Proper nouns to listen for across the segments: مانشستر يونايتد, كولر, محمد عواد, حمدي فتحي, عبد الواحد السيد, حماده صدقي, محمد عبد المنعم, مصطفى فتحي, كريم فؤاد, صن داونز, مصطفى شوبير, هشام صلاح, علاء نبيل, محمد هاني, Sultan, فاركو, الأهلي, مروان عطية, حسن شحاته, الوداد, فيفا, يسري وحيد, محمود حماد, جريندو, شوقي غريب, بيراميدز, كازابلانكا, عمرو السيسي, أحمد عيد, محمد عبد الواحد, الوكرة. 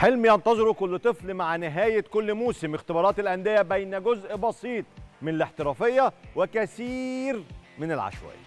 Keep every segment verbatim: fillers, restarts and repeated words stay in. حلم ينتظره كل طفل مع نهاية كل موسم، اختبارات الأندية بين جزء بسيط من الاحترافية وكثير من العشوائية.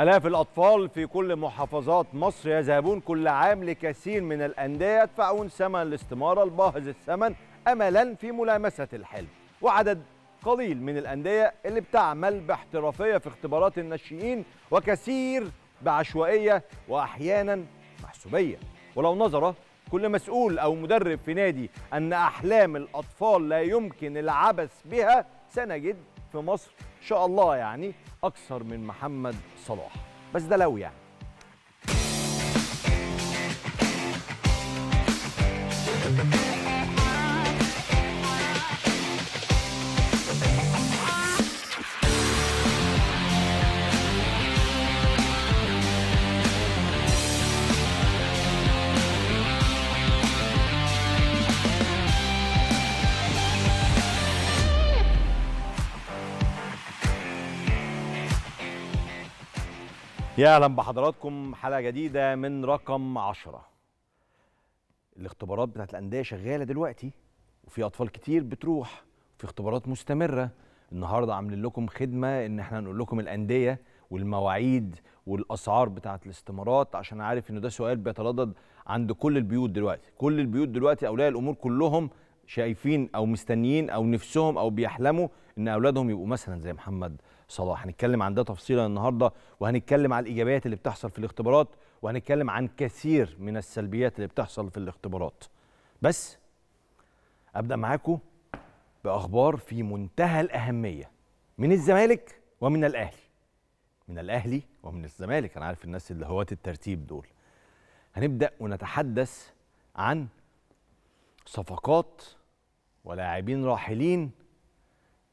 آلاف الأطفال في كل محافظات مصر يذهبون كل عام لكثير من الأندية يدفعون ثمن الاستمارة الباهظ الثمن أملا في ملامسة الحلم، وعدد قليل من الأندية اللي بتعمل باحترافية في اختبارات الناشئين وكثير بعشوائية وأحيانا محسوبية. ولو نظر كل مسؤول أو مدرب في نادي أن أحلام الأطفال لا يمكن العبث بها سنجد في مصر إن شاء الله يعني أكثر من محمد صلاح، بس ده لو يعني. يا أهلا بحضراتكم حلقة جديدة من رقم عشرة. الاختبارات بتاعت الأندية شغالة دلوقتي وفي أطفال كتير بتروح وفي اختبارات مستمرة. النهاردة عاملين لكم خدمة إن احنا هنقول لكم الأندية والمواعيد والأسعار بتاعت الاستمارات، عشان عارف إنه ده سؤال بيتردد عند كل البيوت دلوقتي. كل البيوت دلوقتي أولياء الأمور كلهم شايفين أو مستنيين أو نفسهم أو بيحلموا إن أولادهم يبقوا مثلا زي محمد صلاح. هنتكلم عن ده تفصيلا النهارده، وهنتكلم عن الايجابيات اللي بتحصل في الاختبارات، وهنتكلم عن كثير من السلبيات اللي بتحصل في الاختبارات. بس ابدا معاكم باخبار في منتهى الاهميه من الزمالك ومن الاهلي. من الاهلي ومن الزمالك، انا عارف الناس اللي هوات الترتيب دول. هنبدا ونتحدث عن صفقات ولاعبين راحلين،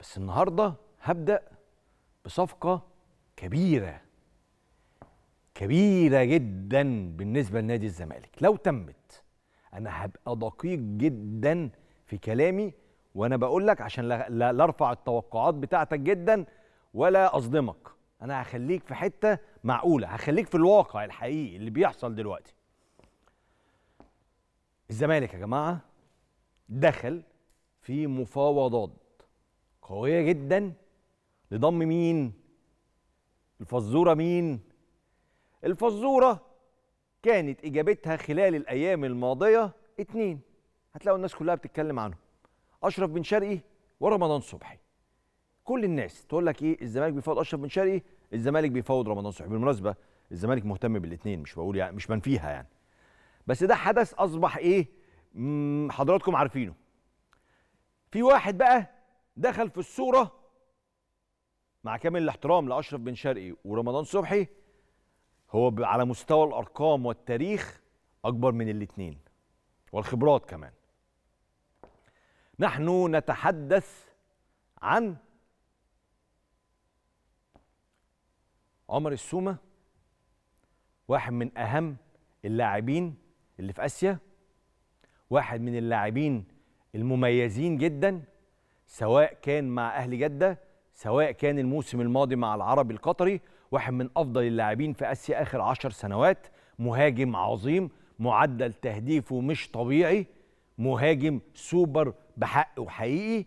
بس النهارده هبدا صفقة كبيرة كبيرة جدا بالنسبة لنادي الزمالك لو تمت. أنا هبقى دقيق جدا في كلامي وأنا بقول لك عشان لا, لا أرفع التوقعات بتاعتك جدا ولا أصدمك. أنا هخليك في حتة معقولة، هخليك في الواقع الحقيقي اللي بيحصل دلوقتي. الزمالك يا جماعة دخل في مفاوضات قوية جدا لضم مين؟ الفزورة. مين؟ الفزورة كانت إجابتها خلال الأيام الماضية اتنين، هتلاقوا الناس كلها بتتكلم عنهم، أشرف بن شرقي ورمضان صبحي. كل الناس تقول لك إيه؟ الزمالك بيفاوض أشرف بن شرقي، الزمالك بيفاوض رمضان صبحي. بالمناسبة الزمالك مهتم بالاتنين، مش بقول يعني مش منفيها يعني، بس ده حدث أصبح إيه؟ حضراتكم عارفينه. في واحد بقى دخل في الصورة مع كامل الاحترام لأشرف بن شرقي ورمضان صبحي، هو على مستوى الأرقام والتاريخ أكبر من الاتنين والخبرات كمان. نحن نتحدث عن عمر السومة، واحد من أهم اللاعبين اللي في آسيا، واحد من اللاعبين المميزين جدا سواء كان مع أهل جدة سواء كان الموسم الماضي مع العربي القطري. واحد من أفضل اللاعبين في آسيا آخر عشر سنوات، مهاجم عظيم، معدل تهديفه مش طبيعي، مهاجم سوبر بحق وحقيقي،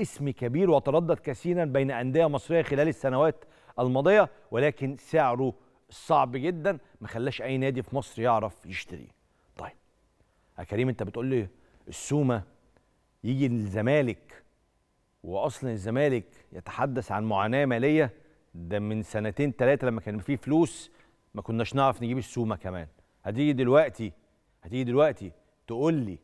اسم كبير وتردد كثيرا بين أندية مصرية خلال السنوات الماضية، ولكن سعره صعب جدا ما خلاش أي نادي في مصر يعرف يشتريه. طيب يا كريم أنت بتقول لي السومة يجي للزمالك واصلا الزمالك يتحدث عن معاناه ماليه، ده من سنتين ثلاثه لما كان فيه فلوس ما كناش نعرف نجيب السومه كمان، هتيجي دلوقتي هتيجي دلوقتي تقول لي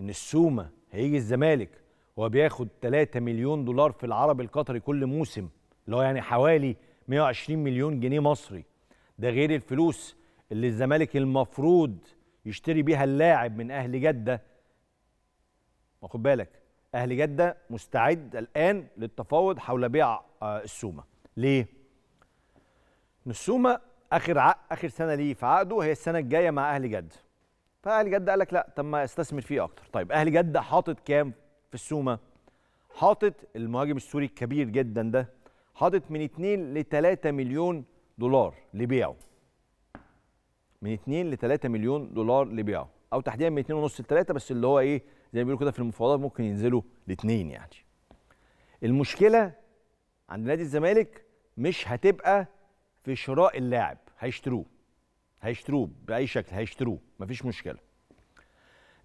ان السومة هيجي الزمالك وهو بياخد ثلاثة مليون دولار في العرب القطري كل موسم، اللي هو يعني حوالي مئة وعشرين مليون جنيه مصري، ده غير الفلوس اللي الزمالك المفروض يشتري بيها اللاعب من اهل جده. واخد بالك اهل جده مستعد الان للتفاوض حول بيع السومه. ليه؟ السومه اخر عق... اخر سنه ليه في عقده هي السنه الجايه مع اهل جده، فاهل جده قال لك لا طب ما استثمر فيه اكتر. طيب اهل جده حاطط كام في السومه؟ حاطط المهاجم السوري الكبير جدا ده، حاطط من اتنين لتلاتة مليون دولار لبيعه، من اتنين لتلاتة مليون دولار لبيعه، او تحديدا من اتنين ونص لتلاتة، بس اللي هو ايه زي ما بيقولوا كده في المفاوضات ممكن ينزلوا لاتنين يعني. المشكله عند نادي الزمالك مش هتبقى في شراء اللاعب، هيشتروه هيشتروه باي شكل، هيشتروه مفيش مشكله.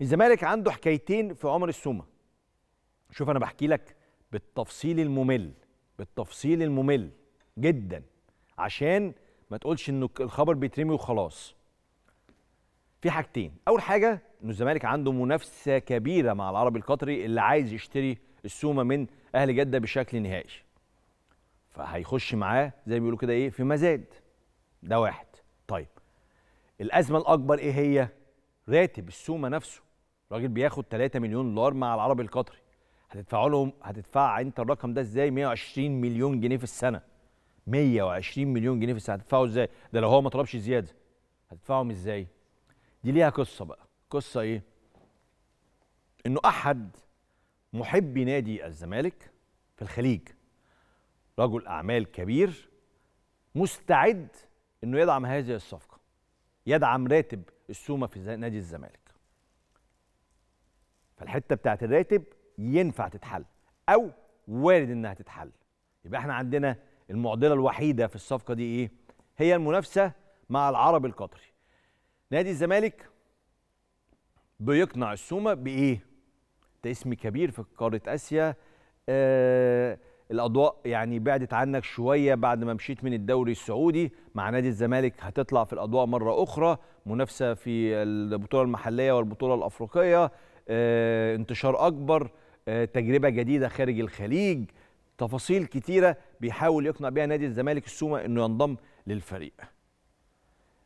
الزمالك عنده حكايتين في عمر السومه. شوف انا بحكي لك بالتفصيل الممل، بالتفصيل الممل جدا، عشان ما تقولش انه الخبر بيترمي وخلاص. في حاجتين، اول حاجه انه الزمالك عنده منافسه كبيره مع العربي القطري اللي عايز يشتري السومه من اهل جده بشكل نهائي، فهيخش معاه زي ما بيقولوا كده ايه في مزاد. ده واحد. طيب الازمه الاكبر ايه هي؟ راتب السومه نفسه. الراجل بياخد تلاتة مليون دولار مع العربي القطري، هتدفع لهم، هتدفع انت الرقم ده ازاي؟ مئة وعشرين مليون جنيه في السنه، مئة وعشرين مليون جنيه في السنه، هتدفعه ازاي؟ ده لو هو ما طلبش زياده هتدفعهم ازاي؟ دي ليها قصه بقى. قصه ايه؟ انه احد محبي نادي الزمالك في الخليج، رجل اعمال كبير، مستعد انه يدعم هذه الصفقه، يدعم راتب السومه في نادي الزمالك. فالحته بتاعت الراتب ينفع تتحل او وارد انها تتحل. يبقى احنا عندنا المعضله الوحيده في الصفقه دي ايه؟ هي المنافسه مع العرب القطري. نادي الزمالك بيقنع السومه بايه؟ ده اسم كبير في قاره اسيا، آه الاضواء يعني بعدت عنك شويه بعد ما مشيت من الدوري السعودي، مع نادي الزمالك هتطلع في الاضواء مره اخرى، منافسه في البطوله المحليه والبطوله الافريقيه، آه انتشار اكبر، آه تجربه جديده خارج الخليج، تفاصيل كتيرة بيحاول يقنع بيها نادي الزمالك السومة انه ينضم للفريق.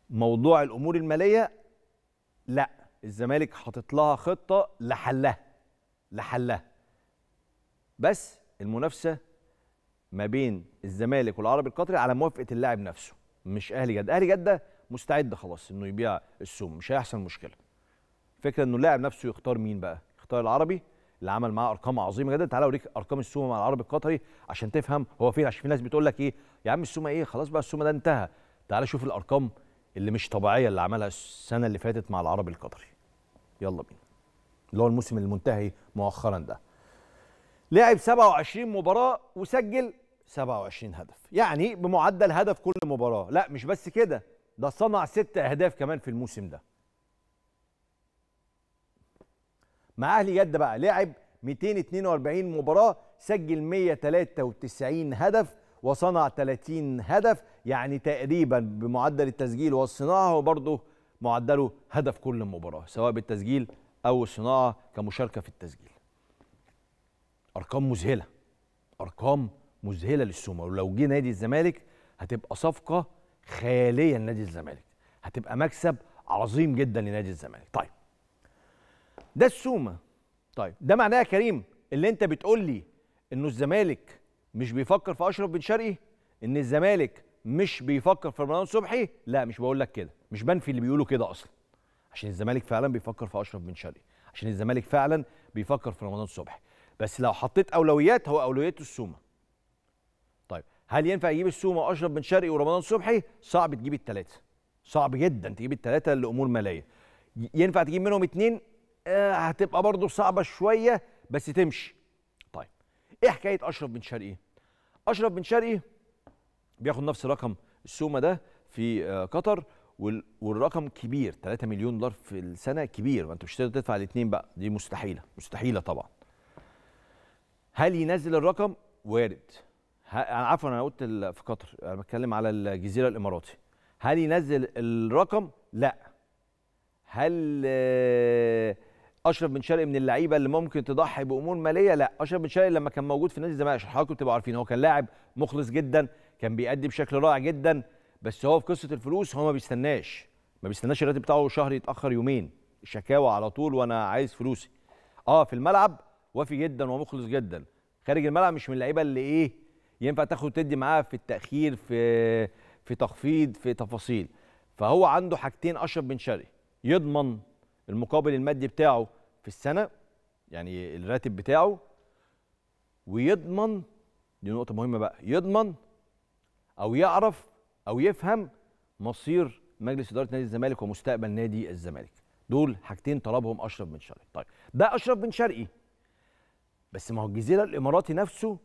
موضوع الامور المالية لا، الزمالك حاطط لها خطة لحلها، لحلها. بس المنافسة ما بين الزمالك والعربي القطري على موافقة اللاعب نفسه، مش اهل جدة. اهل جدة مستعد خلاص انه يبيع السومة، مش هيحصل مشكلة. الفكرة انه اللاعب نفسه يختار مين بقى؟ يختار العربي اللي عمل معاه ارقام عظيمه جدا. تعالى اوريك ارقام السومه مع العربي القطري عشان تفهم هو فين، عشان في ناس بتقول لك ايه يا عم السومه ايه، خلاص بقى السومه ده انتهى. تعالى شوف الارقام اللي مش طبيعيه اللي عملها السنه اللي فاتت مع العربي القطري. يلا بينا، اللي هو الموسم المنتهي مؤخرا ده. لعب سبعة وعشرين مباراة وسجل سبعة وعشرين هدف، يعني بمعدل هدف كل مباراه. لا مش بس كده، ده صنع ست اهداف كمان في الموسم ده. مع اهلي جده بقى لعب مئتين واتنين واربعين مباراة، سجل مئة وتلاتة وتسعين هدف وصنع تلاتين هدف، يعني تقريبا بمعدل التسجيل والصناعه هو برضه معدله هدف كل مباراه سواء بالتسجيل او الصناعه كمشاركه في التسجيل. ارقام مذهله، ارقام مذهله للسومه، ولو جه نادي الزمالك هتبقى صفقه خياليه لنادي الزمالك، هتبقى مكسب عظيم جدا لنادي الزمالك. طيب ده السومه. طيب ده معناه يا كريم اللي انت بتقول لي انه الزمالك مش بيفكر في اشرف بن شرقي، ان الزمالك مش بيفكر في رمضان صبحي؟ لا مش بقول لك كده، مش بنفي اللي بيقولوا كده اصلا، عشان الزمالك فعلا بيفكر في اشرف بن شرقي، عشان الزمالك فعلا بيفكر في رمضان صبحي، بس لو حطيت اولويات هو اولوياته السومه. طيب هل ينفع يجيب السومه واشرف بن شرقي ورمضان صبحي؟ صعب تجيب الثلاثه، صعب جدا تجيب الثلاثه لامور ماليه. ينفع تجيب منهم اثنين، هتبقى برضه صعبة شوية بس تمشي. طيب ايه حكاية أشرف بن شرقي؟ أشرف بن شرقي بياخد نفس رقم السومة ده في قطر، والرقم كبير، تلاتة مليون دولار في السنة كبير، ما انت مش هتقدر تدفع الاثنين بقى، دي مستحيلة، مستحيلة طبعا. هل ينزل الرقم؟ وارد. عفوا انا قلت في قطر، انا بتكلم على الجزيرة الإماراتي. هل ينزل الرقم؟ لا. هل اشرف بن شرقي من اللعيبه اللي ممكن تضحي بامور ماليه؟ لا، اشرف بن شرقي لما كان موجود في نادي الزمالك عشان حضراتكم بتبقوا عارفين هو كان لاعب مخلص جدا، كان بيأدي بشكل رائع جدا، بس هو في قصه الفلوس هو ما بيستناش ما بيستناش الراتب بتاعه شهر يتاخر يومين، شكاوى على طول وانا عايز فلوسي. اه في الملعب وافي جدا ومخلص جدا، خارج الملعب مش من اللعيبه اللي ايه ينفع تاخد تدي معاه في التاخير، في في تخفيض، في تفاصيل. فهو عنده حاجتين اشرف بن شرقي، يضمن المقابل المادي بتاعه في السنه يعني الراتب بتاعه، ويضمن دي نقطه مهمه بقى، يضمن او يعرف او يفهم مصير مجلس اداره نادي الزمالك ومستقبل نادي الزمالك. دول حاجتين طلبهم اشرف بن شرقي. طيب ده اشرف بن شرقي، بس ما هو الجزيره الاماراتي نفسه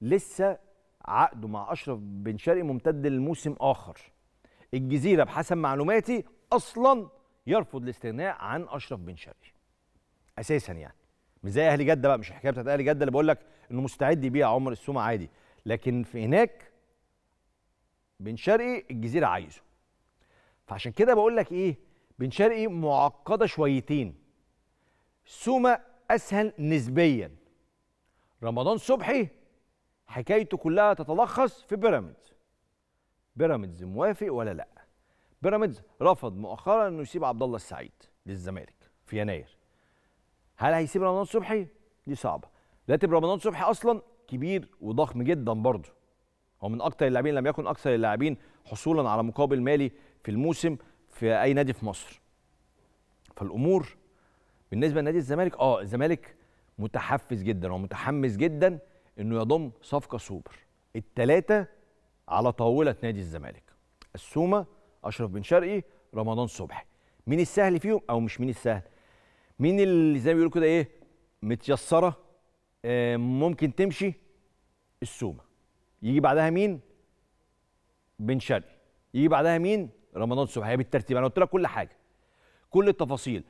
لسه عقده مع اشرف بن شرقي ممتد لموسم اخر. الجزيره بحسب معلوماتي اصلا يرفض الاستغناء عن اشرف بن شرقي اساسا، يعني مش زي اهلي جده بقى، مش الحكايه بتاعت اهلي جده اللي بقول لك انه مستعد يبيع عمر السومة عادي، لكن في هناك بن شرقي الجزيره عايزه. فعشان كده بقول لك ايه، بن شرقي معقده شويتين، السومة اسهل نسبيا، رمضان صبحي حكايته كلها تتلخص في بيراميدز. بيراميدز موافق ولا لا؟ بيراميدز رفض مؤخرا انه يسيب عبد الله السعيد للزمالك في يناير. هل هيسيب رمضان صبحي؟ دي صعبه. راتب رمضان صبحي اصلا كبير وضخم جدا برضه. هو من اكثر اللاعبين، لم يكن اكثر اللاعبين حصولا على مقابل مالي في الموسم في اي نادي في مصر. فالامور بالنسبه لنادي الزمالك، اه الزمالك متحفز جدا ومتحمس جدا انه يضم صفقه سوبر. الثلاثه على طاوله نادي الزمالك، السومه، اشرف بن شرقي، رمضان صبحي. مين السهل فيهم او مش مين السهل؟ مين اللي زي ما بيقولوا كده ايه متيسره آه ممكن تمشي؟ السومه. يجي بعدها مين؟ بن شرقي. يجي بعدها مين؟ رمضان صبحي. بالترتيب انا قلت لك كل حاجه، كل التفاصيل.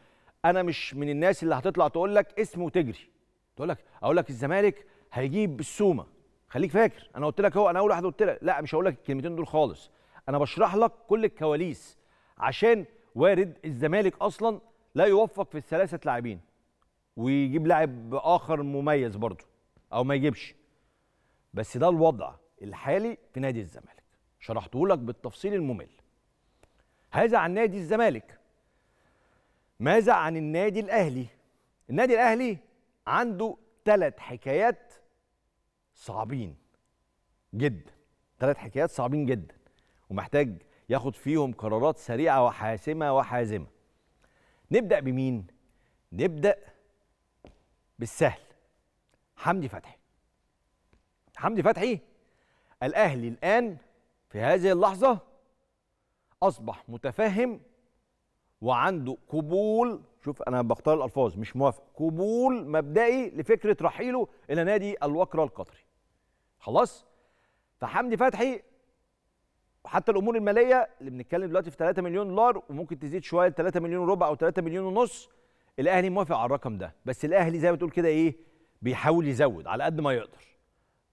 انا مش من الناس اللي هتطلع تقول لك اسمه وتجري، تقول لك اقول لك الزمالك هيجيب السومه. خليك فاكر انا قلت لك اهو، انا اول واحد قلت لك، لا مش هقول لك الكلمتين دول خالص، انا بشرح لك كل الكواليس، عشان وارد الزمالك اصلا لا يوفق في الثلاثه لاعبين ويجيب لاعب اخر مميز برضه او ما يجيبش. بس ده الوضع الحالي في نادي الزمالك، شرحته لك بالتفصيل الممل. هذا عن نادي الزمالك. ماذا عن النادي الاهلي؟ النادي الاهلي عنده ثلاث حكايات صعبين جدا، ثلاث حكايات صعبين جدا ومحتاج ياخد فيهم قرارات سريعه وحاسمه وحازمه. نبدا بمين؟ نبدا بالسهل، حمدي فتحي. حمدي فتحي الاهلي الان في هذه اللحظه اصبح متفهم وعنده قبول، شوف انا بختار الالفاظ مش موافق، قبول مبدئي لفكره رحيله الى نادي الوكره القطري. خلاص؟ فحمدي فتحي حتى الامور الماليه اللي بنتكلم دلوقتي في ثلاثة مليون دولار وممكن تزيد شويه ل ثلاثة مليون وربع او ثلاثة مليون ونص، الاهلي موافق على الرقم ده، بس الاهلي زي ما تقول كده ايه بيحاول يزود على قد ما يقدر.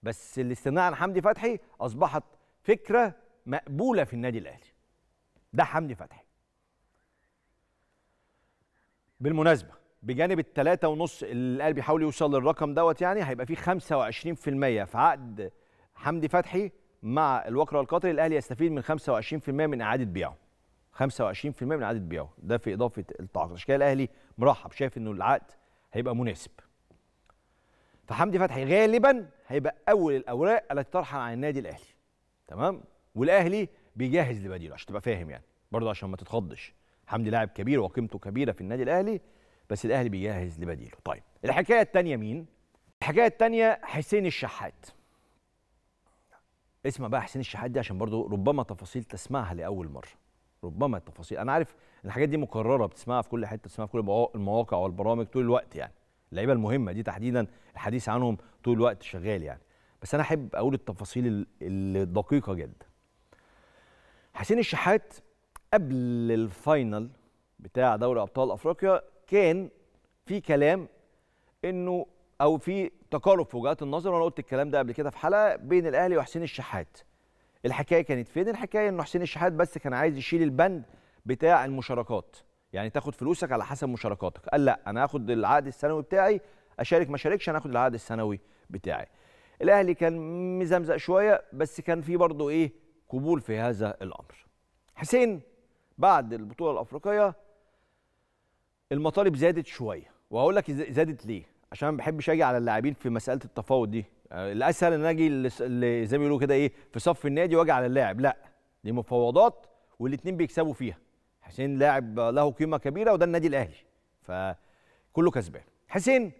بس الاستغناء عن حمدي فتحي اصبحت فكره مقبوله في النادي الاهلي. ده حمدي فتحي. بالمناسبه بجانب الثلاثة ونص اللي قال بيحاول يوصل للرقم دوت، يعني هيبقى فيه خمسة وعشرين بالمية في عقد حمدي فتحي مع الوكرة القطري، الاهلي يستفيد من خمسة وعشرين بالمية من اعاده بيعه. خمسة وعشرين بالمية من اعاده بيعه، ده في اضافه التعاقد، عشان كده الاهلي مرحب شايف انه العقد هيبقى مناسب. فحمدي فتحي غالبا هيبقى اول الاوراق التي ترحل عن النادي الاهلي. تمام؟ والاهلي بيجهز لبديله عشان تبقى فاهم، يعني برضه عشان ما تتخضش. حمدي لاعب كبير وقيمته كبيره في النادي الاهلي، بس الاهلي بيجهز لبديله. طيب الحكايه الثانيه مين؟ الحكايه الثانيه حسين الشحات. اسمع بقى حسين الشحات دي عشان برضه ربما تفاصيل تسمعها لاول مره، ربما التفاصيل، انا عارف ان الحاجات دي مكرره، بتسمعها في كل حته، بتسمعها في كل المواقع والبرامج طول الوقت، يعني اللعيبه المهمه دي تحديدا الحديث عنهم طول الوقت شغال يعني، بس انا احب اقول التفاصيل الدقيقه جدا. حسين الشحات قبل الفاينل بتاع دوري ابطال افريقيا كان في كلام انه او في تقارب في وجهات النظر، وانا قلت الكلام ده قبل كده في حلقه بين الاهلي وحسين الشحات. الحكايه كانت فين؟ الحكايه انه حسين الشحات بس كان عايز يشيل البند بتاع المشاركات، يعني تاخد فلوسك على حسب مشاركاتك. قال لا، انا هاخد العقد السنوي بتاعي، اشارك ما اشاركش انا هاخد العقد السنوي بتاعي. الاهلي كان مزمزق شويه، بس كان في برضه ايه قبول في هذا الامر. حسين بعد البطوله الافريقيه المطالب زادت شويه، وهقول لك زادت ليه، عشان ما بحبش اجي على اللاعبين في مساله التفاوض دي. الاسهل ان اجي زي ما بيقولوا كده ايه في صف النادي واجي على اللاعب، لا دي مفاوضات والاثنين بيكسبوا فيها. حسين لاعب له قيمه كبيره وده النادي الاهلي، فكله كسبان. حسين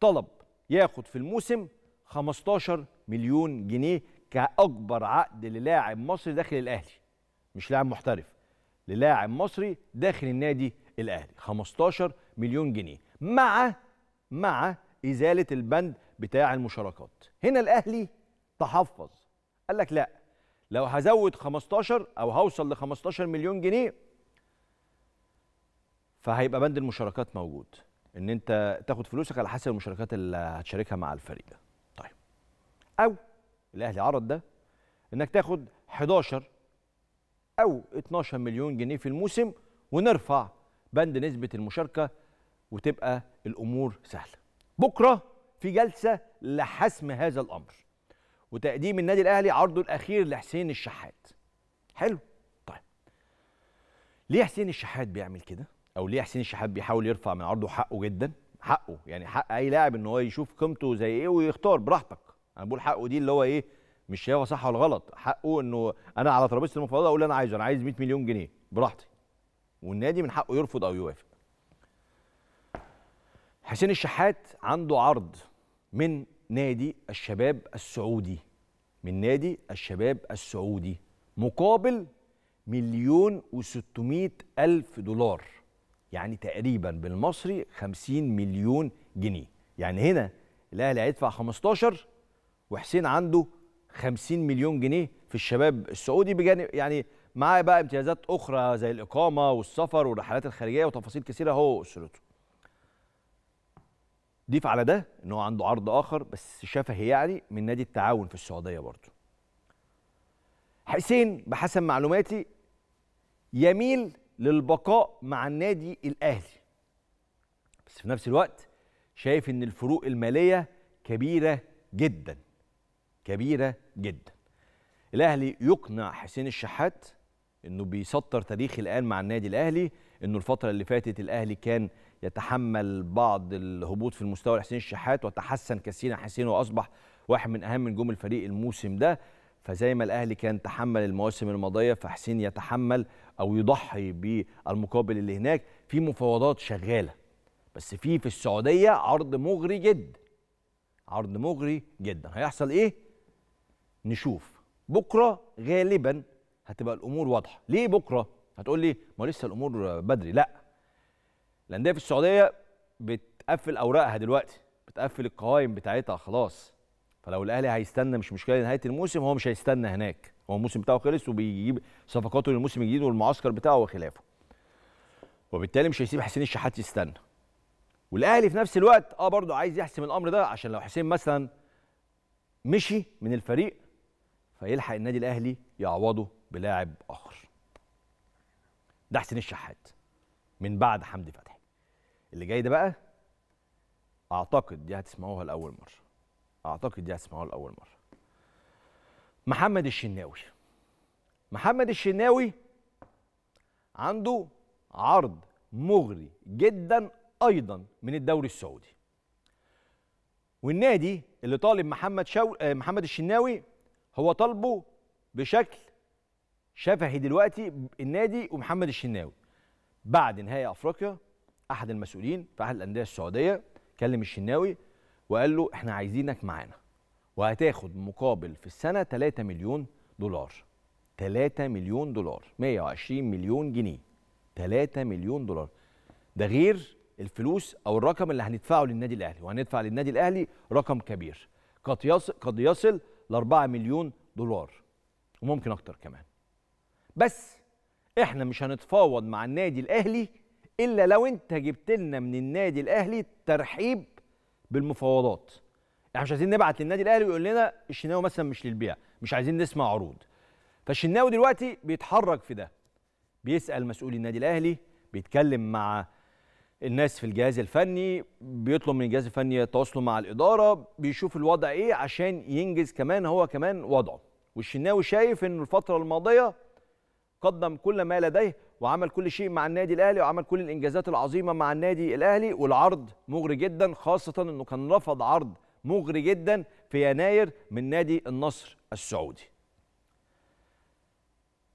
طلب ياخد في الموسم خمستاشر مليون جنيه كاكبر عقد للاعب مصري داخل الاهلي، مش لاعب محترف، للاعب مصري داخل النادي الاهلي خمستاشر مليون جنيه مع مع ازاله البند بتاع المشاركات. هنا الاهلي تحفظ، قال لك لا، لو هزود خمستاشر او هوصل ل خمستاشر مليون جنيه فهيبقى بند المشاركات موجود، ان انت تاخد فلوسك على حسب المشاركات اللي هتشاركها مع الفريق. طيب، او الاهلي عرض ده انك تاخد حداشر او اتناشر مليون جنيه في الموسم ونرفع بند نسبه المشاركه وتبقى الامور سهله. بكره في جلسه لحسم هذا الامر وتقديم النادي الاهلي عرضه الاخير لحسين الشحات. حلو. طيب، ليه حسين الشحات بيعمل كده؟ او ليه حسين الشحات بيحاول يرفع من عرضه؟ حقه جدا، حقه يعني حق اي لاعب ان هو يشوف قيمته زي ايه ويختار براحتك. انا بقول حقه دي اللي هو ايه، مش هو صح ولا غلط، حقه انه انا على ترابيزه المفاوضات اقول انا عايزه، انا عايز مية مليون جنيه براحتي، والنادي من حقه يرفض او يوافق. حسين الشحات عنده عرض من نادي الشباب السعودي، من نادي الشباب السعودي مقابل مليون وستمائة ألف دولار، يعني تقريبا بالمصري خمسين مليون جنيه. يعني هنا الاهلي هيدفع خمستاشر وحسين عنده خمسين مليون جنيه في الشباب السعودي، بجانب يعني معاه بقى امتيازات اخرى زي الاقامه والسفر والرحلات الخارجيه وتفاصيل كثيره هو واسرته. ضيف على ده ان هو عنده عرض اخر بس شفهي يعني من نادي التعاون في السعوديه برضه. حسين بحسب معلوماتي يميل للبقاء مع النادي الاهلي، بس في نفس الوقت شايف ان الفروق الماليه كبيره جدا، كبيره جدا. الاهلي يقنع حسين الشحات انه بيسطر تاريخ الان مع النادي الاهلي، انه الفتره اللي فاتت الاهلي كان يتحمل بعض الهبوط في المستوى لحسين الشحات وتحسن كثيرا حسين واصبح واحد من اهم نجوم الفريق الموسم ده. فزي ما الاهلي كان تحمل المواسم الماضيه فحسين يتحمل او يضحي بالمقابل اللي هناك. في مفاوضات شغاله، بس في في السعوديه عرض مغري جدا، عرض مغري جدا. هيحصل ايه نشوف. بكره غالبا هتبقى الامور واضحه. ليه بكره؟ هتقول لي ما لسه الامور بدري. لا، الانديه في السعوديه بتقفل اوراقها دلوقتي، بتقفل القوائم بتاعتها خلاص. فلو الاهلي هيستنى مش مشكله لنهايه الموسم، هو مش هيستنى هناك، هو الموسم بتاعه خلص وبيجيب صفقاته للموسم الجديد والمعسكر بتاعه وخلافه، وبالتالي مش هيسيب حسين الشحات يستنى. والاهلي في نفس الوقت اه برضه عايز يحسم الامر ده، عشان لو حسين مثلا مشي من الفريق فيلحق النادي الاهلي يعوضه بلاعب اخر. ده حسين الشحات من بعد حمدي فتحي. اللي جاي ده بقى اعتقد دي هتسمعوها لاول مره، اعتقد دي هتسمعوها لاول مره. محمد الشناوي، محمد الشناوي عنده عرض مغري جدا ايضا من الدوري السعودي، والنادي اللي طالب محمد شو... محمد الشناوي هو طالبه بشكل شفهي دلوقتي. النادي ومحمد الشناوي بعد نهائي افريقيا احد المسؤولين في احد الانديه السعوديه كلم الشناوي وقال له احنا عايزينك معانا وهتاخد مقابل في السنه تلاتة مليون دولار، تلاتة مليون دولار، مية وعشرين مليون جنيه، تلاتة مليون دولار. ده غير الفلوس او الرقم اللي هندفعه للنادي الاهلي، وهندفع للنادي الاهلي رقم كبير قد يصل قد يصل ل أربعة مليون دولار وممكن اكتر كمان. بس احنا مش هنتفاوض مع النادي الاهلي الا لو انت جبت لنا من النادي الاهلي ترحيب بالمفاوضات. احنا مش عايزين نبعت للنادي الاهلي ويقول لنا الشناوي مثلا مش للبيع، مش عايزين نسمع عروض. فالشناوي دلوقتي بيتحرك في ده، بيسال مسؤولي النادي الاهلي، بيتكلم مع الناس في الجهاز الفني، بيطلب من الجهاز الفني يتواصلوا مع الإدارة، بيشوف الوضع إيه عشان ينجز كمان هو كمان وضعه. والشناوي شايف إن الفترة الماضية قدم كل ما لديه وعمل كل شيء مع النادي الأهلي وعمل كل الإنجازات العظيمة مع النادي الأهلي، والعرض مغري جدا، خاصة إنه كان رفض عرض مغري جدا في يناير من نادي النصر السعودي.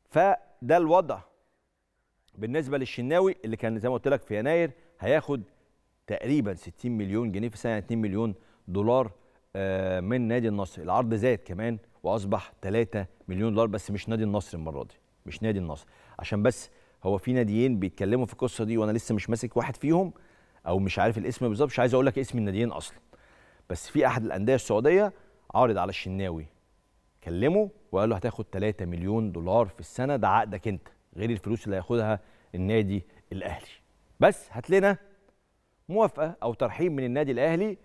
فده الوضع بالنسبة للشناوي اللي كان زي ما قلت لك في يناير هياخد تقريبا ستين مليون جنيه في سنة، اتنين مليون دولار من نادي النصر. العرض زاد كمان وأصبح تلاتة مليون دولار، بس مش نادي النصر المرة دي، مش نادي النصر، عشان بس هو في ناديين بيتكلموا في القصة دي وأنا لسه مش ماسك واحد فيهم أو مش عارف الاسم بالظبط، مش عايز أقول لك اسم الناديين أصلا، بس في أحد الأندية السعودية عارض على الشناوي، كلمه وقال له هتاخد تلاتة مليون دولار في السنة، ده عقدك أنت غير الفلوس اللي هياخدها النادي الاهلي، بس هات لنا موافقه او ترحيب من النادي الاهلي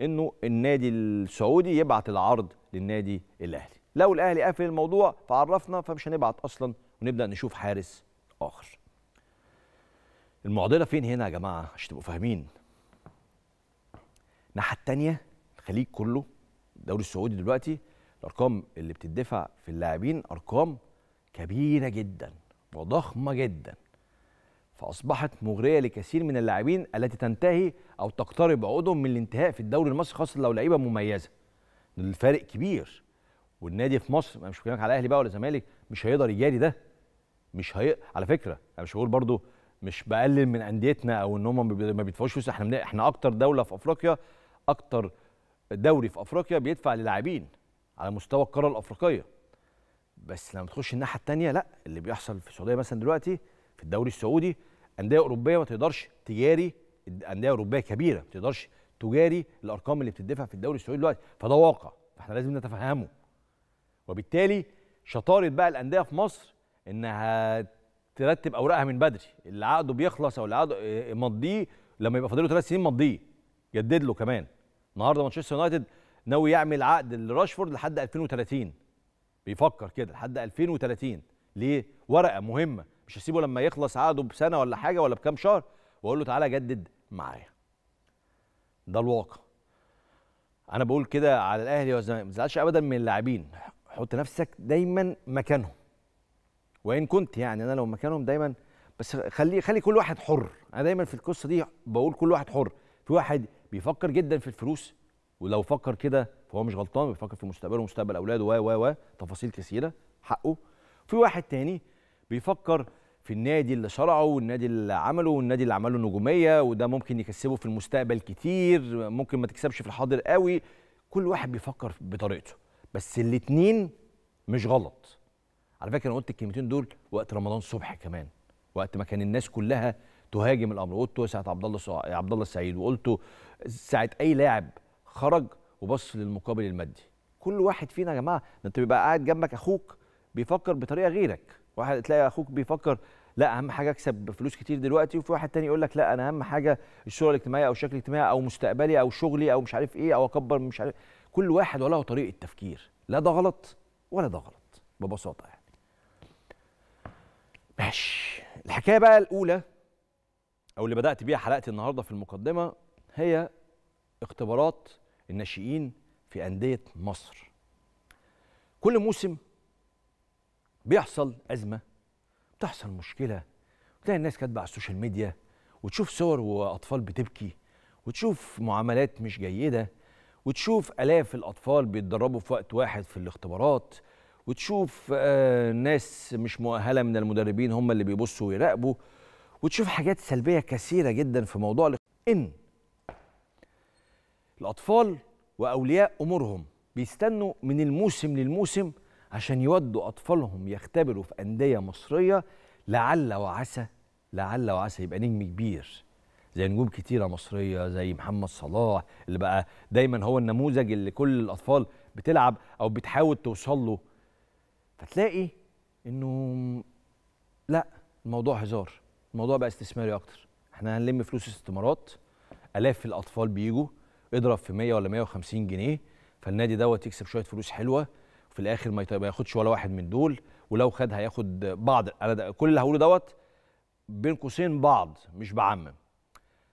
انه النادي السعودي يبعت العرض للنادي الاهلي. لو الاهلي قفل الموضوع فعرفنا، فمش هنبعت اصلا ونبدا نشوف حارس اخر. المعضله فين هنا يا جماعه عشان تبقوا فاهمين؟ الناحيه الثانيه الخليج كله، الدوري السعودي دلوقتي الارقام اللي بتدفع في اللاعبين ارقام كبيره جدا وضخمة جدا، فأصبحت مغرية لكثير من اللاعبين التي تنتهي أو تقترب عقودهم من الانتهاء في الدوري المصري، خاصة لو لعيبة مميزة. الفارق كبير، والنادي في مصر أنا مش بكلمك على أهلي بقى ولا زمالك، مش هيقدر يجاري ده، مش هي... على فكرة أنا مش بقول برضو مش بقلل من أنديتنا أو إن هم ما بيدفعوش فلوس، إحنا من... إحنا أكتر دولة في أفريقيا، أكتر دوري في أفريقيا بيدفع للاعبين على مستوى القارة الأفريقية. بس لما تخش الناحيه الثانيه لا، اللي بيحصل في السعوديه مثلا دلوقتي في الدوري السعودي، انديه اوروبيه ما تقدرش تجاري، انديه اوروبيه كبيره ما تقدرش تجاري الارقام اللي بتدفع في الدوري السعودي دلوقتي، فده واقع احنا لازم نتفهمه. وبالتالي شطاره بقى الانديه في مصر انها ترتب اوراقها من بدري، اللي عقده بيخلص او اللي عقده مضيه لما يبقى فاضل له ثلاث سنين مضيه جدد له كمان. النهارده مانشستر يونايتد ناوي يعمل عقد لراشفورد لحد ألفين وتلاتين، بيفكر كده لحد ألفين وتلاتين، ليه؟ ورقه مهمه، مش هسيبه لما يخلص عقده بسنه ولا حاجه ولا بكام شهر واقول له تعالى جدد معايا. ده الواقع. انا بقول كده على الاهلي والزمالك، ما تزعلش ابدا من اللاعبين، حط نفسك دايما مكانهم. وان كنت يعني انا لو مكانهم دايما، بس خلي خلي كل واحد حر، انا دايما في القصه دي بقول كل واحد حر، في واحد بيفكر جدا في الفلوس ولو فكر كده فهو مش غلطان، بيفكر في مستقبله ومستقبل اولاده و و و تفاصيل كثيره حقه. في واحد تاني بيفكر في النادي اللي شرعه والنادي اللي عمله والنادي اللي عمله نجوميه، وده ممكن يكسبه في المستقبل كتير، ممكن ما تكسبش في الحاضر قوي، كل واحد بيفكر بطريقته، بس الاثنين مش غلط. على فكره انا قلت الكلمتين دول وقت رمضان صبحي كمان، وقت ما كان الناس كلها تهاجم الامر، قلته ساعه عبد الله عبد الله السعيد، وقلته ساعه اي لاعب خرج وبص للمقابل المادي. كل واحد فينا يا جماعه، انت بيبقى قاعد جنبك اخوك بيفكر بطريقه غيرك، واحد تلاقي اخوك بيفكر لا اهم حاجه اكسب فلوس كتير دلوقتي، وفي واحد تاني يقول لك لا انا اهم حاجه الشغل الاجتماعي او الشكل الاجتماعي او مستقبلي او شغلي او مش عارف ايه او اكبر مش عارف. كل واحد وله طريقه تفكير، لا ده غلط ولا ده غلط ببساطه يعني. ماشي، الحكايه بقى الاولى او اللي بدات بيها حلقتي النهارده في المقدمه هي اختبارات الناشئين في أندية مصر. كل موسم بيحصل أزمة، بتحصل مشكلة، وتلاقي الناس كاتبة على السوشيال ميديا، وتشوف صور وأطفال بتبكي، وتشوف معاملات مش جيدة، وتشوف آلاف الأطفال بيتدربوا في وقت واحد في الاختبارات، وتشوف آه ناس مش مؤهلة من المدربين هم اللي بيبصوا ويراقبوا، وتشوف حاجات سلبية كثيرة جدا في موضوع ال... إن الأطفال وأولياء أمورهم بيستنوا من الموسم للموسم عشان يودوا أطفالهم يختبروا في أندية مصرية، لعل وعسى لعل وعسى يبقى نجم كبير زي نجوم كتيرة مصرية زي محمد صلاح اللي بقى دايما هو النموذج اللي كل الأطفال بتلعب أو بتحاول توصل له. فتلاقي إنه لا، الموضوع هزار، الموضوع بقى استثماري أكتر، إحنا هنلم فلوس استثمارات، آلاف الأطفال بيجوا اضرب في مية ولا مية وخمسين جنيه، فالنادي دوت يكسب شويه فلوس حلوه، وفي الاخر ما ياخدش ولا واحد من دول، ولو خد هياخد بعض. انا كل اللي هقوله دوت بين قوسين بعض، مش بعمم.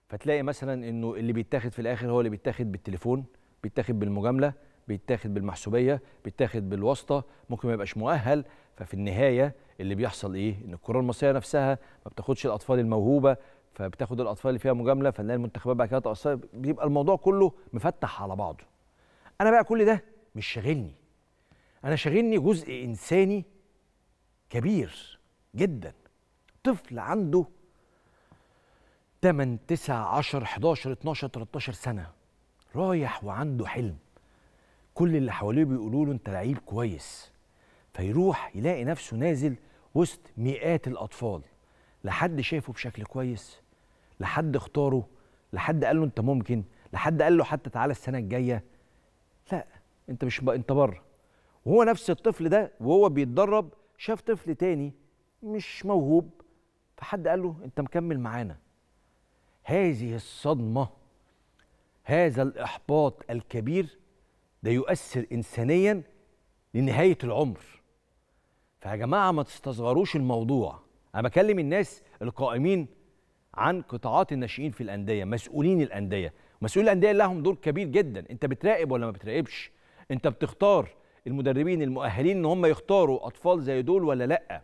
فتلاقي مثلا انه اللي بيتاخد في الاخر هو اللي بيتاخد بالتليفون، بيتاخد بالمجامله، بيتاخد بالمحسوبيه، بيتاخد بالواسطه، ممكن ما يبقاش مؤهل. ففي النهايه اللي بيحصل ايه؟ ان الكره المصريه نفسها ما بتاخدش الاطفال الموهوبه، فبتاخد الاطفال اللي فيها مجامله، فنلاقي المنتخبات بقى كده تاثر، بيبقى الموضوع كله مفتح على بعضه. انا بقى كل ده مش شاغلني، انا شاغلني جزء انساني كبير جدا. طفل عنده تمانية تسعة عشرة حداشر اتناشر تلتاشر سنه، رايح وعنده حلم، كل اللي حواليه بيقولوا له انت لعيب كويس، فيروح يلاقي نفسه نازل وسط مئات الاطفال، لحد شايفه بشكل كويس، لحد اختاره، لحد قال له انت ممكن، لحد قال له حتى تعالى السنه الجايه، لا انت مش بقى انت بره. وهو نفس الطفل ده وهو بيتدرب شاف طفل تاني مش موهوب، فحد قال له انت مكمل معانا. هذه الصدمه، هذا الاحباط الكبير ده يؤثر انسانيا لنهايه العمر. فيا جماعه ما تستصغروش الموضوع. انا بكلم الناس القائمين عن قطاعات الناشئين في الانديه، مسؤولين الانديه، مسؤولين الانديه لهم دور كبير جدا. انت بتراقب ولا ما بتراقبش؟ انت بتختار المدربين المؤهلين ان هم يختاروا اطفال زي دول ولا لا؟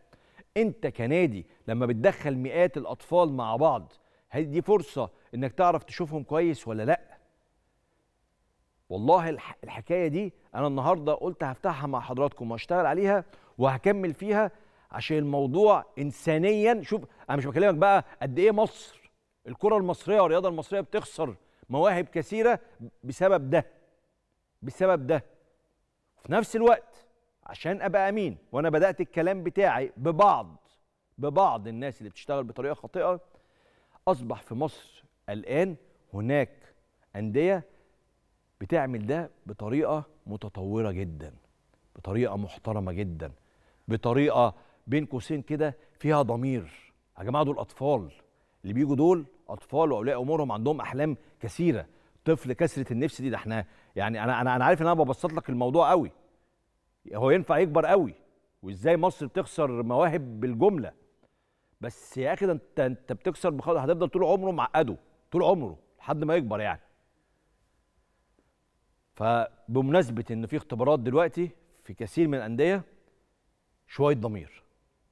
انت كنادي لما بتدخل مئات الاطفال مع بعض، هل دي فرصه انك تعرف تشوفهم كويس ولا لا؟ والله الحكايه دي انا النهارده قلت هفتحها مع حضراتكم وهشتغل عليها وهكمل فيها، عشان الموضوع انسانيا. شوف انا مش بكلمك بقى قد ايه مصر، الكره المصريه والرياضه المصريه بتخسر مواهب كثيره بسبب ده، بسبب ده. في نفس الوقت عشان ابقى امين، وانا بدات الكلام بتاعي ببعض ببعض الناس اللي بتشتغل بطريقه خاطئه، اصبح في مصر الان هناك انديه بتعمل ده بطريقه متطوره جدا، بطريقه محترمه جدا، بطريقه بين قوسين كده فيها ضمير. يا جماعه دول اطفال، اللي بيجوا دول اطفال واولياء امورهم عندهم احلام كثيره. طفل كسره النفس دي، ده احنا يعني انا انا انا عارف ان انا ببسط لك الموضوع قوي، هو ينفع يكبر قوي، وازاي مصر بتخسر مواهب بالجمله. بس يا اخي ده انت انت بتكسر بخلاص، هتفضل طول عمره معقده، طول عمره لحد ما يكبر يعني. فبمناسبه ان في اختبارات دلوقتي في كثير من الانديه، شويه ضمير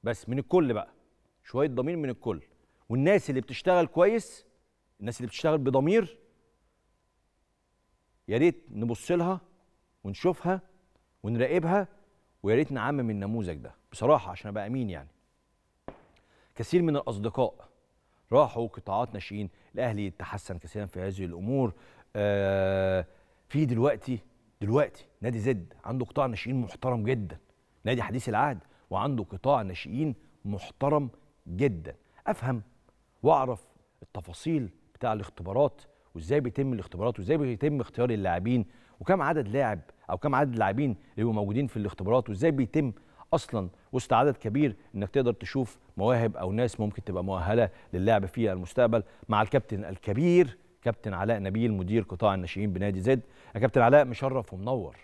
بس من الكل بقى، شويه ضمير من الكل. والناس اللي بتشتغل كويس، الناس اللي بتشتغل بضمير، يا ريت نبص لها ونشوفها ونراقبها، ويا ريت نعمم النموذج ده بصراحه عشان ابقى امين. يعني كثير من الاصدقاء راحوا قطاعات ناشئين، الاهلي تحسن كثيرا في هذه الامور. آه في دلوقتي دلوقتي نادي زد عنده قطاع ناشئين محترم جدا، نادي حديث العهد وعنده قطاع ناشئين محترم جدا. افهم واعرف التفاصيل بتاع الاختبارات، وازاي بيتم الاختبارات، وازاي بيتم اختيار اللاعبين، وكم عدد لاعب او كم عدد اللاعبين اللي بيبقوا موجودين في الاختبارات، وازاي بيتم اصلا وسط عدد كبير انك تقدر تشوف مواهب او ناس ممكن تبقى مؤهله للعب في المستقبل، مع الكابتن الكبير كابتن علاء نبيل مدير قطاع الناشئين بنادي زد. يا كابتن علاء مشرف ومنور.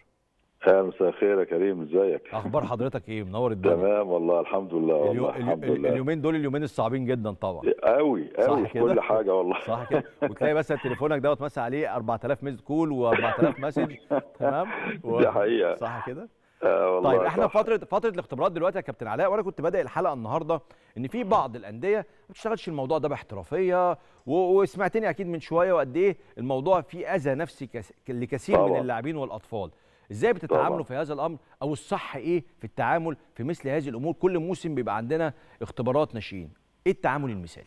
يا مساء الخير يا كريم، ازيك؟ اخبار حضرتك ايه؟ منور الدنيا. تمام والله الحمد لله، والله اليو... الحمد اليو... لله. اليومين دول اليومين الصعبين جدا طبعا. قوي قوي في كل حاجه والله. صح كده، وتلاقي مثلا تليفونك دوت مثلا عليه أربعة آلاف مسج كول و4000 مسج. تمام و... دي حقيقه صح كده؟ آه والله. طيب احنا فتره فتره الاختبارات دلوقتي يا كابتن علاء، وانا كنت بادئ الحلقه النهارده ان في بعض الانديه ما بتشتغلش الموضوع ده باحترافيه، و... وسمعتني اكيد من شويه وقد ايه الموضوع فيه اذى نفسي كس... لكثير طبعا. من اللاعبين والاطفال. ازاي بتتعاملوا في هذا الامر، او الصح ايه في التعامل في مثل هذه الامور؟ كل موسم بيبقى عندنا اختبارات ناشئين، ايه التعامل المثالي؟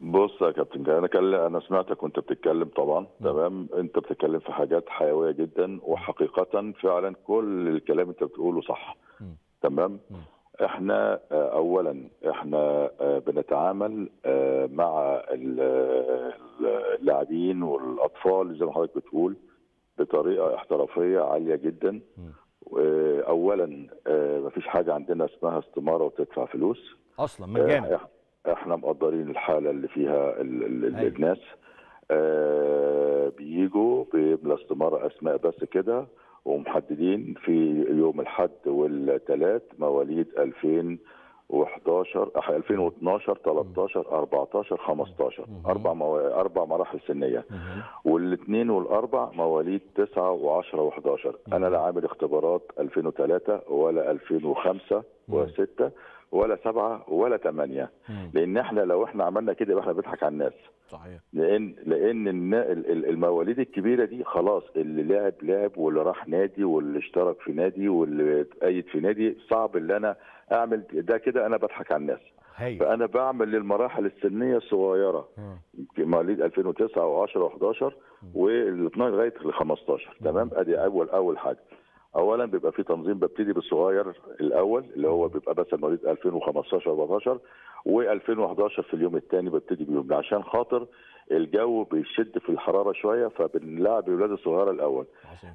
بص يا كابتن، انا كل... انا سمعتك وانت بتتكلم طبعا. تمام، انت بتتكلم في حاجات حيويه جدا، وحقيقه فعلا كل الكلام انت بتقوله صح. مم. تمام. مم. احنا اولا احنا بنتعامل مع اللاعبين والاطفال زي ما حضرتك بتقول بطريقه احترافيه عاليه جدا. اولا مفيش حاجه عندنا اسمها استماره وتدفع فلوس اصلا مجانا، احنا مقدرين الحاله اللي فيها ال ال ال الناس بيجوا بلا استماره، اسماء بس كده، ومحددين في يوم الاحد والثلاث مواليد ألفين وحداشر ألفين واتناشر ألفين واتناشر تلتاشر أربعتاشر خمستاشر اربع مو... اربع مراحل سنيه، والاثنين والاربع مواليد تسعة وعشرة وحداشر. انا لا عامل اختبارات ألفين وتلاتة ولا ألفين وخمسة وستة ولا سبعة ولا ثمانية، لان احنا لو احنا عملنا كده يبقى احنا بنضحك على الناس. صحيح. لان لان المواليد الكبيره دي خلاص اللي لعب لعب واللي راح نادي واللي اشترك في نادي واللي اتأيد في نادي، صعب اللي انا اعمل ده كده، انا بضحك على الناس. هي. فانا بعمل للمراحل السنيه الصغيره، مواليد ألفين وتسعة وعشرة وحداشر وال12 لغايه خمستاشر. تمام، ادي اول اول حاجه. اولا بيبقى في تنظيم، ببتدي بالصغير الاول اللي هو بيبقى مثلا مواليد ألفين وخمستاشر أربعتاشر و2011 في اليوم الثاني ببتدي بيهم، عشان خاطر الجو بيشد في الحراره شويه فبنلعب الولاد الصغيره الاول.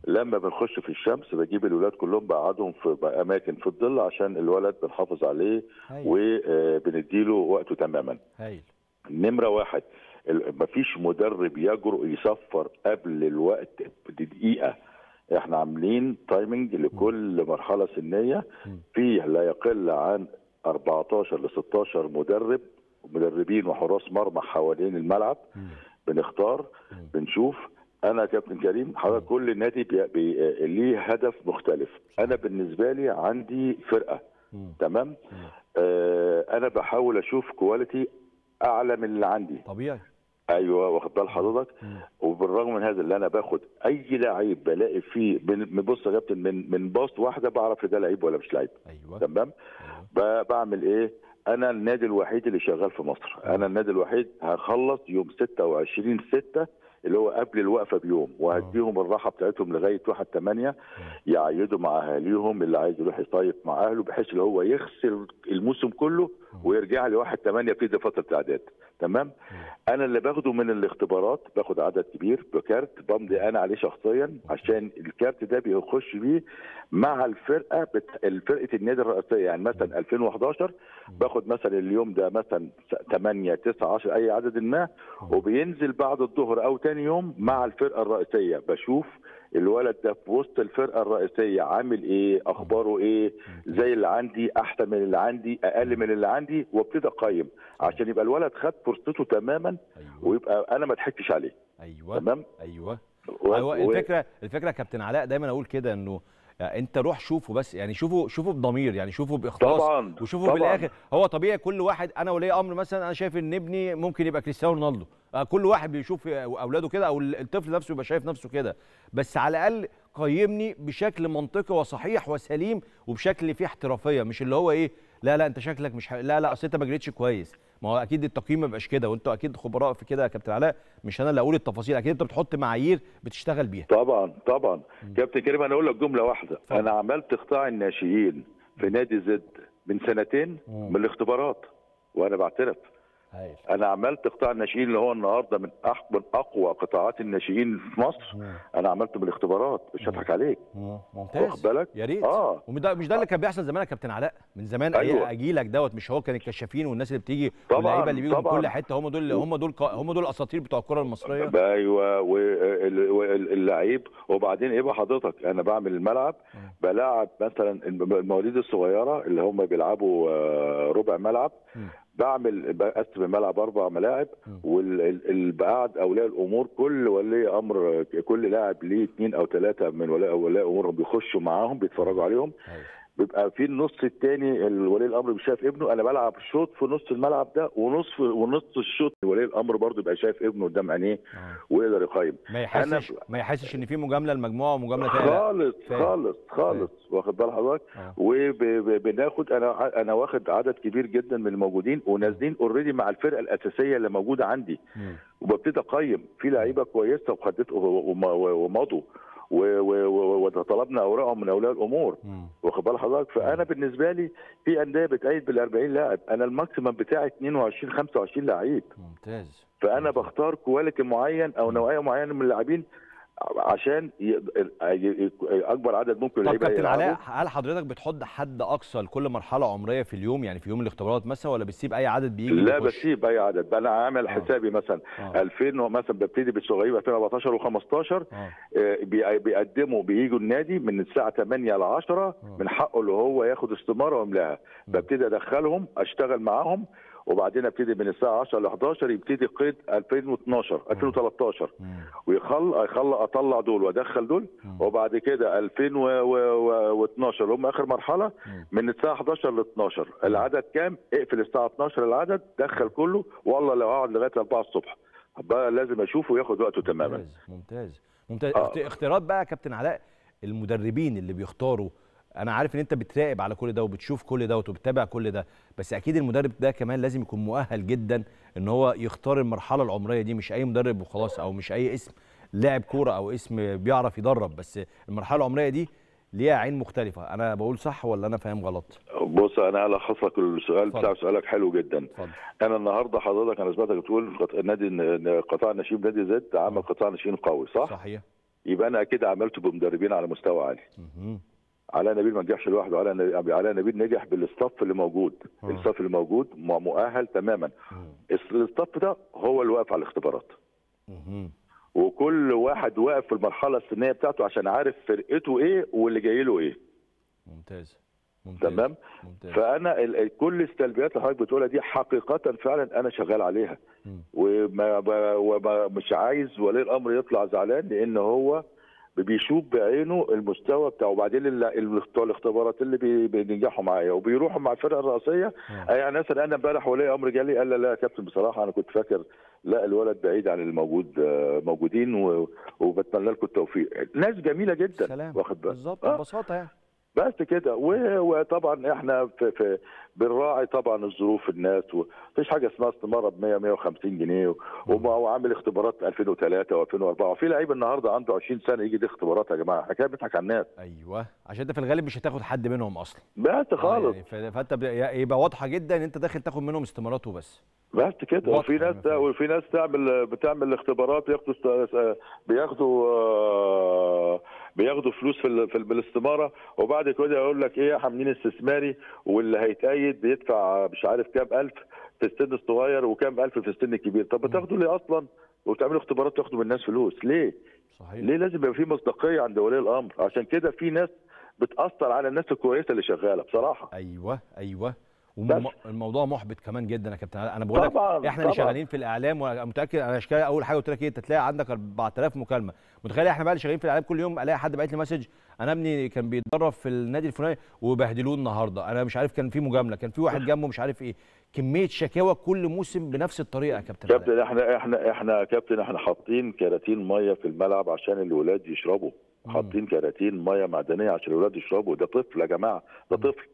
لما بنخش في الشمس بجيب الولاد كلهم بقعدهم في اماكن في الظل عشان الولد بنحافظ عليه وبنديله وقته تماما. هايل. نمره واحد، مفيش مدرب يجرؤ يصفر قبل الوقت بدقيقه. احنا عاملين تايمنج لكل مرحله سنيه فيه لا يقل عن أربعتاشر لستاشر مدرب، مدربين وحراس مرمى حوالين الملعب. م. بنختار، م. بنشوف. انا كابتن كريم حضرتك، كل نادي بي... بي... ليه هدف مختلف. انا بالنسبه لي عندي فرقه. م. تمام. م. آه انا بحاول اشوف كواليتي اعلى من اللي عندي طبيعي. ايوه، واخد بال حضرتك. وبالرغم من هذا اللي انا باخد اي لعيب بلاقي فيه، بص يا كابتن، من من باص واحده بعرف ده لعيب ولا مش لعيب. ايوه تمام. أيوة. بعمل ايه؟ انا النادي الوحيد اللي شغال في مصر. انا النادي الوحيد هخلص يوم ستة وعشرين ستة اللي هو قبل الوقفه بيوم، وهديهم الراحه بتاعتهم لغايه واحد تمانية يعيدوا مع اهاليهم، اللي عايز يروح يصيف مع اهله بحيث اللي هو يغسل الموسم كله ويرجع لي واحد تمانية في دي فتره اعداد. تمام. انا اللي باخده من الاختبارات باخد عدد كبير بكارت بمضي انا عليه شخصيا، عشان الكارت ده بيخش بيه مع الفرقه بت... فرقه النادي الرئيسيه. يعني مثلا ألفين وحداشر باخد مثلا اليوم ده مثلا تمانية تسعة عشرة اي عدد ما، وبينزل بعد الظهر او تاني يوم مع الفرقه الرئيسيه، بشوف الولد ده في وسط الفرقه الرئيسيه عامل ايه، اخباره ايه، زي اللي عندي، احسن من اللي عندي، اقل من اللي عندي، وابتدي اقيم عشان يبقى الولد خد فرصته تماما. أيوة. ويبقى انا ما ضحكتش عليه. ايوه تمام. ايوه و... ايوه الفكره الفكره يا كابتن علاء، دايما اقول كده انه يعني انت روح شوفه بس، يعني شوفه شوفه بضمير، يعني شوفه باخلاص. طبعا وشوفه طبعاً. بالاخر هو طبيعي كل واحد، انا ولي امر مثلا انا شايف ان ابني ممكن يبقى كريستيانو رونالدو، كل واحد بيشوف اولاده كده او الطفل نفسه يبقى شايف نفسه كده، بس على الاقل قيمني بشكل منطقي وصحيح وسليم وبشكل فيه احترافيه، مش اللي هو ايه لا لا انت شكلك مش ح... لا لا اصل انت ما جريتش كويس. ما هو اكيد التقييم ما بيبقاش كده، وانتوا اكيد خبراء في كده يا كابتن علاء، مش انا اللي اقول التفاصيل، اكيد انت بتحط معايير بتشتغل بيها. طبعا طبعا كابتن كريم، انا اقول لك جمله واحده. طبعا. انا عملت قطاع الناشئين في نادي زد من سنتين من الاختبارات، وانا بعترف. هايل. انا عملت قطاع الناشئين اللي هو النهارده من من اقوى قطاعات الناشئين في مصر. مم. انا عملته بالاختبارات، مش هضحك عليك. مم. ممتاز، واخد بالك؟ يا ريت. اه ومش ده اللي كان بيحصل زمان يا كابتن علاء، من زمان. أيوة. اجيلك دوت، مش هو كان الكشافين والناس اللي بتيجي واللعيبه اللي بيجوا من كل حته، هم دول هم دول هم دول الاساطير بتوع الكره المصريه. ايوه، واللعيب. وبعدين ايه بقى حضرتك، انا بعمل الملعب بلاعب مثلا المواليد الصغيره اللي هم بيلعبوا ربع ملعب. مم. بعمل بقسم الملعب اربع ملاعب، والبعاد اولياء الامور كل ولي امر، كل لاعب ليه اثنين او ثلاثه من اولياء امورهم بيخشوا معاهم بيتفرجوا عليهم. هاي. بيبقى في النص الثاني ولي الامر بيشاف ابنه، انا بلعب شوط في نص الملعب ده، ونصف ونص الشوط ولي الامر برضه يبقى شايف ابنه قدام عينيه ويقدر يقيم. ما يحسش ما يحسش ان في مجامله لمجموعه ومجامله ثانيه خالص خالص خالص، واخد بال حضرتك؟ وبناخد انا انا واخد عدد كبير جدا من الموجودين ونازلين اوريدي مع الفرقه الاساسيه اللي موجوده عندي، وببتدي اقيم في لعيبه كويسه وخدت ومضوا وطلبنا اوراقهم من اولياء الامور، واخد بال حضرتك؟ فانا بالنسبه لي في انديه بتقيد بال أربعين لاعب، انا الماكسيمم بتاعي اتنين وعشرين خمسة وعشرين لعيب. ممتاز. فانا بختار كواليتي معين او نوعيه معينه من اللاعبين عشان اكبر عدد ممكن لعيبه. طب كابتن علاء، هل حضرتك بتحط حد اقصى لكل مرحله عمريه في اليوم، يعني في يوم الاختبارات مثلا، ولا بتسيب اي عدد بيجي؟ لا بسيب اي عدد، انا عامل حسابي مثلا ألفين مثلا ببتدي بالصغير ألفين وأربعتاشر وخمستاشر بيقدموا بييجوا النادي من الساعه تمانية لعشرة، من حقه اللي هو ياخد استماره ويملاها، ببتدي ادخلهم اشتغل معاهم، وبعدين ابتدي من الساعه عشرة لحداشر يبتدي قيد ألفين واتناشر ألفين وتلتاشر ويخل اطلع دول وادخل دول، وبعد كده ألفين واتناشر اللي هم اخر مرحله من الساعه حداشر لاتناشر العدد كام، اقفل الساعه اتناشر العدد، دخل كله، والله لو اقعد لغايه أربعة الصبح بقى لازم اشوفه وياخد وقته تماما. ممتاز ممتاز. آه. اختيارات بقى كابتن علاء المدربين اللي بيختاروا، أنا عارف إن أنت بتراقب على كل ده وبتشوف كل ده وبتتابع كل ده، بس أكيد المدرب ده كمان لازم يكون مؤهل جدا إن هو يختار المرحلة العمرية دي، مش أي مدرب وخلاص، أو مش أي اسم لاعب كورة أو اسم بيعرف يدرب، بس المرحلة العمرية دي ليها عين مختلفة. أنا بقول صح ولا أنا فاهم غلط؟ بص أنا ألخص لك السؤال بتاع سؤالك حلو جدا. فضل. أنا النهاردة حضرتك أنا سمعتك بتقول نادي قطاع ناشئين نادي زد عمل قطاع ناشئين قوي، صح؟ صحيح. يبقى أنا أكيد عملته بمدربين على مستوى عالي. اها. علاء نبيل ما نجحش لوحده، علاء نبيل نجح بالاستاف اللي موجود، الاستاف اللي موجود مؤهل تماما. الاستاف ده هو اللي واقف على الاختبارات. وكل واحد واقف في المرحله السنيه بتاعته عشان عارف فرقته ايه واللي جاي له ايه. ممتاز. ممتاز. تمام؟ ممتاز. فانا كل السلبيات اللي حضرتك بتقولها دي حقيقه فعلا انا شغال عليها. ومش عايز ولي الامر يطلع زعلان لان هو بيشوف بعينه المستوى بتاعه، وبعدين الاختبارات اللي بينجحوا معايا وبيروحوا مع الفرقه الرئيسيه. يعني مثلا انا امبارح ولي امر جالي قال لا يا كابتن بصراحه انا كنت فاكر لا الولد بعيد عن الموجود موجودين وبتمنى لكم التوفيق. ناس جميله جدا. سلام. واخد بالك بالظبط ببساطه يعني. بس كده. وطبعا احنا في, في بنراعي طبعا الظروف الناس، ومفيش حاجه اسمها استماره ب مية مية وخمسين جنيه، وعامل اختبارات ألفين وتلاتة وألفين وأربعة، وفي لعيب النهارده عنده عشرين سنه يجي دي اختبارات يا جماعه، احنا كده بنضحك على الناس. ايوه عشان انت في الغالب مش هتاخد حد منهم اصلا. بس خالص. يعني فانت يبقى واضحه جدا ان انت داخل تاخد منهم استمارات وبس. بس كده. وفي ناس وفي ناس تعمل بتعمل اختبارات ياخدوا بياخدوا بياخدوا فلوس في في بالاستماره، وبعد كده يقول لك ايه حاملين استثماري، واللي هيتأيد بيدفع مش عارف كام الف في السن الصغير وكام الف في السن الكبير. طب بتاخدوا ليه اصلا وبتعملوا اختبارات تاخدوا من الناس فلوس ليه؟ صحيح. ليه لازم يبقى في مصداقيه عند ولي الامر، عشان كده في ناس بتأثر على الناس الكويسه اللي شغاله بصراحه. ايوه ايوه. والموضوع محبط كمان جدا يا كابتن. انا بقول لك احنا اللي شغالين في الاعلام، وانا متاكد انا اشكال اول حاجه قلت لك ايه، انت تلاقي عندك أربعة آلاف مكالمه، متخيل احنا بقى اللي شغالين في الاعلام كل يوم الاقي حد باعت لي مسج انا ابني كان بيتدرب في النادي الفلاني وبهدلوه النهارده، انا مش عارف كان في مجامله، كان في واحد جنبه مش عارف ايه، كميه شكاوى كل موسم بنفس الطريقه يا كابتن. كابتن احنا احنا احنا كابتن احنا حاطين كراتين ميه في الملعب عشان الولاد يشربوا، حاطين كراتين ميه معدنيه عشان الولاد يشربوا، ده طفل يا جماعه، ده طفل.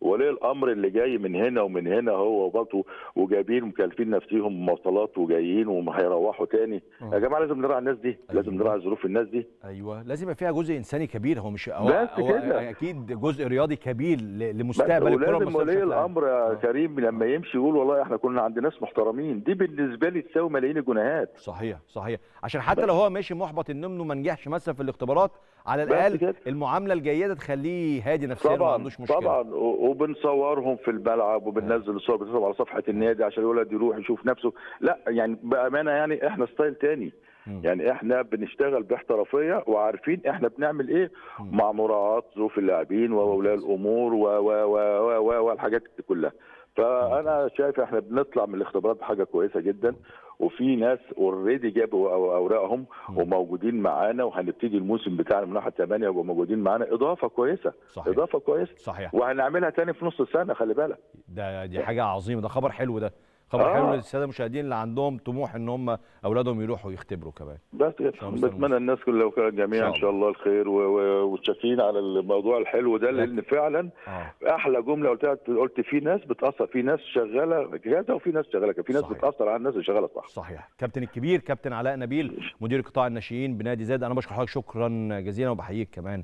وليه الامر اللي جاي من هنا ومن هنا هو وبطه وجايبين مكلفين نفسيهم مواصلات وجايين وهيروحوا تاني. أوه. يا جماعه لازم نراعي الناس دي. أيوة. لازم نراعي ظروف الناس دي. ايوه لازم يبقى فيها جزء انساني كبير، هو مش هو, هو اكيد جزء رياضي كبير لمستقبل الكره المصريه. وليه الامر يا كريم لما يمشي يقول والله احنا كنا عند ناس محترمين، دي بالنسبه لي تساوي ملايين الجنيهات. صحيح صحيح. عشان حتى لو هو ماشي محبط ان ابنه ما نجحش مثلا في الاختبارات، على الاقل المعامله الجيده تخليه هادي نفسيا ما عندوش مشكله. طبعا طبعا. وبنصورهم في الملعب وبننزل الصور بتنزل على صفحه النادي عشان الولد يروح يشوف نفسه. لا يعني بامانه يعني احنا ستايل تاني. م. يعني احنا بنشتغل باحترافيه وعارفين احنا بنعمل ايه، م. مع مراعاه ظروف اللاعبين واولياء الامور و و والحاجات دي كلها. فانا شايف احنا بنطلع من الاختبارات بحاجه كويسه جدا، وفي ناس اوريدي جابوا اوراقهم وموجودين معانا، وهنبتدي الموسم بتاعنا من ناحيه تمانية ويبقوا موجودين معانا. اضافه كويسه. صحيح. اضافه كويسه. صحيح. وهنعملها تاني في نص السنه، خلي بالك. ده دي حاجه عظيمه، ده خبر حلو، ده خبر آه. حلو للساده المشاهدين اللي عندهم طموح ان هم اولادهم يروحوا يختبروا كمان. بس بتمنى الناس كلها جميعا ان شاء الله الخير، ومتشكرين على الموضوع الحلو ده، لان فعلا آه. احلى جمله قلتها، قلت في ناس بتاثر، في ناس شغاله كده وفي ناس شغاله كده، في ناس بتاثر على الناس اللي شغاله. صح. صحيح. كابتن الكبير كابتن علاء نبيل مدير قطاع الناشئين بنادي زد، انا بشكر حضرتك شكرا جزيلا، وبحييك كمان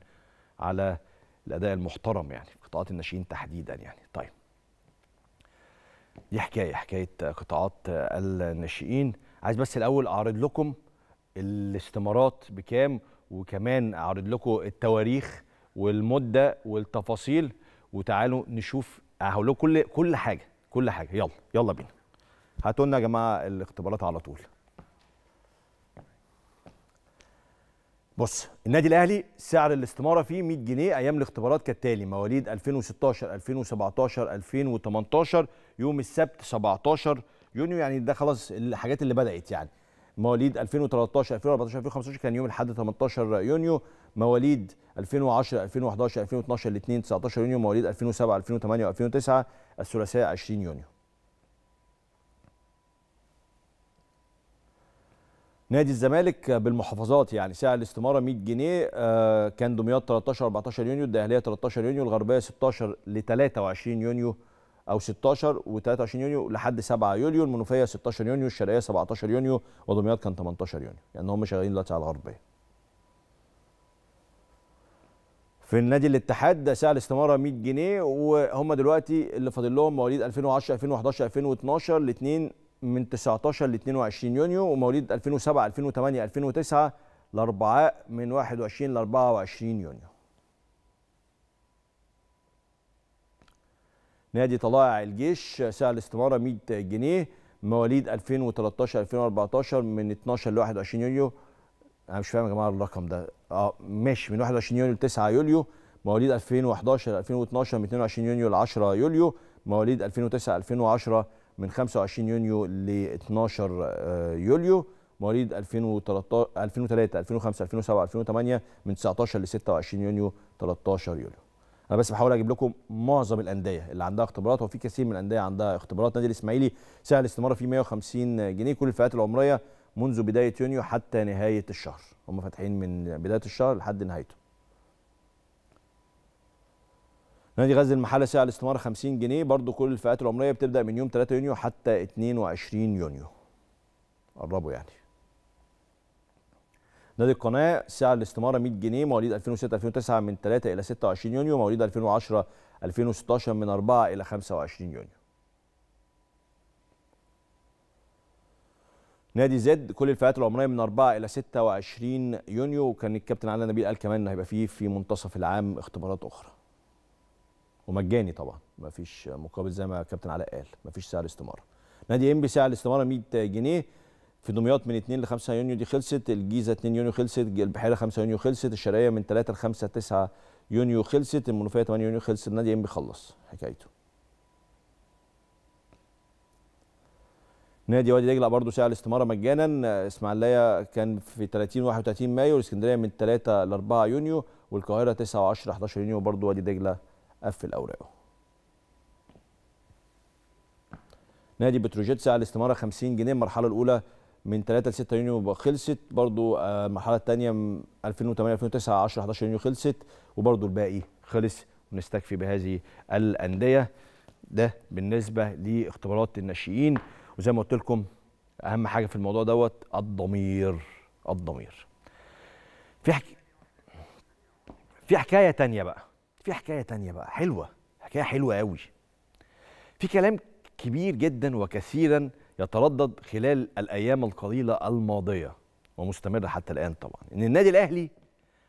على الاداء المحترم يعني في قطاعات الناشئين تحديدا يعني. طيب دي حكايه حكايه قطاعات الناشئين. عايز بس الاول اعرض لكم الاستمارات بكام، وكمان اعرض لكم التواريخ والمده والتفاصيل، وتعالوا نشوف هقول لكم كل كل حاجه كل حاجه. يلا يلا بينا، هاتوا لنا يا جماعه الاختبارات على طول. بص، النادي الاهلي سعر الاستماره فيه مية جنيه ايام الاختبارات كالتالي: مواليد ألفين وستاشر ألفين وسبعتاشر ألفين وتمنتاشر، يوم السبت سبعتاشر يونيو، يعني ده خلاص الحاجات اللي بدات يعني. مواليد ألفين وتلتاشر ألفين وأربعتاشر ألفين وخمستاشر كان يوم الأحد تمنتاشر يونيو، مواليد ألفين وعشرة ألفين وحداشر ألفين واتناشر الاثنين تسعتاشر يونيو، مواليد ألفين وسبعة ألفين وتمانية وألفين وتسعة الثلاثاء عشرين يونيو. نادي الزمالك بالمحافظات يعني سعر الاستماره مية جنيه، آه كان دمياط تلتاشر أربعتاشر يونيو، الدقهليه تلتاشر يونيو، الغربيه ستاشر ل تلاتة وعشرين يونيو او ستاشر و تلاتة وعشرين يونيو لحد سبعة يوليو، المنوفيه ستاشر يونيو، الشرقيه سبعتاشر يونيو، ودمياط كان تمنتاشر يونيو، يعني هم شغالين دلوقتي على الغربيه. في النادي الاتحاد ده سعر الاستماره مية جنيه، وهم دلوقتي اللي فاضل لهم مواليد ألفين وعشرة ألفين وحداشر ألفين واتناشر الاثنين من تسعتاشر ل اتنين وعشرين يونيو، ومواليد ألفين وسبعة ألفين وتمانية ألفين وتسعة الاربعاء من واحد وعشرين ل أربعة وعشرين يونيو. نادي طلائع الجيش سعر الاستماره مية جنيه، مواليد ألفين وتلتاشر ألفين وأربعتاشر من اتناشر ل واحد وعشرين يونيو. انا مش فاهم يا جماعه الرقم ده، اه ماشي، من واحد وعشرين يونيو ل تسعة يوليو، مواليد ألفين وحداشر ألفين واتناشر من اتنين وعشرين يونيو ل عشرة يوليو، مواليد ألفين وتسعة ألفين وعشرة من خمسة وعشرين يونيو ل اتناشر يوليو، مواليد ألفين وتلاتة ألفين وخمسة ألفين وسبعة ألفين وتمانية من تسعتاشر ل ستة وعشرين يونيو تلتاشر يوليو. انا بس بحاول اجيب لكم معظم الانديه اللي عندها اختبارات، وفي كثير من الانديه عندها اختبارات. نادي الاسماعيلي سعر الاستماره فيه مية وخمسين جنيه، كل الفئات العمريه منذ بدايه يونيو حتى نهايه الشهر، هم فاتحين من بدايه الشهر لحد نهايته. نادي غزل المحله سعر الاستماره خمسين جنيه، برضو كل الفئات العمريه بتبدا من يوم تلاتة يونيو حتى اتنين وعشرين يونيو، قربوا يعني. نادي القناه سعر الاستماره مية جنيه، مواليد ألفين وستة ألفين وتسعة من تلاتة الى ستة وعشرين يونيو، مواليد ألفين وعشرة ألفين وستاشر من أربعة الى خمسة وعشرين يونيو. نادي زد كل الفئات العمريه من أربعة الى ستة وعشرين يونيو، وكان الكابتن علاء نبيل قال كمان ان هيبقى فيه في منتصف العام اختبارات اخرى ومجاني طبعا، مفيش مقابل زي ما كابتن علاء قال، مفيش سعر استماره. نادي انبي سعر الاستماره مية جنيه، في دمياط من اتنين ل خمسة يونيو دي خلصت، الجيزه اتنين يونيو خلصت، البحيره خمسة يونيو خلصت، الشرقيه من تلاتة ل خمسة تسعة يونيو خلصت، المنوفيه تمانية يونيو خلصت. نادي انبي خلص حكايته. نادي وادي دجله برضه سعر الاستماره مجانا، اسماعيليه كان في تلاتين و واحد وتلاتين مايو، والاسكندريه من تلاتة ل أربعة يونيو، والقاهره تسعة و عشرة حداشر يونيو، برضه وادي دجله قفل اوراقه. نادي بتروجيت سعر الاستماره خمسين جنيه، المرحله الاولى من تلاتة ل ستة يونيو خلصت، برضو المرحله الثانيه من ألفين وتمانية ألفين وتسعة عشرة حداشر يونيو خلصت، وبرضو الباقي خلص، ونستكفي بهذه الانديه. ده بالنسبه لاختبارات الناشئين، وزي ما قلت لكم اهم حاجه في الموضوع دوت الضمير. الضمير في حك... في حكايه ثانيه بقى، في حكايه ثانيه بقى حلوه، حكايه حلوه قوي. في كلام كبير جدا وكثيرا يتردد خلال الايام القليله الماضيه ومستمر حتى الان طبعا، ان النادي الاهلي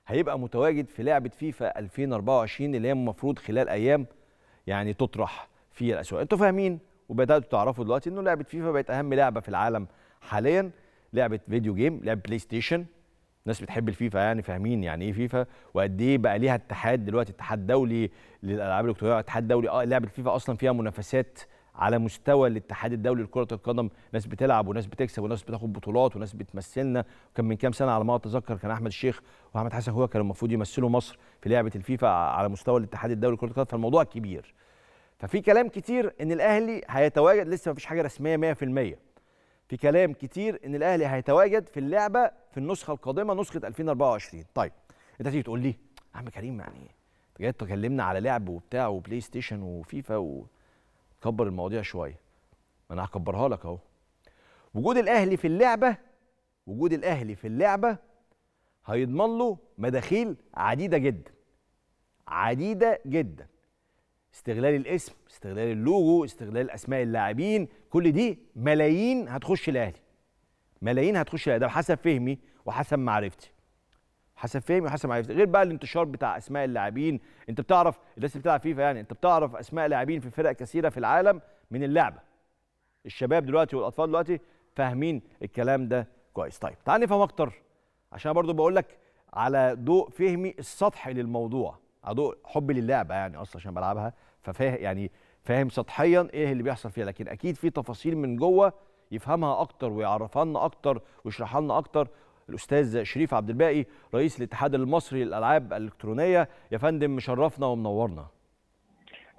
هيبقى متواجد في لعبه فيفا ألفين وأربعة وعشرين اللي هي المفروض خلال ايام يعني تطرح في الاسواق. انتوا فاهمين وبداتوا تعرفوا دلوقتي انه لعبه فيفا بقت اهم لعبه في العالم حاليا، لعبه فيديو جيم، لعبه بلاي ستيشن. الناس بتحب الفيفا يعني، فاهمين يعني ايه فيفا وقد ايه بقى ليها اتحاد دلوقتي، اتحاد دولي للالعاب الالكترونيه، اتحاد دولي. اه لعبه فيفا اصلا فيها منافسات على مستوى الاتحاد الدولي لكرة القدم، ناس بتلعب وناس بتكسب وناس بتاخد بطولات وناس بتمثلنا. وكان من كام سنة على ما أتذكر كان أحمد الشيخ وأحمد حسن هو كانوا المفروض يمثلوا مصر في لعبة الفيفا على مستوى الاتحاد الدولي لكرة القدم، فالموضوع كبير. ففي كلام كتير إن الأهلي هيتواجد، لسه مفيش حاجة رسمية مية في المية. في كلام كتير إن الأهلي هيتواجد في اللعبة في النسخة القادمة نسخة ألفين وأربعة وعشرين. طيب أنت هتيجي تقول لي يا عم كريم يعني أنت جاي تكلمنا على لعب وبتاع وبلاي ستيشن وفيفا و... كبر المواضيع شويه. انا هكبرها لك اهو. وجود الاهلي في اللعبه، وجود الاهلي في اللعبه هيضمن له مداخيل عديده جدا. عديده جدا. استغلال الاسم، استغلال اللوجو، استغلال اسماء اللاعبين، كل دي ملايين هتخش الاهلي. ملايين هتخش الاهلي، ده بحسب فهمي وحسب معرفتي. حسب فهمي وحسب معرفتي، غير بقى الانتشار بتاع اسماء اللاعبين، انت بتعرف الناس اللي بتلعب فيفا يعني، انت بتعرف اسماء لاعبين في فرق كثيره في العالم من اللعبه. الشباب دلوقتي والاطفال دلوقتي فاهمين الكلام ده كويس. طيب تعال نفهم اكتر، عشان برضو بقول لك على ضوء فهمي السطحي للموضوع، على ضوء حبي للعبه يعني اصلا عشان بلعبها، ففاهم يعني فاهم سطحيا ايه اللي بيحصل فيها، لكن اكيد في تفاصيل من جوه يفهمها اكتر ويعرفها لنا اكتر ويشرحها لنا اكتر الاستاذ شريف عبد الباقي رئيس الاتحاد المصري للالعاب الالكترونيه. يا فندم مشرفنا ومنورنا.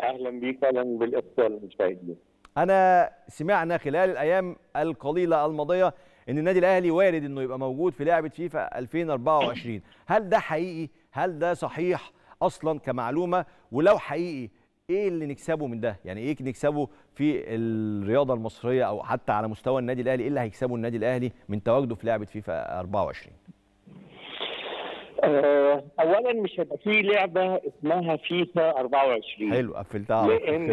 اهلا بيك. اهلا بالاتصال المشاهدين. انا سمعنا خلال الايام القليله الماضيه ان النادي الاهلي وارد انه يبقى موجود في لعبه فيفا ألفين وأربعة وعشرين، هل ده حقيقي؟ هل ده صحيح اصلا كمعلومه؟ ولو حقيقي ايه اللي نكسبه من ده؟ يعني ايه نكسبه في الرياضه المصريه او حتى على مستوى النادي الاهلي؟ ايه اللي هيكسبه النادي الاهلي من تواجده في لعبه فيفا أربعة وعشرين؟ اولا مش هيبقى في لعبه اسمها فيفا أربعة وعشرين. حلو قفلتها. لان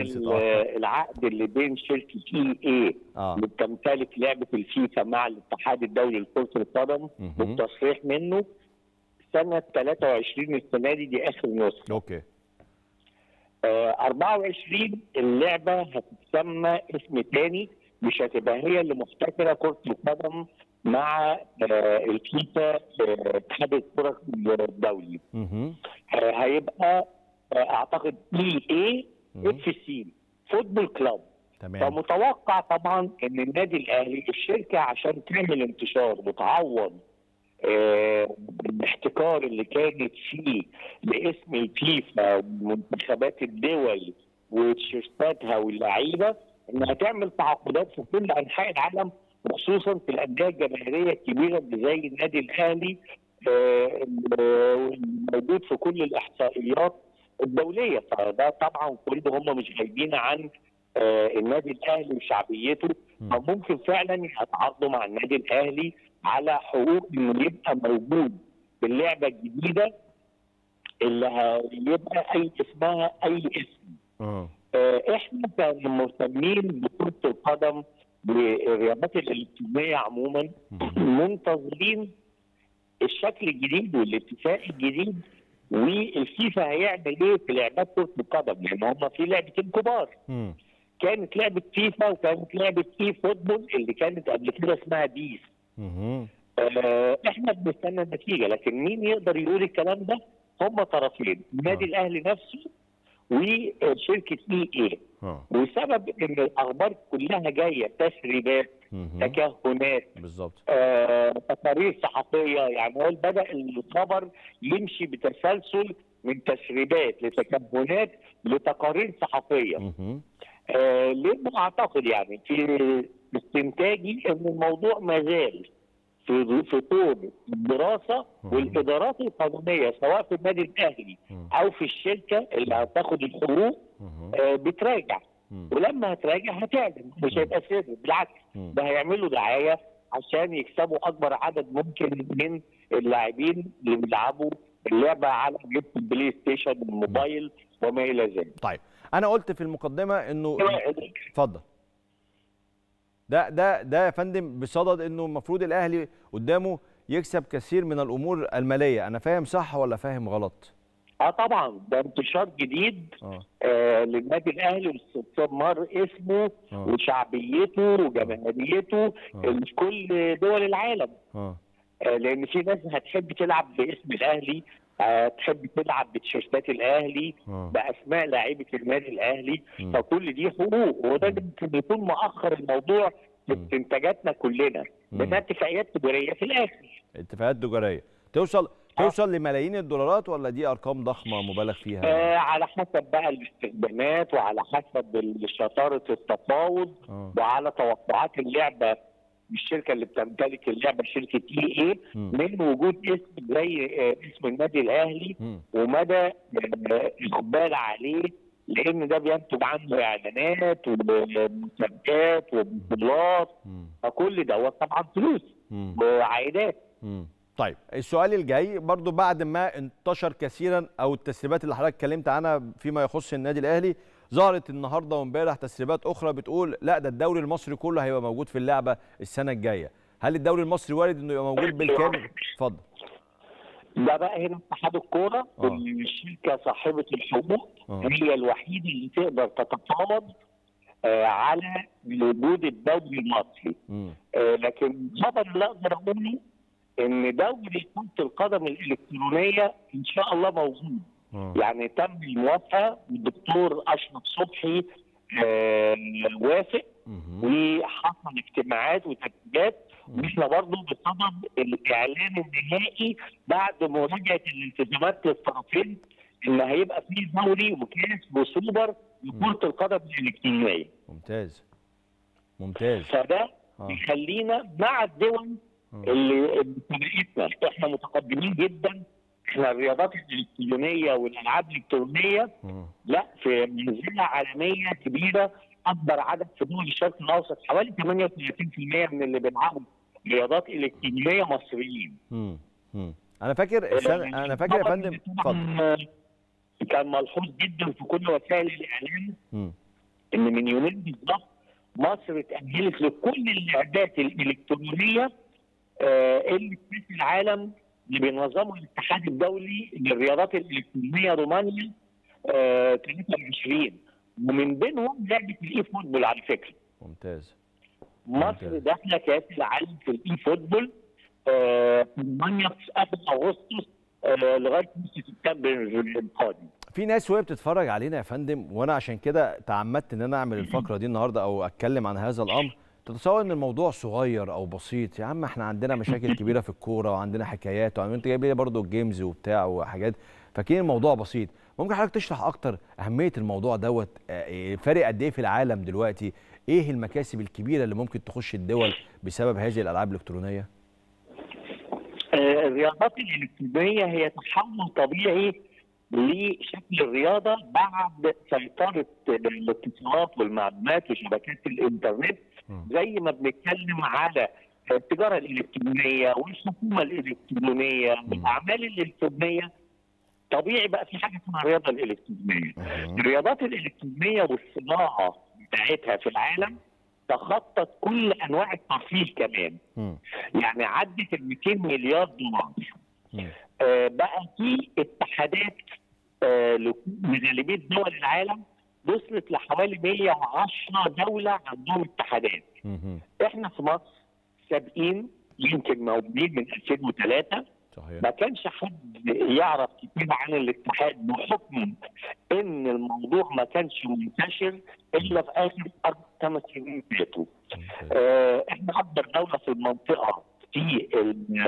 العقد اللي بين شركه اي اي اللي بتمتلك لعبه الفيفا مع الاتحاد الدولي لكره القدم والتصريح منه سنه ثلاثة وعشرين السنه دي، دي اخر نسخه. اوكي. أربعة وعشرين اللعبه هتتسمى اسم ثاني، مش هتبقى هي اللي محتكره كره القدم مع الفيفا اتحاد الكره الدولي. هيبقى اعتقد اي اي اف سي فوتبول كلاب. تمام. فمتوقع طبعا ان النادي الاهلي الشركه عشان تعمل انتشار وتعوض الاحتكار اللي كانت فيه باسم الفيفا ومنتخبات الدول وتيشيرتاتها واللعيبه، انها تعمل تعاقدات في كل انحاء العالم، وخصوصا في الانديه الجماهيريه الكبيره اللي زي النادي الاهلي موجود في كل الاحصائيات الدوليه. فده طبعا كله هم مش غايبين عن النادي الاهلي وشعبيته، فممكن فعلا يتعاقدوا مع النادي الاهلي على حقوق انه يبقى موجود باللعبه الجديده اللي هيبقى اي اسمها اي اسم. اه احنا كنا مهتمين بكره القدم بالرياضات الالكترونيه عموما، منتظرين الشكل الجديد والاتفاق الجديد والفيفا هيعمل ايه في لعبات كره القدم، لان هم في لعبتين كبار. م. كانت لعبه فيفا وكانت لعبه اي فوتبول اللي كانت قبل كده اسمها بيس. آه احنا بنستنى النتيجه، لكن مين يقدر يقول الكلام ده؟ هم طرفين، النادي الاهلي نفسه وشركه اي اي. وسبب ان الاخبار كلها جايه تسريبات، تكهنات، بالظبط، تقارير آه صحفيه، يعني هو بدا الخبر يمشي بتسلسل من تسريبات لتكهنات لتقارير صحفيه. آه لانه اعتقد يعني في استنتاجي ان الموضوع ما زال في في طور الدراسه والادارات القانونيه سواء في النادي الاهلي او في الشركه اللي هتاخد الحقوق آه بتراجع، ولما هتراجع هتعلن، مش هيبقى سر، بالعكس ده هيعملوا دعايه عشان يكسبوا اكبر عدد ممكن من اللاعبين اللي بيلعبوا اللعبه على اجهزه البلاي ستيشن والموبايل وما الى ذلك. طيب انا قلت في المقدمه انه اتفضل. ده ده ده يا فندم بصدد انه المفروض الاهلي قدامه يكسب كثير من الامور الماليه، انا فاهم صح ولا فاهم غلط؟ اه طبعا ده انتشار جديد آه. آه للنادي الاهلي واستثمار اسمه آه. وشعبيته وجماهيريته آه. في كل دول العالم. آه. آه لان في ناس هتحب تلعب باسم الاهلي، هتحب تلعب بتيشيرتات الاهلي، آه. باسماء لاعيبه النادي الاهلي، م. فكل دي حقوق، وده ممكن يكون مؤخر الموضوع في استنتاجاتنا كلنا، لانها اتفاقيات تجاريه في الاخر. اتفاقيات تجاريه توصل توصل لملايين الدولارات ولا دي ارقام ضخمه مبالغ فيها؟ آه على حسب بقى الاستخدامات وعلى حسب شطاره التفاوض آه. وعلى توقعات اللعبه الشركه اللي بتمتلك اللعبه شركه اي اي من وجود اسم زي اسم النادي الاهلي م. ومدى الاقبال عليه، لان ده بينتج عنه اعلانات ومسابقات وبطولات، فكل دوت طبعا فلوس وعائدات. طيب السؤال الجاي برضو بعد ما انتشر كثيرا او التسريبات اللي حضرتك اتكلمت عنها فيما يخص النادي الاهلي، ظهرت النهارده وامبارح تسريبات اخرى بتقول لا ده الدوري المصري كله هيبقى موجود في اللعبه السنه الجايه، هل الدوري المصري وارد انه يبقى موجود بالكامل؟ اتفضل. ده بقى هنا اتحاد الكوره والشركه صاحبه الحقوق هي الوحيده اللي تقدر تتطلب آه على وجود الدوري المصري. آه لكن طبعا اللي اقدر اقوله ان دوري كره القدم الالكترونيه ان شاء الله موجود. أوه. يعني تم الموافقه والدكتور اشرف صبحي آه وافق وحصل اجتماعات وترتيبات، واحنا برضه بصدد الاعلان النهائي بعد مراجعه الالتزامات للطرفين اللي هيبقى فيه دوري وكاس وسوبر لكره القدم الالكترونيه. ممتاز ممتاز. فده يخلينا مع الدول اللي بتاعتنا احنا متقدمين جدا. احنا الرياضات الالكترونيه والالعاب الالكترونيه لا في منزله عالميه كبيره. اكبر عدد في دول الشرق الاوسط حوالي ثمانية وثلاثين بالمئة من اللي بيلعبوا رياضات الكترونيه مصريين. امم امم انا فاكر سنة... انا فاكر يا فندم اتفضل. كان ملحوظ جدا في كل وسائل الاعلام ان من يومين بالظبط مصر اتاهلت لكل اللعبات الالكترونيه آه اللي في كاس العالم اللي بينظمها الاتحاد الدولي للرياضات الالكترونيه رومانيا آه ثلاثة وعشرين، ومن بينهم لعبه الاي فوتبول على فكره. ممتاز. مصر داخله كاس العالم في الاي فوتبول آه رومانيا في اخر اغسطس آه لغايه نص سبتمبر القادم. في ناس وهي بتتفرج علينا يا فندم، وانا عشان كده تعمدت ان انا اعمل الفقره دي النهارده او اتكلم عن هذا الامر، تتصور ان الموضوع صغير او بسيط. يا عم احنا عندنا مشاكل كبيره في الكوره وعندنا حكايات، وانت جايب لي برضه الجيمز وبتاع وحاجات، فاكرين الموضوع بسيط. ممكن حضرتك تشرح اكتر اهميه الموضوع دوت، فارق قد ايه في العالم دلوقتي؟ ايه المكاسب الكبيره اللي ممكن تخش الدول بسبب هذه الالعاب الالكترونيه؟ الرياضات الالكترونيه هي تحول طبيعي لشكل الرياضه بعد سيطره الاتصالات والمعلومات وشبكات الانترنت. زي ما بنتكلم على التجاره الالكترونيه والحكومه الالكترونيه والاعمال الالكترونيه، طبيعي بقى في حاجه اسمها الرياضه الالكترونيه. الرياضات الالكترونيه والصناعه بتاعتها في العالم تخطط كل انواع الترفيه كمان. مم. يعني عدت ال مئتين مليار دولار. آه بقى في اتحادات آه لغالبيه دول العالم وصلت لحوالي مئة وعشرة دولة عندهم اتحادات. احنا في مصر سابقين، يمكن موجودين من ألفين وثلاثة. صحيح. ما كانش حد يعرف كتير عن الاتحاد بحكم ان الموضوع ما كانش منتشر الا في اخر اربع خمس سنين فاتوا. اه احنا اكبر دوله في المنطقه في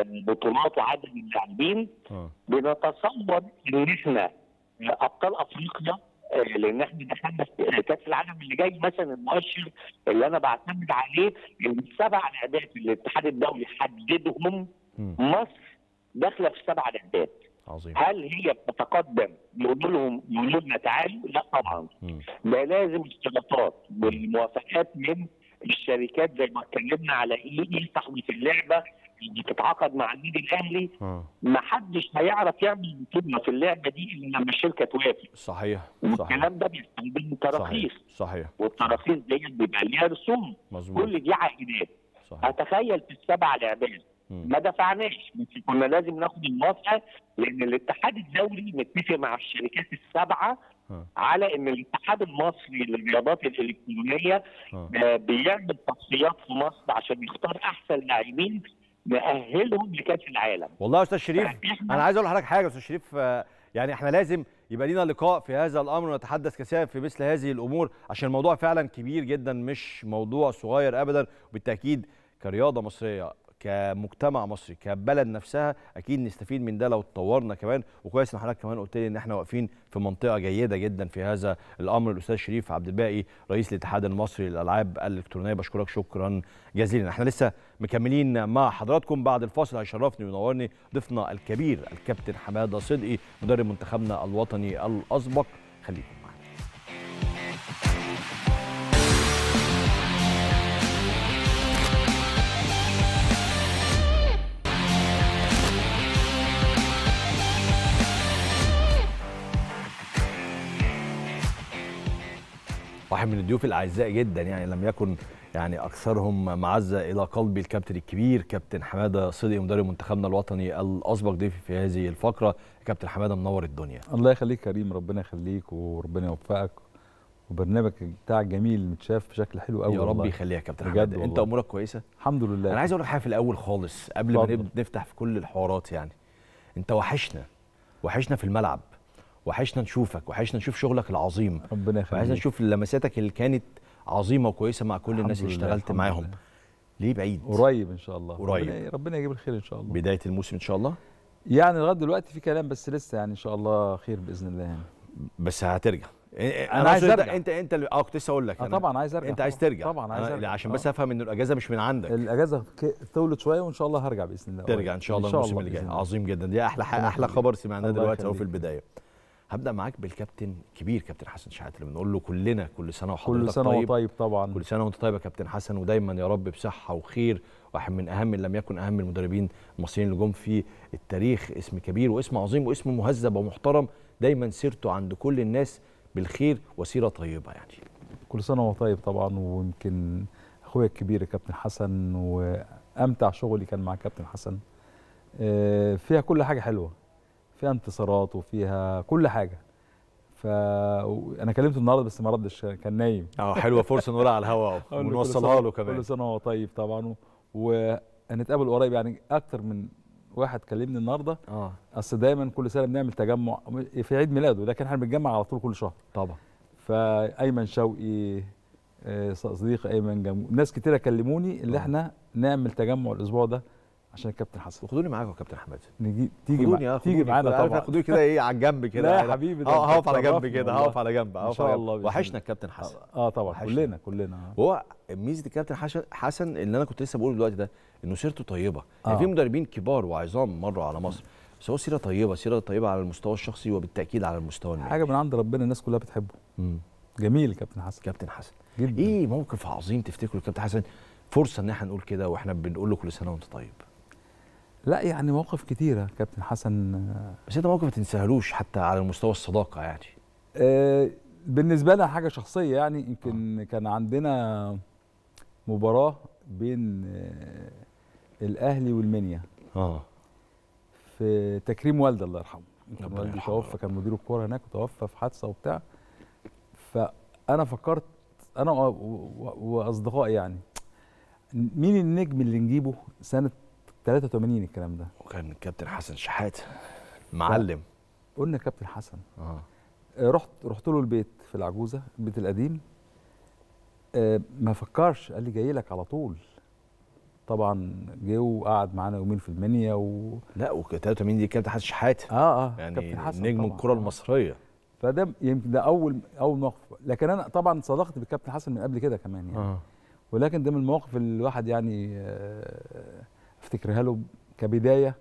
البطولات وعدد اللاعبين. بنتصور ان احنا ابطال افريقيا، لان احنا دخلنا في كاس العالم اللي جاي مثلا. المؤشر اللي انا بعتمد عليه ان السبع لعبات اللي الاتحاد الدولي حددهم مصر داخله في سبع لعبات. عظيم. هل هي بتتقدم يقولوا لهم يقولوا لنا تعالوا؟ لا طبعا. مم. ده لازم اشتراطات والموافقات من الشركات زي ما اتكلمنا على ايه يفتحوا في اللعبه دي تتعاقد مع النادي الاهلي. ما حدش هيعرف يعمل بطوله في اللعبه دي الا لما الشركه توافق. صحيح. والكلام ده بيستخدم تراخيص. صحيح. والتراخيص دي بيبقى ليها رسوم. مظبوط. كل دي عائدات. صحيح. هتخيل في السبع لعبات ما دفعناش، بس كنا لازم ناخد الموافقه، لان الاتحاد الدولي متفق مع الشركات السبعه م. على ان الاتحاد المصري للرياضات الالكترونيه بيعمل تصفيات في مصر عشان يختار احسن لاعبين نأهلهم لكاس العالم. والله يا استاذ شريف انا عايز اقول لحضرتك حاجه يا استاذ شريف، يعني احنا لازم يبقى لينا لقاء في هذا الامر ونتحدث كثيرا في مثل هذه الامور، عشان الموضوع فعلا كبير جدا، مش موضوع صغير ابدا. وبالتاكيد كرياضه مصريه، كمجتمع مصري، كبلد نفسها، اكيد نستفيد من ده لو اتطورنا كمان. وكويس ان حضرتك كمان قلت لي ان احنا واقفين في منطقه جيده جدا في هذا الامر. الاستاذ شريف عبد الباقي رئيس الاتحاد المصري للالعاب الالكترونيه، بشكرك شكرا جزيلا. احنا لسه مكملين مع حضراتكم بعد الفاصل. هيشرفني وينورني ضيفنا الكبير الكابتن حماده صدقي مدرب منتخبنا الوطني الاسبق. خليكم واحد من الضيوف الاعزاء جدا، يعني لم يكن يعني اكثرهم معزه الى قلبي الكابتن الكبير كابتن حماده صدقي مدرب منتخبنا الوطني الاسبق ضيفي في هذه الفقره. كابتن حماده منور الدنيا. الله يخليك كريم، ربنا يخليك وربنا يوفقك، وبرنامج بتاعك جميل متشاف بشكل حلو قوي يا رب يخليك يا كابتن حماده. انت امورك كويسه؟ الحمد لله. انا عايز اقول لك حاجه في الاول خالص قبل ما نفتح في كل الحوارات، يعني انت وحشنا وحشنا في الملعب، وحشنا نشوفك، وحشنا نشوف شغلك العظيم، ربنا يخليك، وحشنا نشوف لمساتك اللي كانت عظيمه وكويسه مع كل الناس اللي اشتغلت معاهم. لله. ليه بعيد؟ قريب ان شاء الله، قريب ربنا يجيب الخير ان شاء الله. بدايه الموسم ان شاء الله؟ يعني لغايه دلوقتي في كلام بس لسه، يعني ان شاء الله خير باذن الله يعني. بس هترجع؟ انا, أنا عايز ارجع. انت انت اه كنت لسه اقول لك أنا طبعا عايز ارجع. انت عايز ترجع؟ طبعا عايز ارجع عشان بس افهم ان الاجازه مش من عندك. الاجازه طولت شويه وان شاء الله هرجع باذن الله. ترجع ان شاء الله الموسم اللي جاي. عظيم جدا، دي احلى احلى خبر سمعناه دلوقتي اهو في البدايه. هبدا معاك بالكابتن كبير كابتن حسن شحاته اللي بنقول له كلنا كل سنه وحضرتك طيب. كل سنه وانت طيب. طبعا كل سنه وانت طيب يا كابتن حسن، ودايما يا رب بصحه وخير، واحد من اهم ان لم يكن اهم المدربين المصريين اللي جم في التاريخ. اسم كبير واسم عظيم واسم مهذب ومحترم، دايما سيرته عند كل الناس بالخير وسيره طيبه يعني. كل سنه وانت طيب طبعا، ويمكن اخويا الكبير كابتن حسن، وامتع شغلي كان مع كابتن حسن. فيها كل حاجه حلوه، فيها انتصارات وفيها كل حاجه. فانا كلمته النهارده بس ما ردش، كان نايم. اه حلوه فرصه نقولها على الهواء ونوصلها له كمان. كل سنه وهو طيب طبعا، وهنتقابل قريب يعني. اكتر من واحد كلمني النهارده، اه اصل دايما كل سنه بنعمل تجمع في عيد ميلاده، لكن احنا بنتجمع على طول كل شهر طبعا. فايمن شوقي صديق ايمن جم... ناس كتيره كلموني اللي احنا نعمل تجمع الاسبوع ده عشان الكابتن حسن. خدوني معاكم يا كابتن حماده، نيجي تيجي مع... تيجي معانا طبعا. خدوني كده ايه على الجنب كده. لا يا حبيبي، هقف على جنب كده، هقف على جنب ان شاء الله. وحشنا الكابتن حسن. اه طبعا حشنا. كلنا كلنا هو ميزه الكابتن حسن اللي انا كنت لسه بقوله دلوقتي ده، انه سيرته طيبه. آه. يعني في مدربين كبار وعظام مروا على مصر، بس هو سيره طيبه، سيره طيبه على المستوى الشخصي وبالتاكيد على المستوى المهني. حاجه من عند ربنا، الناس كلها بتحبه. امم جميل كابتن حسن. كابتن حسن جدا. ايه موقف عظيم تفتكره كابتن حسن؟ فرصه ان احنا نقول كده واحنا بنقول له كل سنه وانت طيب. لا يعني مواقف كتيرة كابتن حسن، بس انت موقف ما تنساهلوش حتى على المستوى الصداقة يعني. آه بالنسبة لنا حاجة شخصية يعني. يمكن آه. كان عندنا مباراة بين آه الأهلي والمنيا اه في تكريم والدي الله يرحمه. والدي توفى، كان مدير الكورة هناك وتوفى في حادثة وبتاع. فأنا فكرت أنا وأصدقائي يعني مين النجم اللي نجيبه سنة ثلاثة وثمانين الكلام ده، وكان الكابتن حسن شحاته معلم. قلنا كابتن حسن. اه رحت رحت له البيت في العجوزه، البيت القديم. آه ما فكرش، قال لي جاي لك على طول. طبعا جه وقعد معانا يومين في المنيا و لا و ثلاثة وثمانين دي كابتن حسن شحاته. اه اه يعني نجم الكره المصريه. فده يمكن ده اول اول موقف، لكن انا طبعا صداقتي بالكابتن حسن من قبل كده كمان يعني. آه. ولكن ده من المواقف اللي الواحد يعني آه افتكرها له كبدايه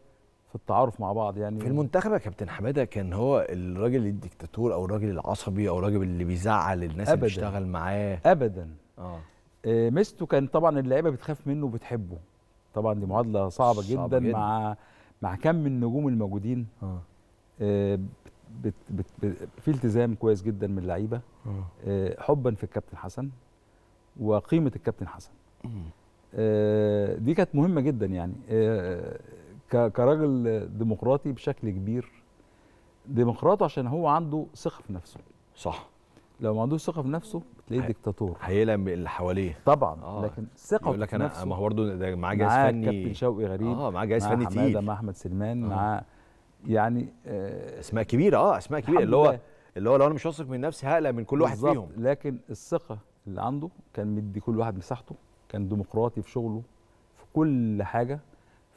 في التعارف مع بعض يعني. في المنتخب يا كابتن حماده كان هو الراجل الدكتاتور او الراجل العصبي او الراجل اللي بيزعل الناس اللي بتشتغل معاه؟ ابدا. اه ميزته كان طبعا اللعيبه بتخاف منه وبتحبه. طبعا دي معادله صعبه جدا, جدا مع مع كم من النجوم الموجودين. اه, آه بت بت بت في التزام كويس جدا من اللعيبه. آه. آه حبا في الكابتن حسن وقيمه الكابتن حسن. آه. دي كانت مهمة جدا يعني كراجل ديمقراطي بشكل كبير. ديمقراطي عشان هو عنده ثقة في نفسه. صح. لو ما عندوش ثقة في نفسه بتلاقيه هي... ديكتاتور. هيلام باللي حواليه. طبعا. آه. لكن ثقة في نفسه. أنا ما هو برضه معاه جهاز فني. معاه كابتن شوقي غريب. اه معاه جهاز فني تقيل. مع حمادة، مع أحمد سلمان، آه. مع يعني آه أسماء كبيرة. اه أسماء كبيرة اللي هو اللي هو لو أنا مش واثق من نفسي هقلق من كل واحد فيهم. لكن الثقة اللي عنده كان مدي كل واحد مساحته. كان ديمقراطي في شغله في كل حاجه،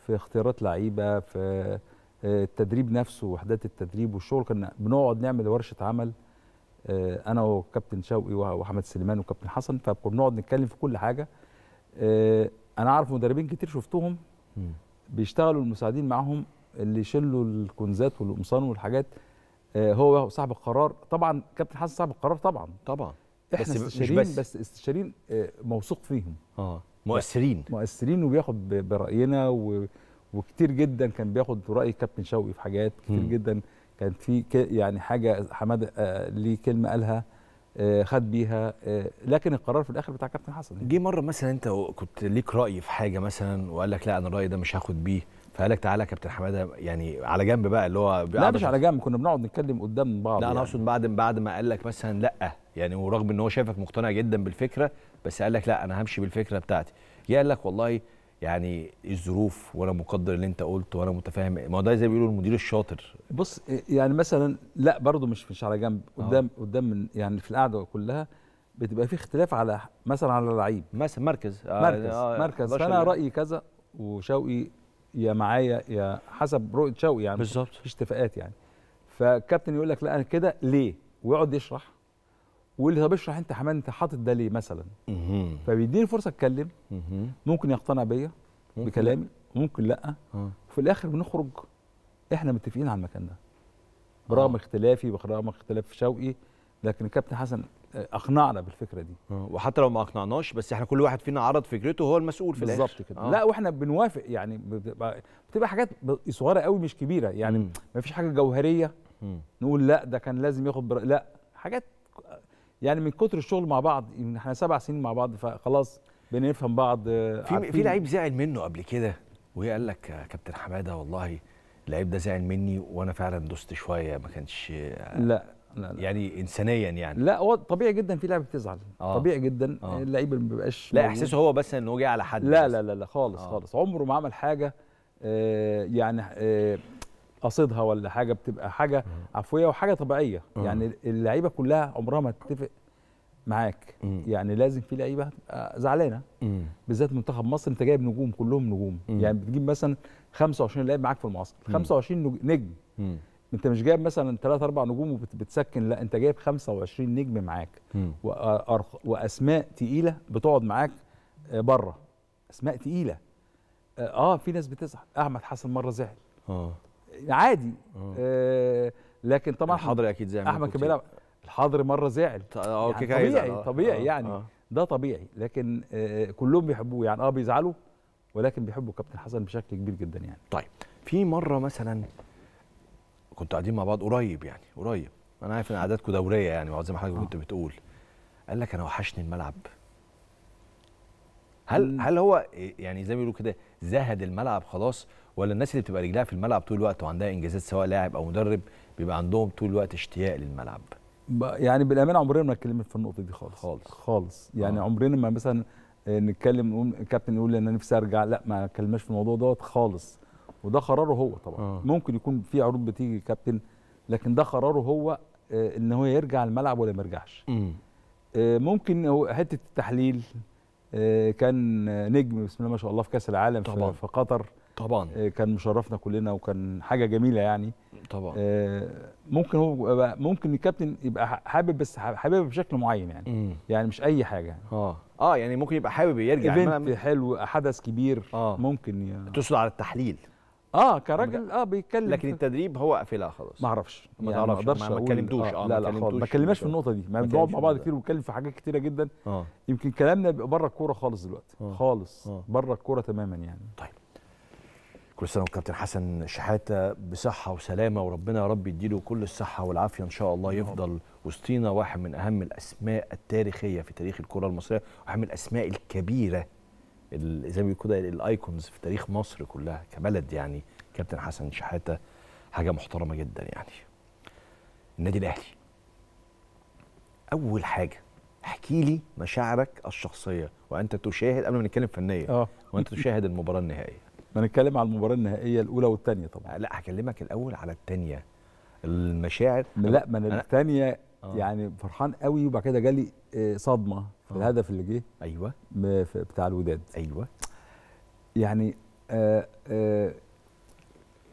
في اختيارات لعيبه، في التدريب نفسه وحدات التدريب والشغل. كنا بنقعد نعمل ورشه عمل انا وكابتن شوقي واحمد سليمان وكابتن حسن، فبنقعد نتكلم في كل حاجه. انا عارف مدربين كتير شفتهم بيشتغلوا المساعدين معاهم اللي يشيلوا الكنزات والقمصان والحاجات، هو صاحب القرار. طبعا كابتن حسن صاحب القرار طبعا طبعا. احنا بس استشاريين، بس, بس استشاريين موثوق فيهم. اه مؤثرين مؤثرين وبياخد براينا و... وكتير جدا كان بياخد راي كابتن شوقي في حاجات كتير م. جدا. كان في ك... يعني حاجه حماده آه ليه كلمه قالها خد بيها، لكن القرار في الاخر بتاع كابتن حسن. جه مره مثلا انت كنت ليك راي في حاجه مثلا وقال لك لا انا الراي ده مش هاخد بيه، فقال لك تعالى يا كابتن حماده يعني على جنب بقى اللي هو لا مش على جنب، كنا بنقعد نتكلم قدام بعض. لا يعني. انا اقصد بعد بعد ما قال لك مثلا لا يعني، ورغم ان هو شايفك مقتنع جدا بالفكره بس قال لك لا انا همشي بالفكره بتاعتي، يا قال لك والله يعني الظروف وانا مقدر اللي انت قلته وانا متفاهم، ما هو ده زي ما بيقولوا المدير الشاطر. بص يعني مثلا لا برضه مش مش على جنب قدام آه. قدام يعني في القعده كلها بتبقى في اختلاف على مثلا على لعيب مثلا مركز آه مركز آه مركز فانا رايي كذا وشوقي يا معايا يا حسب رؤيه شوقي يعني بالظبط مفيش اتفاقات يعني، فالكابتن يقول لك لا انا كده ليه ويقعد يشرح واللي طب اشرح انت يا حماد انت حاطط ده ليه مثلا فبيديني فرصه اتكلم ممكن يقتنع بيا بكلامي وممكن لا آه. وفي الاخر بنخرج احنا متفقين على المكان ده برغم آه. اختلافي برغم اختلاف شوقي، لكن الكابتن حسن اقنعنا بالفكره دي آه. وحتى لو ما اقنعناش بس احنا كل واحد فينا عرض فكرته هو المسؤول في الاخر بالظبط كده آه. لا واحنا بنوافق يعني بتبقى, بتبقى حاجات صغيره قوي مش كبيره يعني ما فيش حاجه جوهريه مم. نقول لا ده كان لازم ياخد بر... لا حاجات يعني من كتر الشغل مع بعض احنا سبع سنين مع بعض فخلاص بنفهم بعض. في في لعيب زعل منه قبل كده وقال لك يا كابتن حماده والله اللعيب ده زعل مني وانا فعلا دوست شويه ما كانش لا لا, لا. يعني انسانيا يعني لا هو طبيعي جدا في لعيبه بتزعل آه. طبيعي جدا آه. اللعيب ما بيبقاش لا احساسه هو بس ان هو جاي على حد لا لا لا, لا خالص آه. خالص عمره ما عمل حاجه آه يعني آه قصدها ولا حاجه، بتبقى حاجه عفويه وحاجه طبيعيه يعني اللعيبه كلها عمرها ما تتفق معاك يعني لازم في لعيبه هتبقى زعلانه بالذات منتخب مصر انت جايب نجوم كلهم نجوم يعني بتجيب مثلا خمسة وعشرين لاعب معاك في المعسكر خمسة وعشرين نجم انت مش جايب مثلا ثلاثة أربعة نجوم وبتسكن لا انت جايب خمسة وعشرين نجم معاك واسماء تقيله بتقعد معاك بره اسماء تقيله اه في ناس بتزعل احمد حسن مره زعل اه عادي آه لكن طبعا الحضري اكيد زعل احمد كان بيلعب الحضري مره زعل يعني طبيعي أوه. طبيعي يعني أوه. ده طبيعي لكن آه كلهم بيحبوه يعني اه بيزعلوا ولكن بيحبوا كابتن حسن بشكل كبير جدا يعني. طيب في مره مثلا كنتوا قاعدين مع بعض قريب يعني قريب انا عارف ان قعداتكم دوريه يعني زي ما حضرتك كنت بتقول قال لك انا وحشني الملعب هل هل هو يعني زي ما بيقولوا كده زهد الملعب خلاص ولا الناس اللي بتبقى رجلها في الملعب طول الوقت وعندها انجازات سواء لاعب او مدرب بيبقى عندهم طول الوقت اشتياق للملعب؟ يعني بالامانه عمرنا ما اتكلمت في النقطه دي خالص خالص خالص يعني آه. عمرنا ما مثلا نتكلم نقول الكابتن يقول لي انا نفسي ارجع لا ما اتكلمناش في الموضوع دوت خالص وده قراره هو طبعا آه. ممكن يكون في عروض بتيجي كابتن لكن ده قراره هو ان هو يرجع الملعب ولا ما يرجعش. م. ممكن حته التحليل كان نجم بسم الله ما شاء الله في كاس العالم طبعا. في قطر طبعا كان مشرفنا كلنا وكان حاجه جميله يعني طبعا ممكن هو ممكن الكابتن يبقى حابب بس حاببها بشكل معين يعني مم. يعني مش اي حاجه اه اه يعني ممكن يبقى حابب يرجع ايفنت حلو حدث كبير آه. ممكن تقصد على التحليل اه كراجل اه بيتكلم لكن التدريب هو قافلها خلاص ما اعرفش يعني ما اقدرش ما اتكلمتوش اه لا لا ما اتكلمناش في النقطه دي ما بنقعد مع بعض كتير وبنتكلم في حاجات كتيره جدا آه. يمكن كلامنا بيبقى بره الكوره خالص دلوقتي آه. خالص آه. بره الكوره تماما يعني. طيب كل سنه وكابتن حسن شحاته بصحه وسلامه وربنا يا رب يديله كل الصحه والعافيه ان شاء الله يفضل وسطينا واحد من اهم الاسماء التاريخيه في تاريخ الكره المصريه واحد من الاسماء الكبيره زي ما بيقولوا كده الايكونز في تاريخ مصر كلها كبلد يعني كابتن حسن شحاته حاجه محترمه جدا يعني. النادي الاهلي اول حاجه احكي لي مشاعرك الشخصيه وانت تشاهد قبل ما نتكلم فنيا وانت تشاهد المباراه النهائيه. هنتكلم على المباراة النهائية الأولى والثانية طبعا. لا هكلمك الأول على الثانية. المشاعر لا من الثانية آه. يعني فرحان قوي وبعد كده جالي صدمة في آه. الهدف اللي جه ايوه بتاع الوداد ايوه يعني آآ آآ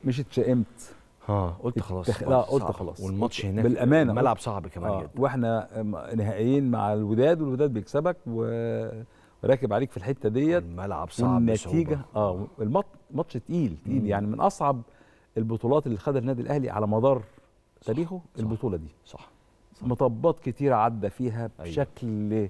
مش اتشائمت اه قلت خلاص اتخ... لا قلت خلاص والماتش هناك بالأمانة ملعب صعب كمان آه. جدا واحنا نهائيين مع الوداد والوداد بيكسبك و راكب عليك في الحته ديت الملعب صعب والنتيجه اه الماتش تقيل تقيل يعني من اصعب البطولات اللي خدها النادي الاهلي على مدار تاريخه البطوله دي صح, صح. مطبات كتير عدى فيها بشكل أيوة.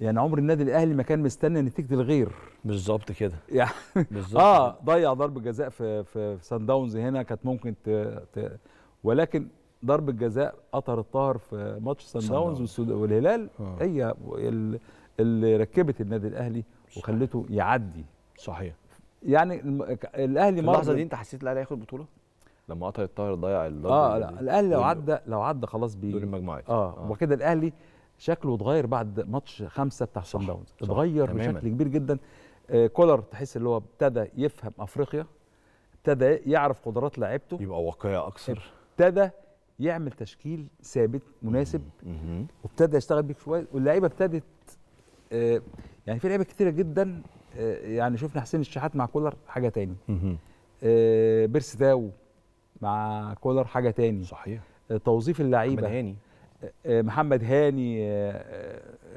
يعني عمر النادي الاهلي ما كان مستني نتيجه الغير بالظبط كده يعني بالظبط اه ضيع ضربه جزاء في في صن داونز هنا كانت ممكن ت... ت... ولكن ضربه جزاء قطر الطاهر في ماتش صن داونز والهلال آه. هي اللي ركبت النادي الاهلي وخلته يعدي. صحيح. يعني الاهلي اللحظه دي انت حسيت الاهلي هياخد بطوله؟ لما قطر الطاهر ضيع اه لا الاهلي لو عدى لو عدى خلاص بيه دور المجموعات اه, آه. وكده الاهلي شكله اتغير بعد ماتش خمسة بتاع صن داونز، اتغير بشكل كبير جدا. آه كولر تحس اللي هو ابتدى يفهم افريقيا، ابتدى يعرف قدرات لاعيبته، يبقى واقعي اكثر، ابتدى يعمل تشكيل ثابت مناسب وابتدى يشتغل بيه شويه، واللعيبه ابتدت آه يعني في لعيبه كتيره جدا. آه يعني شفنا حسين الشحات مع كولر حاجه تاني، آه بيرسي تاو مع كولر حاجه تاني. صحيح. آه توظيف اللعيبه، محمد هاني آه محمد هاني آه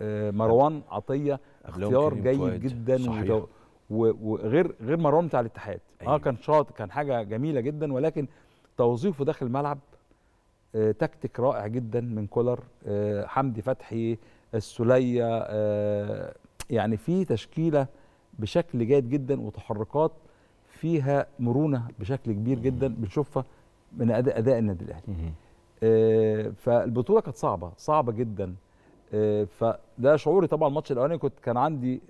آه مروان عطيه اختيار جيد جدا. صحيح. وغير غير مروان بتاع الاتحاد. أيوة. اه كان شاطر، كان حاجه جميله جدا، ولكن توظيفه داخل الملعب آه تكتيك رائع جدا من كولر. آه حمدي فتحي، السوليه، آه يعني في تشكيله بشكل جيد جدا وتحركات فيها مرونه بشكل كبير جدا بنشوفها من اداء اداء النادي الاهلي. آه فالبطوله كانت صعبه صعبه جدا. آه فده شعوري طبعا. الماتش الاولاني كنت كان عندي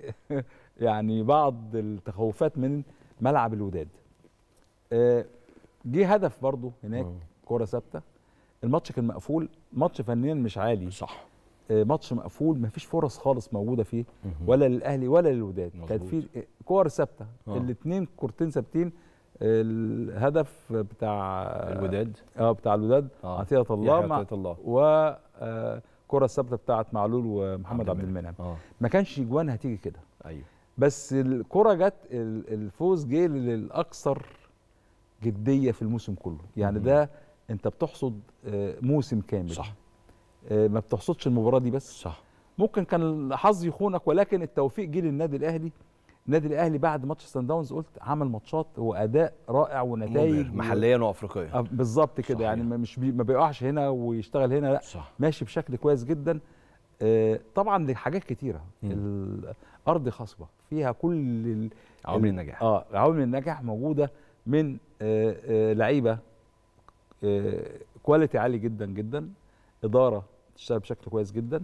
يعني بعض التخوفات من ملعب الوداد. آه جه هدف برضه هناك، كره ثابته. الماتش كان مقفول، ماتش فنيا مش عالي. صح. آه ماتش مقفول، مفيش فرص خالص موجوده فيه ولا للاهلي ولا للوداد. كانت في كور ثابته، الاثنين كورتين ثابتين. آه الهدف بتاع الوداد اه بتاع الوداد آه. عطيه الله مع الله، والكره الثابته بتاعت معلول ومحمد عبد المنعم. آه. ما كانش اجوان هتيجي كده. ايوه. بس الكره جت، الفوز جه للاكثر جديه في الموسم كله. يعني ده انت بتحصد موسم كامل. صح. ما بتحصدش المباراه دي بس. صح. ممكن كان الحظ يخونك، ولكن التوفيق جه للنادي الاهلي. النادي الاهلي بعد ماتش صن داونز قلت عمل ماتشات واداء رائع ونتائج محليا وافريقيا. بالظبط كده. يعني مش بي ما بيقعش هنا ويشتغل هنا، لا. صح. ماشي بشكل كويس جدا. طبعا دي حاجات كتيره. الارض خصبه فيها كل عوامل النجاح. اه عوامل النجاح موجوده من آه آه لعيبه آه كواليتي عالي جدا جدا، اداره بتشتغل بشكل كويس جدا،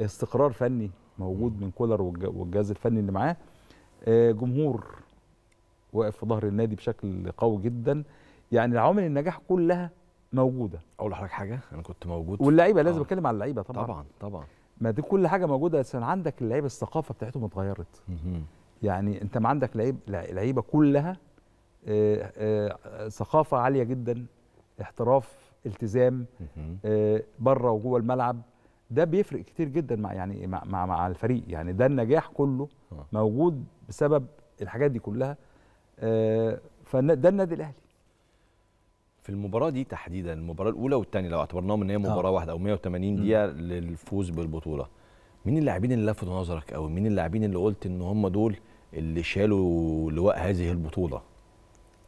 استقرار فني موجود من كولر والجهاز الفني اللي معاه، آه جمهور واقف في ظهر النادي بشكل قوي جدا. يعني عوامل النجاح كلها موجوده. اقول لحضرتك حاجه، انا كنت موجود. واللعيبه لازم اتكلم على اللعيبه طبعا. طبعا طبعا. ما دي كل حاجه موجوده، بس عندك اللعيبه الثقافه بتاعتهم اتغيرت. يعني انت ما عندك لعيب لعيبه كلها آآ آآ ثقافه عاليه جدا، احتراف، التزام بره وجوه الملعب. ده بيفرق كتير جدا مع يعني مع مع, مع الفريق. يعني ده النجاح كله موجود بسبب الحاجات دي كلها. فده النادي الاهلي في المباراه دي تحديدا، المباراه الاولى والثانيه لو اعتبرناهم ان هي مباراه آه. واحده او مية وتمانين دقيقه للفوز بالبطوله. مين اللاعبين اللي لفتوا نظرك، او مين اللاعبين اللي قلت ان هم دول اللي شالوا لواء هذه البطوله؟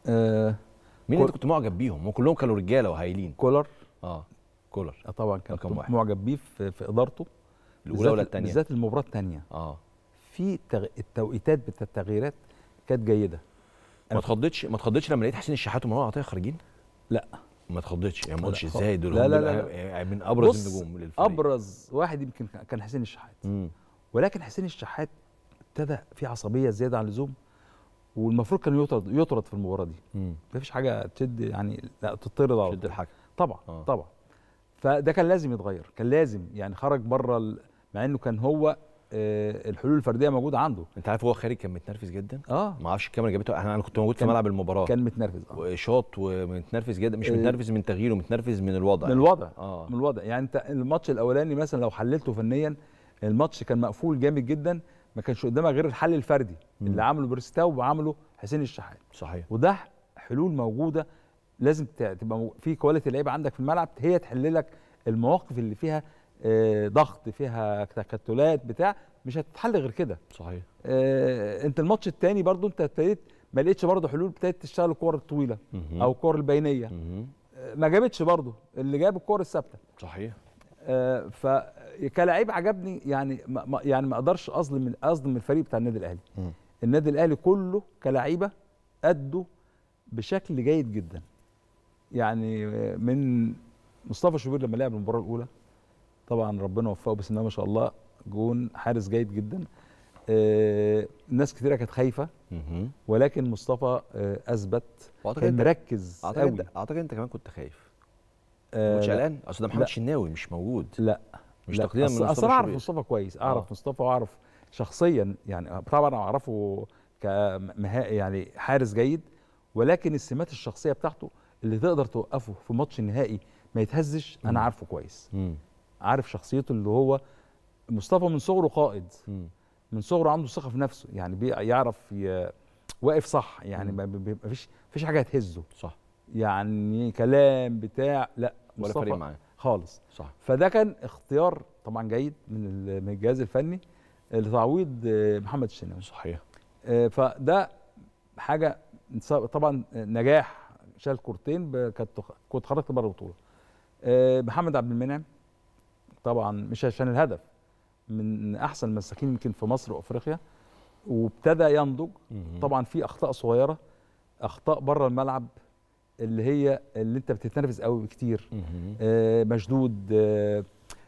آه مين اللي كنت معجب بيهم؟ وكلهم كانوا رجاله وهايلين. كولر اه كولر آه طبعا كان معجب بيه في, في ادارته الاولى ولا الثانيه، بالذات المباراه الثانيه. اه في تغ... التوقيتات بتاع التغييرات كانت جيده. ما اتخضتش ما اتخضتش لما لقيت حسين الشحات ومروان عطيه خارجين؟ لا ما اتخضتش. يعني ما قلتش ازاي دول؟ لا لا لا، من ابرز النجوم للفريق. ابرز واحد يمكن كان حسين الشحات. مم. ولكن حسين الشحات ابتدى في عصبيه زياده عن اللزوم، والمفروض كان يطرد يطرد في المباراه دي. مفيش حاجه تشد يعني، لا تطرد على تشد الحكم طبعا. آه. طبعا. فده كان لازم يتغير، كان لازم يعني خرج بره ال... مع انه كان هو آه الحلول الفرديه موجوده عنده. انت عارف هو خارج كان متنرفز جدا. اه ما اعرفش الكاميرا جابته، انا كنت موجود في ملعب المباراه. كان متنرفز اه وشاط ومتنرفز جدا، مش متنرفز من تغييره، متنرفز من الوضع. من الوضع اه من الوضع. يعني انت الماتش الاولاني مثلا لو حللته فنيا، الماتش كان مقفول جامد جدا، ما كانش قدامك غير الحل الفردي. مم. اللي عمله بيرسي تاو وعمله حسين الشحات. صحيح. وده حلول موجوده، لازم تبقى في كواليتي لعيبه عندك في الملعب هي تحل لك المواقف اللي فيها آه ضغط، فيها تكتلات بتاع، مش هتتحل غير كده. صحيح. آه انت الماتش الثاني برضو انت ابتديت ما لقيتش برضو حلول، ابتديت تشتغل الكور الطويله او الكور البينيه. مم. آه ما جابتش برضو، اللي جاب الكور الثابته. صحيح. آه فكلاعب عجبني. يعني ما يعني ما اقدرش اظلم اظلم الفريق بتاع النادي الاهلي. م. النادي الاهلي كله كلاعيبه ادوا بشكل جيد جدا. يعني من مصطفى شوبير لما لعب المباراه الاولى طبعا ربنا وفقه، بس انه ما شاء الله جون حارس جيد جدا. آه ناس كثيره كانت خايفه، ولكن مصطفى آه اثبت كان مركز. اعتقد أوي. اعتقد انت كمان كنت خايف مش قلقان؟ اصل ده محمد الشناوي مش موجود. لا مش تقليلا من مصطفى. اعرف مصطفى كويس، اعرف آه. مصطفى واعرف شخصيا يعني، طبعا اعرفه كمها يعني حارس جيد، ولكن السمات الشخصيه بتاعته اللي تقدر توقفه في ماتش النهائي ما يتهزش انا عارفه كويس. مم. عارف شخصيته، اللي هو مصطفى من صغره قائد، مم. من صغره عنده ثقه في نفسه، يعني بيعرف واقف صح، يعني ما فيش فيش حاجه هتهزه صح، يعني كلام بتاع لا ولا فريق معاه خالص صح. فده كان اختيار طبعا جيد من الجهاز الفني لتعويض محمد الشناوي صحيح. فده حاجه طبعا نجاح، شال كورتين كنت خرجت بره البطوله. محمد عبد المنعم طبعا مش عشان الهدف، من احسن المساكين يمكن في مصر وافريقيا، وابتدى ينضج. طبعا في اخطاء صغيره، اخطاء بره الملعب اللي هي اللي انت بتتنرفز قوي كتير. آه مشدود، آه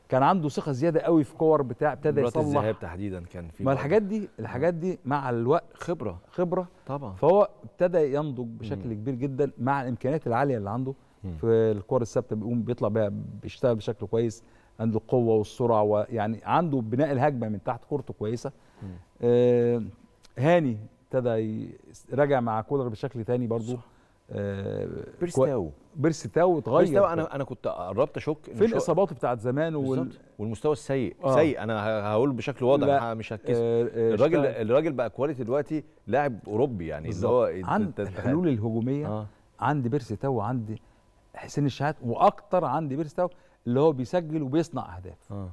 كان عنده ثقه زياده قوي في كور بتاع، ابتدى يصلح الذهاب تحديدا كان في، ما الحاجات دي الحاجات دي مع الوقت خبره خبره طبعا. فهو ابتدى ينضج بشكل مم. كبير جدا مع الامكانيات العاليه اللي عنده. مم. في الكور الثابته بيقوم بيطلع بيها بيشتغل بشكل كويس، عنده القوه والسرعه، ويعني عنده بناء الهجمه من تحت كورته كويسه. آه هاني ابتدى راجع مع كولر بشكل ثاني برضه. آه بيرسي تاو بيرسي تاو اتغير. بيرسي تاو انا انا كنت قربت اشك في الاصابات بتاعت زمان وال... والمستوى السيء آه. سيء انا هقول بشكل واضح مش هتكسب. آه الراجل شتاق. الراجل بقى كواليتي دلوقتي لاعب اوروبي يعني، اللي هو عند الحلول الهجوميه آه. عندي بيرسي تاو، عندي حسين الشحات، واكتر عندي بيرسي تاو اللي هو بيسجل وبيصنع اهداف. آه.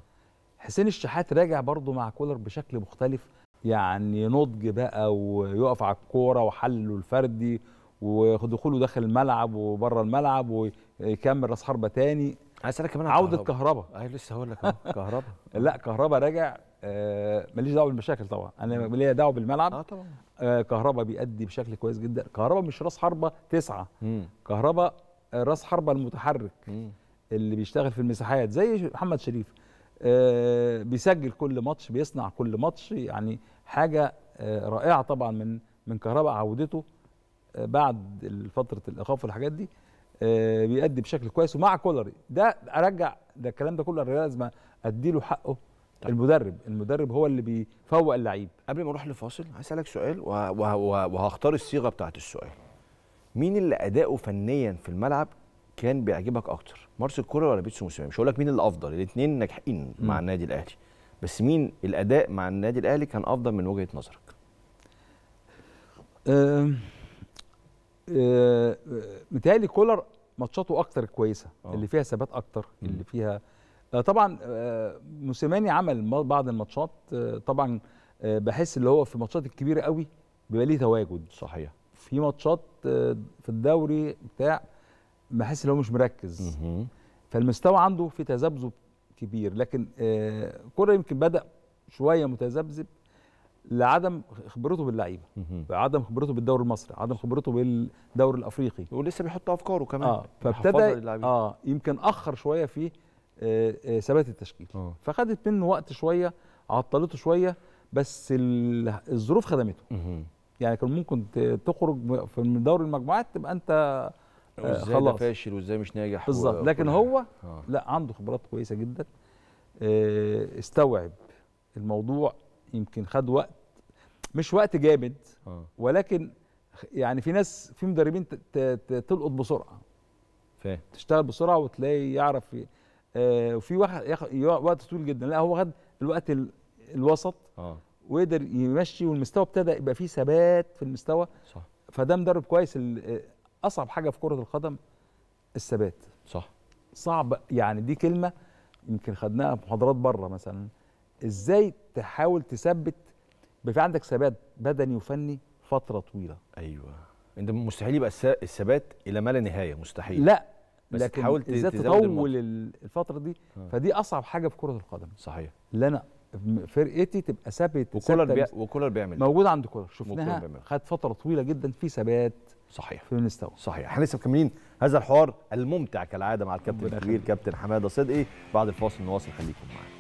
حسين الشحات راجع برضه مع كولر بشكل مختلف، يعني نضج بقى ويقف على الكوره وحله الفردي ودخوله داخل الملعب وبره الملعب ويكمل راس حربه تاني. عايز اسالك كمان عوده كهربا. ايوه لسه هقول لك اهو كهربا. لا كهربا راجع آه ماليش دعوه بالمشاكل طبعا، انا ليا دعوه بالملعب. اه طبعا آه كهربا بيأدي بشكل كويس جدا. كهربا مش راس حربه تسعه، مم. كهربا راس حربه المتحرك، مم. اللي بيشتغل في المساحات زي محمد شريف. آه بيسجل كل ماتش، بيصنع كل ماتش، يعني حاجه آه رائعه طبعا من من كهربا. عودته بعد فتره الايقاف والحاجات دي آه بيأدي بشكل كويس، ومع كولر ده ارجع ده الكلام ده كله لازم اديله حقه. طيب. المدرب المدرب هو اللي بيفوق اللعيب. قبل ما اروح لفاصل عايز اسالك سؤال وهختار الصيغه بتاعه السؤال. مين اللي اداؤه فنيا في الملعب كان بيعجبك اكتر؟ مارسيل كولر ولا بيتسو موسيماني؟ مش هقول لك مين اللي افضل، الاثنين ناجحين مع النادي الاهلي، بس مين الاداء مع النادي الاهلي كان افضل من وجهه نظرك؟ أه أه متهيألي كولر ماتشاته اكتر كويسه، أوه. اللي فيها ثبات اكتر، مم. اللي فيها أه طبعا أه موسيماني عمل بعض الماتشات أه طبعا أه بحس اللي هو في الماتشات الكبيره قوي بيبقى ليه تواجد صحيح. في ماتشات أه في الدوري بتاع بحس ان هو مش مركز، فالمستوى عنده في تذبذب كبير، لكن آه كولر يمكن بدا شويه متذبذب لعدم خبرته باللعيبه، عدم خبرته بالدوري المصري، عدم خبرته بالدوري الافريقي، ولسه بيحط افكاره كمان اه فابتدى اه يمكن اخر شويه في ثبات آه آه التشكيل، أوه. فخدت منه وقت شويه، عطلته شويه، بس الظروف خدمته. يعني كان ممكن تخرج من دوري المجموعات تبقى انت ازاي ده فاشل وازاي مش ناجح بالظبط، لكن هو آه. لا عنده خبرات كويسه جدا، اه استوعب الموضوع، يمكن خد وقت مش وقت جامد آه. ولكن يعني في ناس في مدربين تلقط بسرعه فاهم، تشتغل بسرعه وتلاقي يعرف اه وفي واحد وقت طويل جدا، لا هو خد الوقت الوسط آه. وقدر يمشي، والمستوى ابتدى يبقى فيه ثبات في المستوى صح. فده مدرب كويس. اصعب حاجه في كره القدم الثبات صح، صعب يعني، دي كلمه يمكن خدناها في محاضرات بره مثلا، ازاي تحاول تثبت بيبقى عندك ثبات بدني وفني فتره طويله. ايوه انت مستحيل يبقى الثبات الى ما لا نهايه، مستحيل، لا بس لكن تحاول ازاي تطول الفتره دي ها. فدي اصعب حاجه في كره القدم صحيح، اللي انا فرقتي تبقى ثابت. وكولر بي... وكولر بيعمل موجود عند كولر، شفناها خد فتره طويله جدا في ثبات صحيح في المستوى صحيح. احنا لسه مكملين هذا الحوار الممتع كالعاده مع الكابتن الكبير كابتن حماده صدقي. بعد الفاصل نواصل، خليكم معانا.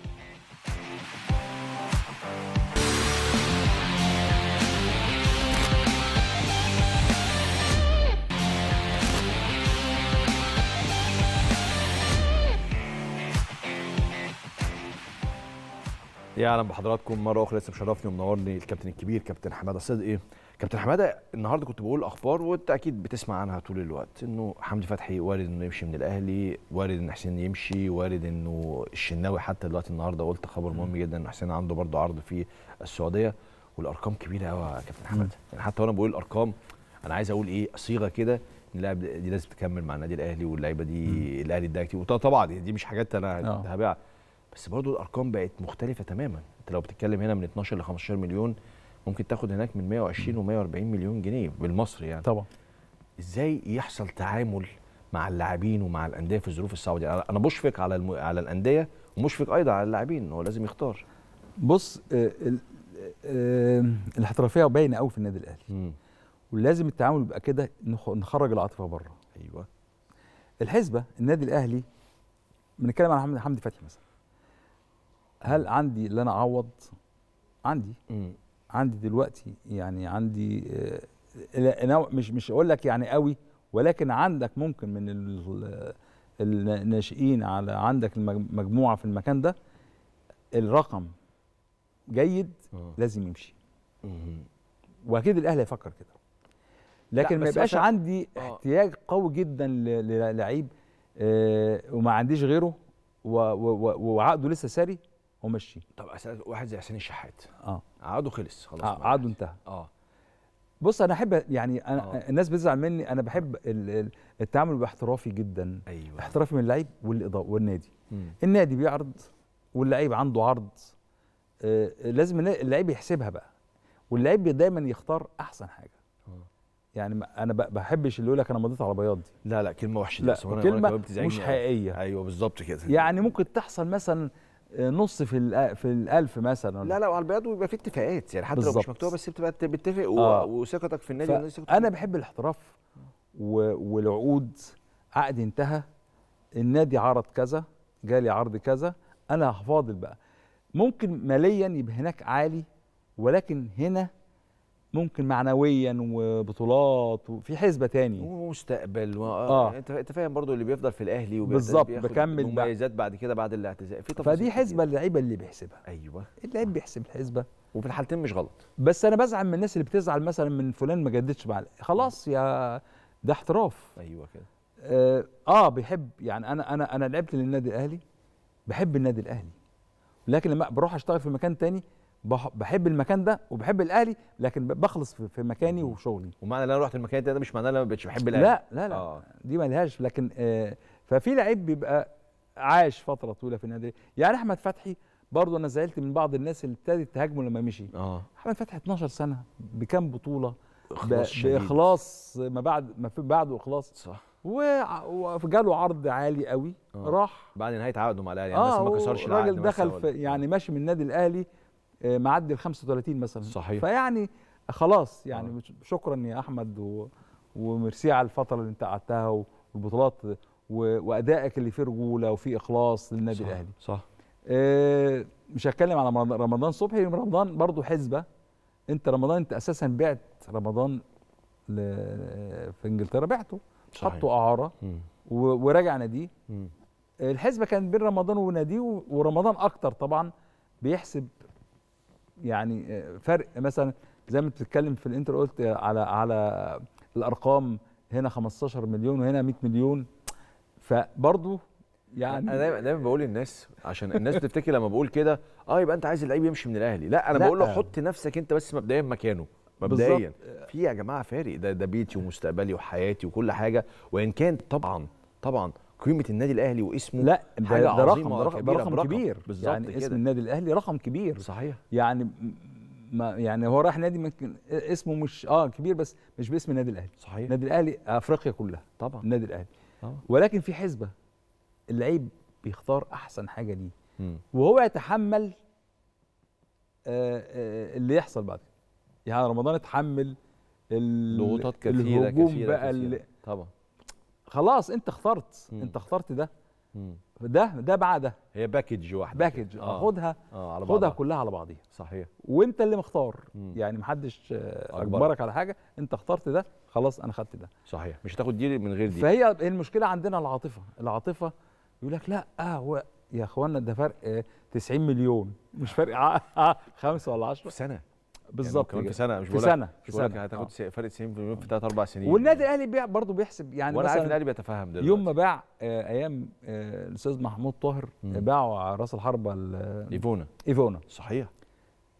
يا اهلا بحضراتكم مره اخرى، لسه مشرفني ومنورني الكابتن الكبير كابتن حماده صدقي. كابتن حماده، النهارده كنت بقول اخبار وانت اكيد بتسمع عنها طول الوقت، انه حمدي فتحي وارد انه يمشي من الاهلي، وارد ان حسين يمشي، وارد انه الشناوي حتى دلوقتي النهارده قلت خبر مهم جدا ان حسين عنده برضه عرض في السعوديه، والارقام كبيره قوي يا كابتن حماده. يعني حتى وانا بقول الارقام انا عايز اقول ايه صيغه كده ان اللاعب دي لازم تكمل مع النادي الاهلي، واللعيبه دي الاهلي اداها كتير، وطبعا دي مش حاجات انا هبيعها، بس برضه الارقام بقت مختلفه تماما. انت لو بتتكلم هنا من اتناشر ل خمستاشر مليون، ممكن تاخد هناك من مية وعشرين و مية واربعين مليون جنيه بالمصري يعني. طبعا ازاي يحصل تعامل مع اللاعبين ومع الانديه في الظروف الصعبه دي؟ انا بشفق على الم... على الانديه ومشفق ايضا على اللاعبين، هو لازم يختار. بص آه آه الاحترافيه باينه قوي في النادي الاهلي، ولازم التعامل يبقى كده، نخرج العاطفه بره. ايوه الحسبه. النادي الاهلي بنتكلم عن حمدي فتحي مثلا، هل عندي اللي انا اعوض؟ عندي مم. عندي دلوقتي يعني عندي آه مش مش اقول لك يعني قوي، ولكن عندك ممكن من الناشئين على عندك مجموعه في المكان ده، الرقم جيد مم. لازم يمشي مم. واكيد الاهلي هيفكر كده، لكن ما يبقاش عندي احتياج قوي جدا للعيب آه وما عنديش غيره وعقده لسه ساري ومشي. طب واحد زي حسين الشحات اه عقده خلص خلاص، آه عقده انتهى. اه بص انا احب يعني أنا آه. الناس بتزعل مني، انا بحب التعامل باحترافي جدا. ايوه احترافي من اللعيب والاضاءه والنادي. مم. النادي بيعرض واللعيب عنده عرض، آه لازم اللعيب يحسبها بقى، واللعيب دايما يختار احسن حاجه. يعني انا بحبش اللي يقول لك انا مضيت على بياض دي، لا لا كلمه وحشه، لا كلمه مش حقيقيه. ايوه بالظبط كده، يعني ممكن تحصل مثلا نص في في الالف مثلا، لا لا وعلى البياض ويبقى في اتفاقات يعني، حتى بالزبط. لو مش مكتوبه بس بتبقى بتتفق آه. وثقتك في النادي والنادي ثقتك. انا بحب الاحتراف والعقود، عقد انتهى، النادي عرض كذا، جالي عرض كذا، انا هفاضل بقى. ممكن ماليا يبقى هناك عالي، ولكن هنا ممكن معنويا وبطولات وفي حسبه تاني ومستقبل و... اه انت فاهم برضو اللي بيفضل في الاهلي وبيفضل بياخد مميزات بعد كده بعد الاعتزال، في تفاصيل فدي حسبه اللعيبه اللي بيحسبها. ايوه اللعيب بيحسب الحسبه، وفي الحالتين مش غلط. بس انا بزعل من الناس اللي بتزعل مثلا من فلان ما جددش مع خلاص، يا ده احتراف. ايوه كده آه, اه بيحب يعني انا انا انا لعبت للنادي الاهلي، بحب النادي الاهلي، لكن لما بروح اشتغل في مكان تاني بحب المكان ده وبحب الاهلي، لكن بخلص في مكاني وشغلي. ومعنى ان انا رحت المكان ده مش معناه ان انا ما بقتش بحب الاهلي، لا لا لا آه. دي مالهاش. لكن آه ففي لعيب بيبقى عاش فتره طويله في النادي، يعني احمد فتحي برضه انا زعلت من بعض الناس اللي ابتدت تهاجمه لما مشي. اه احمد فتحي اتناشر سنه بكام بطوله، باخلاص ما بعد ما في بعده اخلاص، صح، وجاله عرض عالي قوي آه. راح بعد نهايه عقده مع الاهلي يعني، بس ما كسرش العقد، الراجل دخل في يعني ماشي من النادي الاهلي معدي ال خمسة وتلاتين مثلا، صحيح. فيعني خلاص يعني آه. شكرا يا احمد و... وميرسي على الفتره اللي انت قعدتها والبطولات و... وادائك اللي فيه رجوله وفيه اخلاص للنادي صح. الاهلي صح آه. مش هتكلم على رمضان صبحي، رمضان برضو حسبه. انت رمضان انت اساسا بعت رمضان ل... في انجلترا، بعته حطوا اعاره و... وراجع ناديه. الحسبه كانت بين رمضان وناديه و... ورمضان اكتر طبعا بيحسب يعني فرق، مثلا زي ما بتتكلم في الانتر قلت على على الارقام، هنا خمستاشر مليون وهنا مية مليون، فبرضه يعني انا دايما دايما بقول للناس عشان الناس بتفتكر لما بقول كده اه يبقى انت عايز اللعيب يمشي من الاهلي، لا انا لا. بقول له حط نفسك انت بس مبدئيا مكانه، مبدئيا في يا جماعه فارق، ده ده بيتي ومستقبلي وحياتي وكل حاجه، وان كان طبعا طبعا قيمه النادي الاهلي واسمه لا ده, ده رقم ده رقم كبير يعني كده. اسم النادي الاهلي رقم كبير صحيح، يعني ما يعني هو راح نادي ممكن اسمه مش اه كبير بس مش باسم النادي الاهلي صحيح. النادي الاهلي افريقيا كلها طبعا النادي الاهلي طبعا. ولكن في حسبه، اللعيب بيختار احسن حاجه ليه وهو يتحمل آآ آآ اللي يحصل بعد يعني. رمضان اتحمل ضغوطات كثيره كثيره بقى كثيرة. طبعا خلاص انت اخترت مم. انت اخترت ده مم. ده ده مع ده، هي باكج واحده، باكج آه. خدها آه على خدها كلها على بعضيها، صحيح، وانت اللي مختار مم. يعني محدش أجبرك. اجبرك على حاجه، انت اخترت ده خلاص انا خدت ده، صحيح، مش هتاخد دي من غير دي. فهي المشكله عندنا العاطفه، العاطفه يقول لك لا اه هو يا اخوانا ده فرق تسعين مليون، مش فرق خمسة ولا عشرة في سنه بالظبط، يعني كمان في سنه، مش في سنه في سنه هتاخد آه. فرق تسعين مليون في ثلاث اربع سنين. والنادي الاهلي برضه بيحسب، يعني وانا عارف الاهلي بيتفهم دلوقتي. يوم ما باع آه ايام آه الاستاذ محمود طاهر باعوا راس الحربه ايفونا، ايفونا صحيح،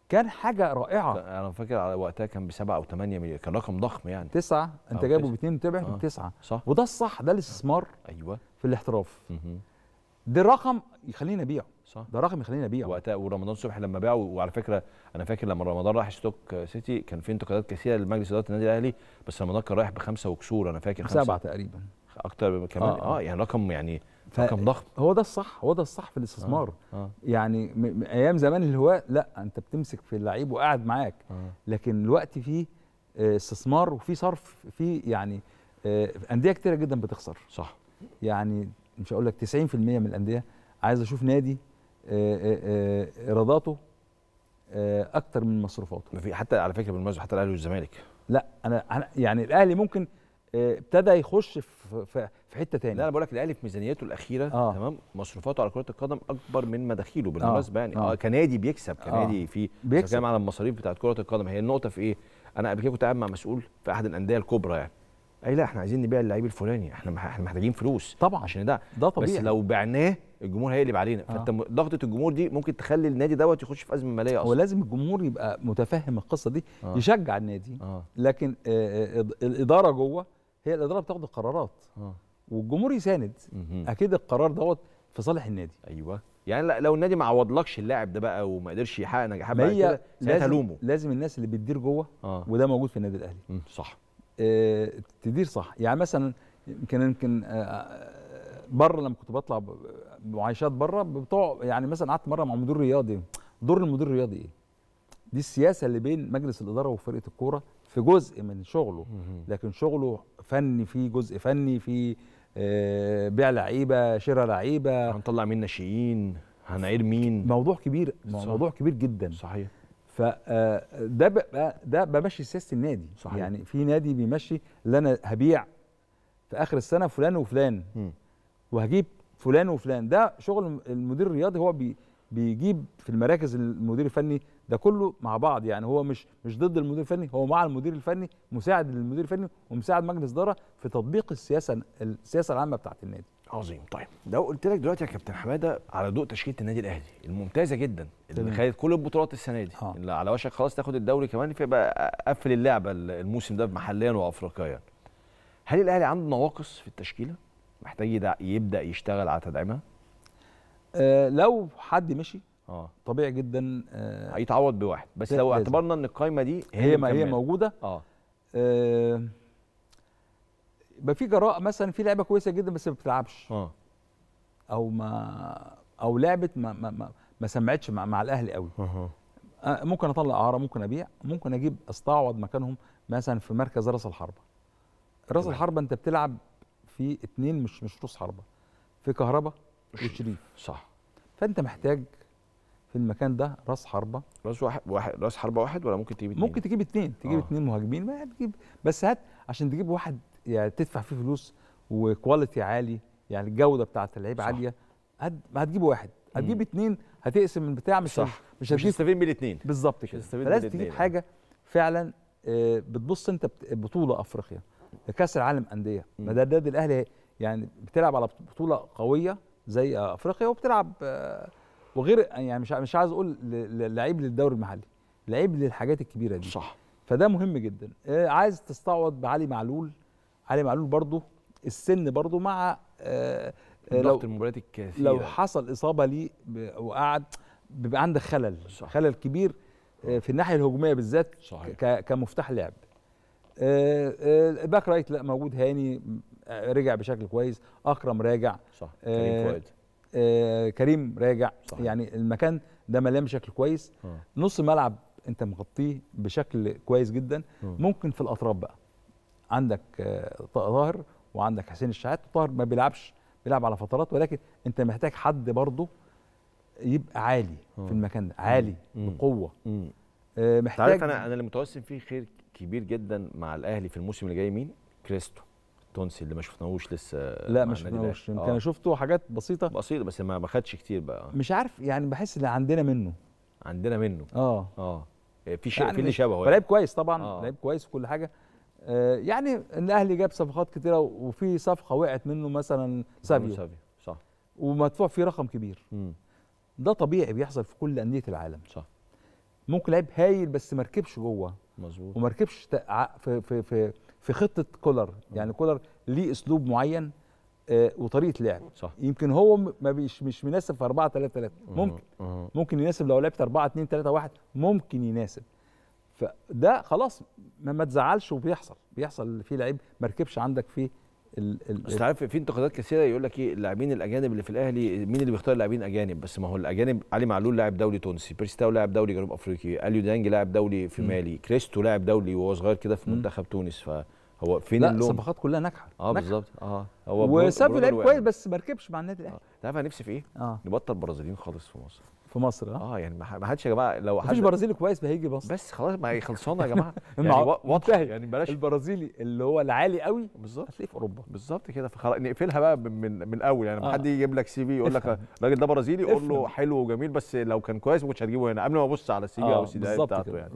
كان حاجه رائعه، انا فاكر على وقتها كان ب سبعة او ثمانية مليون، كان رقم ضخم، يعني تسعه انت جايبه ب اتنين وتبيعه ب تسعه، وده الصح، ده الاستثمار ايوه في الاحتراف، ده رقم يخلينا نبيعه، صح، ده رقم يخلينا نبيعه وقتها. ورمضان صبحي لما باعه، وعلى فكره انا فاكر لما رمضان راح ستوك سيتي كان في انتقادات كثيره لمجلس اداره النادي الاهلي، بس رمضان كان رايح بخمسه وكسور، انا فاكر خمسه سبعه تقريبا اكتر كمان آه, اه يعني رقم، يعني رقم ضخم، هو ده الصح، هو ده الصح في الاستثمار آه. آه. يعني ايام زمان الهواة لا، انت بتمسك في اللعيب وقاعد معاك آه. لكن الوقت فيه استثمار وفي صرف، في يعني انديه كتيره جدا بتخسر، صح، يعني مش هقول لك تسعين في المية من الانديه. عايز اشوف نادي ايراداته اكتر من مصروفاته، حتى على فكره بالمناسبه حتى الاهلي والزمالك، لا انا يعني الاهلي ممكن ابتدى يخش في حته ثانيه، لا انا بقول لك الاهلي في ميزانيته الاخيره آه. تمام، مصروفاته على كره القدم اكبر من مداخيله بالمناسبه آه. يعني آه. كنادي بيكسب، كنادي آه. في بيتكلم على المصاريف بتاعت كره القدم. هي النقطه في ايه؟ انا قبل كده كنت قاعد مع مسؤول في احد الانديه الكبرى، يعني اي لا احنا عايزين نبيع اللعيب الفلاني، احنا احنا محتاجين فلوس طبعا عشان ده، ده طبيعي، بس لو بعناه الجمهور هيقلب علينا آه. فانت ضغطه الجمهور دي ممكن تخلي النادي دوت يخش في ازمه ماليه اصلا، ولازم الجمهور يبقى متفهم القصه دي آه. يشجع النادي آه. لكن آه الاداره جوه، هي الاداره بتاخد القرارات آه. والجمهور يساند مه. اكيد القرار دوت في صالح النادي، ايوه، يعني لو النادي ما عوضلكش اللاعب ده بقى وما قدرش يحقق نجاحات بقى كده ساعتها لومه، لازم الناس اللي بتدير جوه آه. وده موجود في النادي الاهلي مه. صح آه، تدير صح، يعني مثلا يمكن يمكن آه بره لما كنت بطلع معايشات بره بتوع، يعني مثلا قعدت مره مع مدير رياضي، دور المدير الرياضي ايه؟ دي السياسه اللي بين مجلس الاداره وفرقه الكوره في جزء من شغله، لكن شغله فني، في جزء فني، في آه بيع لعيبه، شراء لعيبه، هنطلع مين ناشئين، هنعير مين، موضوع كبير، موضوع صح. كبير جدا، صحيح، فده بقى ده بمشي سياسه النادي، صحيح. يعني في نادي بيمشي اللي انا هبيع في اخر السنه فلان وفلان م. وهجيب فلان وفلان، ده شغل المدير الرياضي، هو بي بيجيب في المراكز المدير الفني ده كله مع بعض، يعني هو مش مش ضد المدير الفني، هو مع المدير الفني، مساعد للمدير الفني ومساعد مجلس اداره في تطبيق السياسه السياسه العامه بتاعت النادي. عظيم. طيب ده قلت لك دلوقتي يا كابتن حماده على ضوء تشكيله النادي الاهلي الممتازه جدا اللي خدت كل البطولات السنه دي آه. اللي على وشك خلاص تاخد الدوري كمان، فيبقى قفل اللعبه الموسم ده محليا وافريقيا. هل الاهلي عنده نواقص في التشكيله محتاج يبدا يشتغل على تدعيمها؟ آه لو حد مشي اه طبيعي جدا آه هيتعوض بواحد، بس لو اعتبرنا ان القايمه دي هي ما هي موجوده اه, آه يبقى في جراء، مثلا في لعبه كويسه جدا بس ما بتلعبش اه او ما او لعبه ما ما ما, ما سمعتش مع, مع الاهلي قوي آه. آه ممكن اطلع اعاره، ممكن ابيع، ممكن اجيب استعوض مكانهم مثلا في مركز راس الحربه. راس الحربه انت بتلعب في اتنين مش مش راس حربه، في كهربا وشريف، صح، فانت محتاج في المكان ده راس حربه، راس واحد واحد راس حربه واحد، ولا ممكن تجيب اتنين؟ ممكن تجيب اتنين، تجيب آه. اتنين مهاجمين، ما تجيب، بس هات عشان تجيب واحد يعني تدفع فيه فلوس وكواليتي عالي، يعني الجوده بتاعت اللعيبه عاليه، ما هتجيب واحد، هتجيب اتنين هتقسم البتاع، مش صح، مش هتستفيد من الاتنين بالظبط كده، فلازم تجيب حاجه فعلا آه بتبص انت بطوله افريقيا، كاس العالم انديه، ما ده النادي الاهلي يعني بتلعب على بطوله قويه زي افريقيا، وبتلعب وغير يعني مش مش عايز اقول لعيب للدوري المحلي، لعيب للحاجات الكبيره دي، صح، فده مهم جدا. عايز تستعوض بعلي معلول، علي معلول برضه السن برضه مع ضغط المباريات الكثيره، لو حصل اصابه ليه وقعد بيبقى عندك خلل، صح. خلل كبير في الناحيه الهجوميه بالذات، صحيح، كمفتاح لعب. الباك رايت لا موجود، هاني رجع بشكل كويس، اكرم راجع، صح، كريم فؤاد آه كريم راجع، صح. يعني المكان ده مليان بشكل كويس آه. نص الملعب انت مغطيه بشكل كويس جدا آه. ممكن في الاطراف بقى عندك آه طاهر وعندك حسين الشحات. طاهر ما بيلعبش، بيلعب على فترات، ولكن انت محتاج حد برضه يبقى عالي في المكان ده، عالي بقوه. آه محتاج. تعرف انا انا اللي متوسم فيه خير كبير جدا مع الاهلي في الموسم اللي جاي مين؟ كريستو التونسي اللي ما شفناهوش لسه. لا ما شفناهوش، يمكن انا شفته حاجات بسيطه بسيطه بس ما خدش كتير بقى، مش عارف يعني، بحس ان عندنا منه عندنا منه اه اه في شيء يعني، في اللي شبهه لعيب كويس طبعا، آه. لعيب كويس وكل حاجه. آه يعني الاهلي جاب صفقات كتيره وفي صفقه وقعت منه مثلا سابيو سابيو صح، ومدفوع فيه رقم كبير. م. ده طبيعي بيحصل في كل انديه العالم صح. ممكن لعيب هايل بس ما ركبش جوه مظبوط، وما ركبش في في في في خطه كولر. يعني كولر ليه اسلوب معين آه وطريقه لعب صح. يمكن هو ما بيش مش مناسب في أربعة ثلاثة ثلاثة ممكن أه. ممكن يناسب لو لعبت أربعة اثنين ثلاثة واحد ممكن يناسب. فده خلاص ما, ما تزعلش، وبيحصل بيحصل في لعيب ما ركبش عندك في بس. عارف في انتقادات كثيره يقول لك ايه اللاعبين الاجانب اللي في الاهلي، مين اللي بيختار لاعبين اجانب؟ بس ما هو الاجانب علي معلول لاعب دولي تونسي، بيرسي تاو لاعب دولي جنوب افريقي، اليو دانج لاعب دولي في مالي، كريستو لاعب دولي وهو صغير كده في منتخب تونس. فهو فين اللون؟ لا الصفقات كلها ناجحه. اه بالظبط. اه هو وسابوا لعيب كويس بس ما ركبش مع النادي الاهلي. انت عارف انا نفسي في ايه؟ آه. نبطل برازيليين خالص في مصر. في مصر اه يعني ما حدش يا جماعه، لو حد مفيش برازيلي كويس هيجي مصر بس خلاص، ما هي خلصانه يا جماعه يعني واضحه يعني، بلاش البرازيلي اللي هو العالي قوي بالظبط هتلاقيه في اوروبا بالظبط كده. فخلاص نقفلها بقى من من الاول يعني. آه. حد يجيب لك سي في يقول لك الراجل ده برازيلي، يقول له حلو وجميل بس لو كان كويس ما كنتش هتجيبه هنا، قبل ما ابص على السي في او السي دي بتاعته يعني.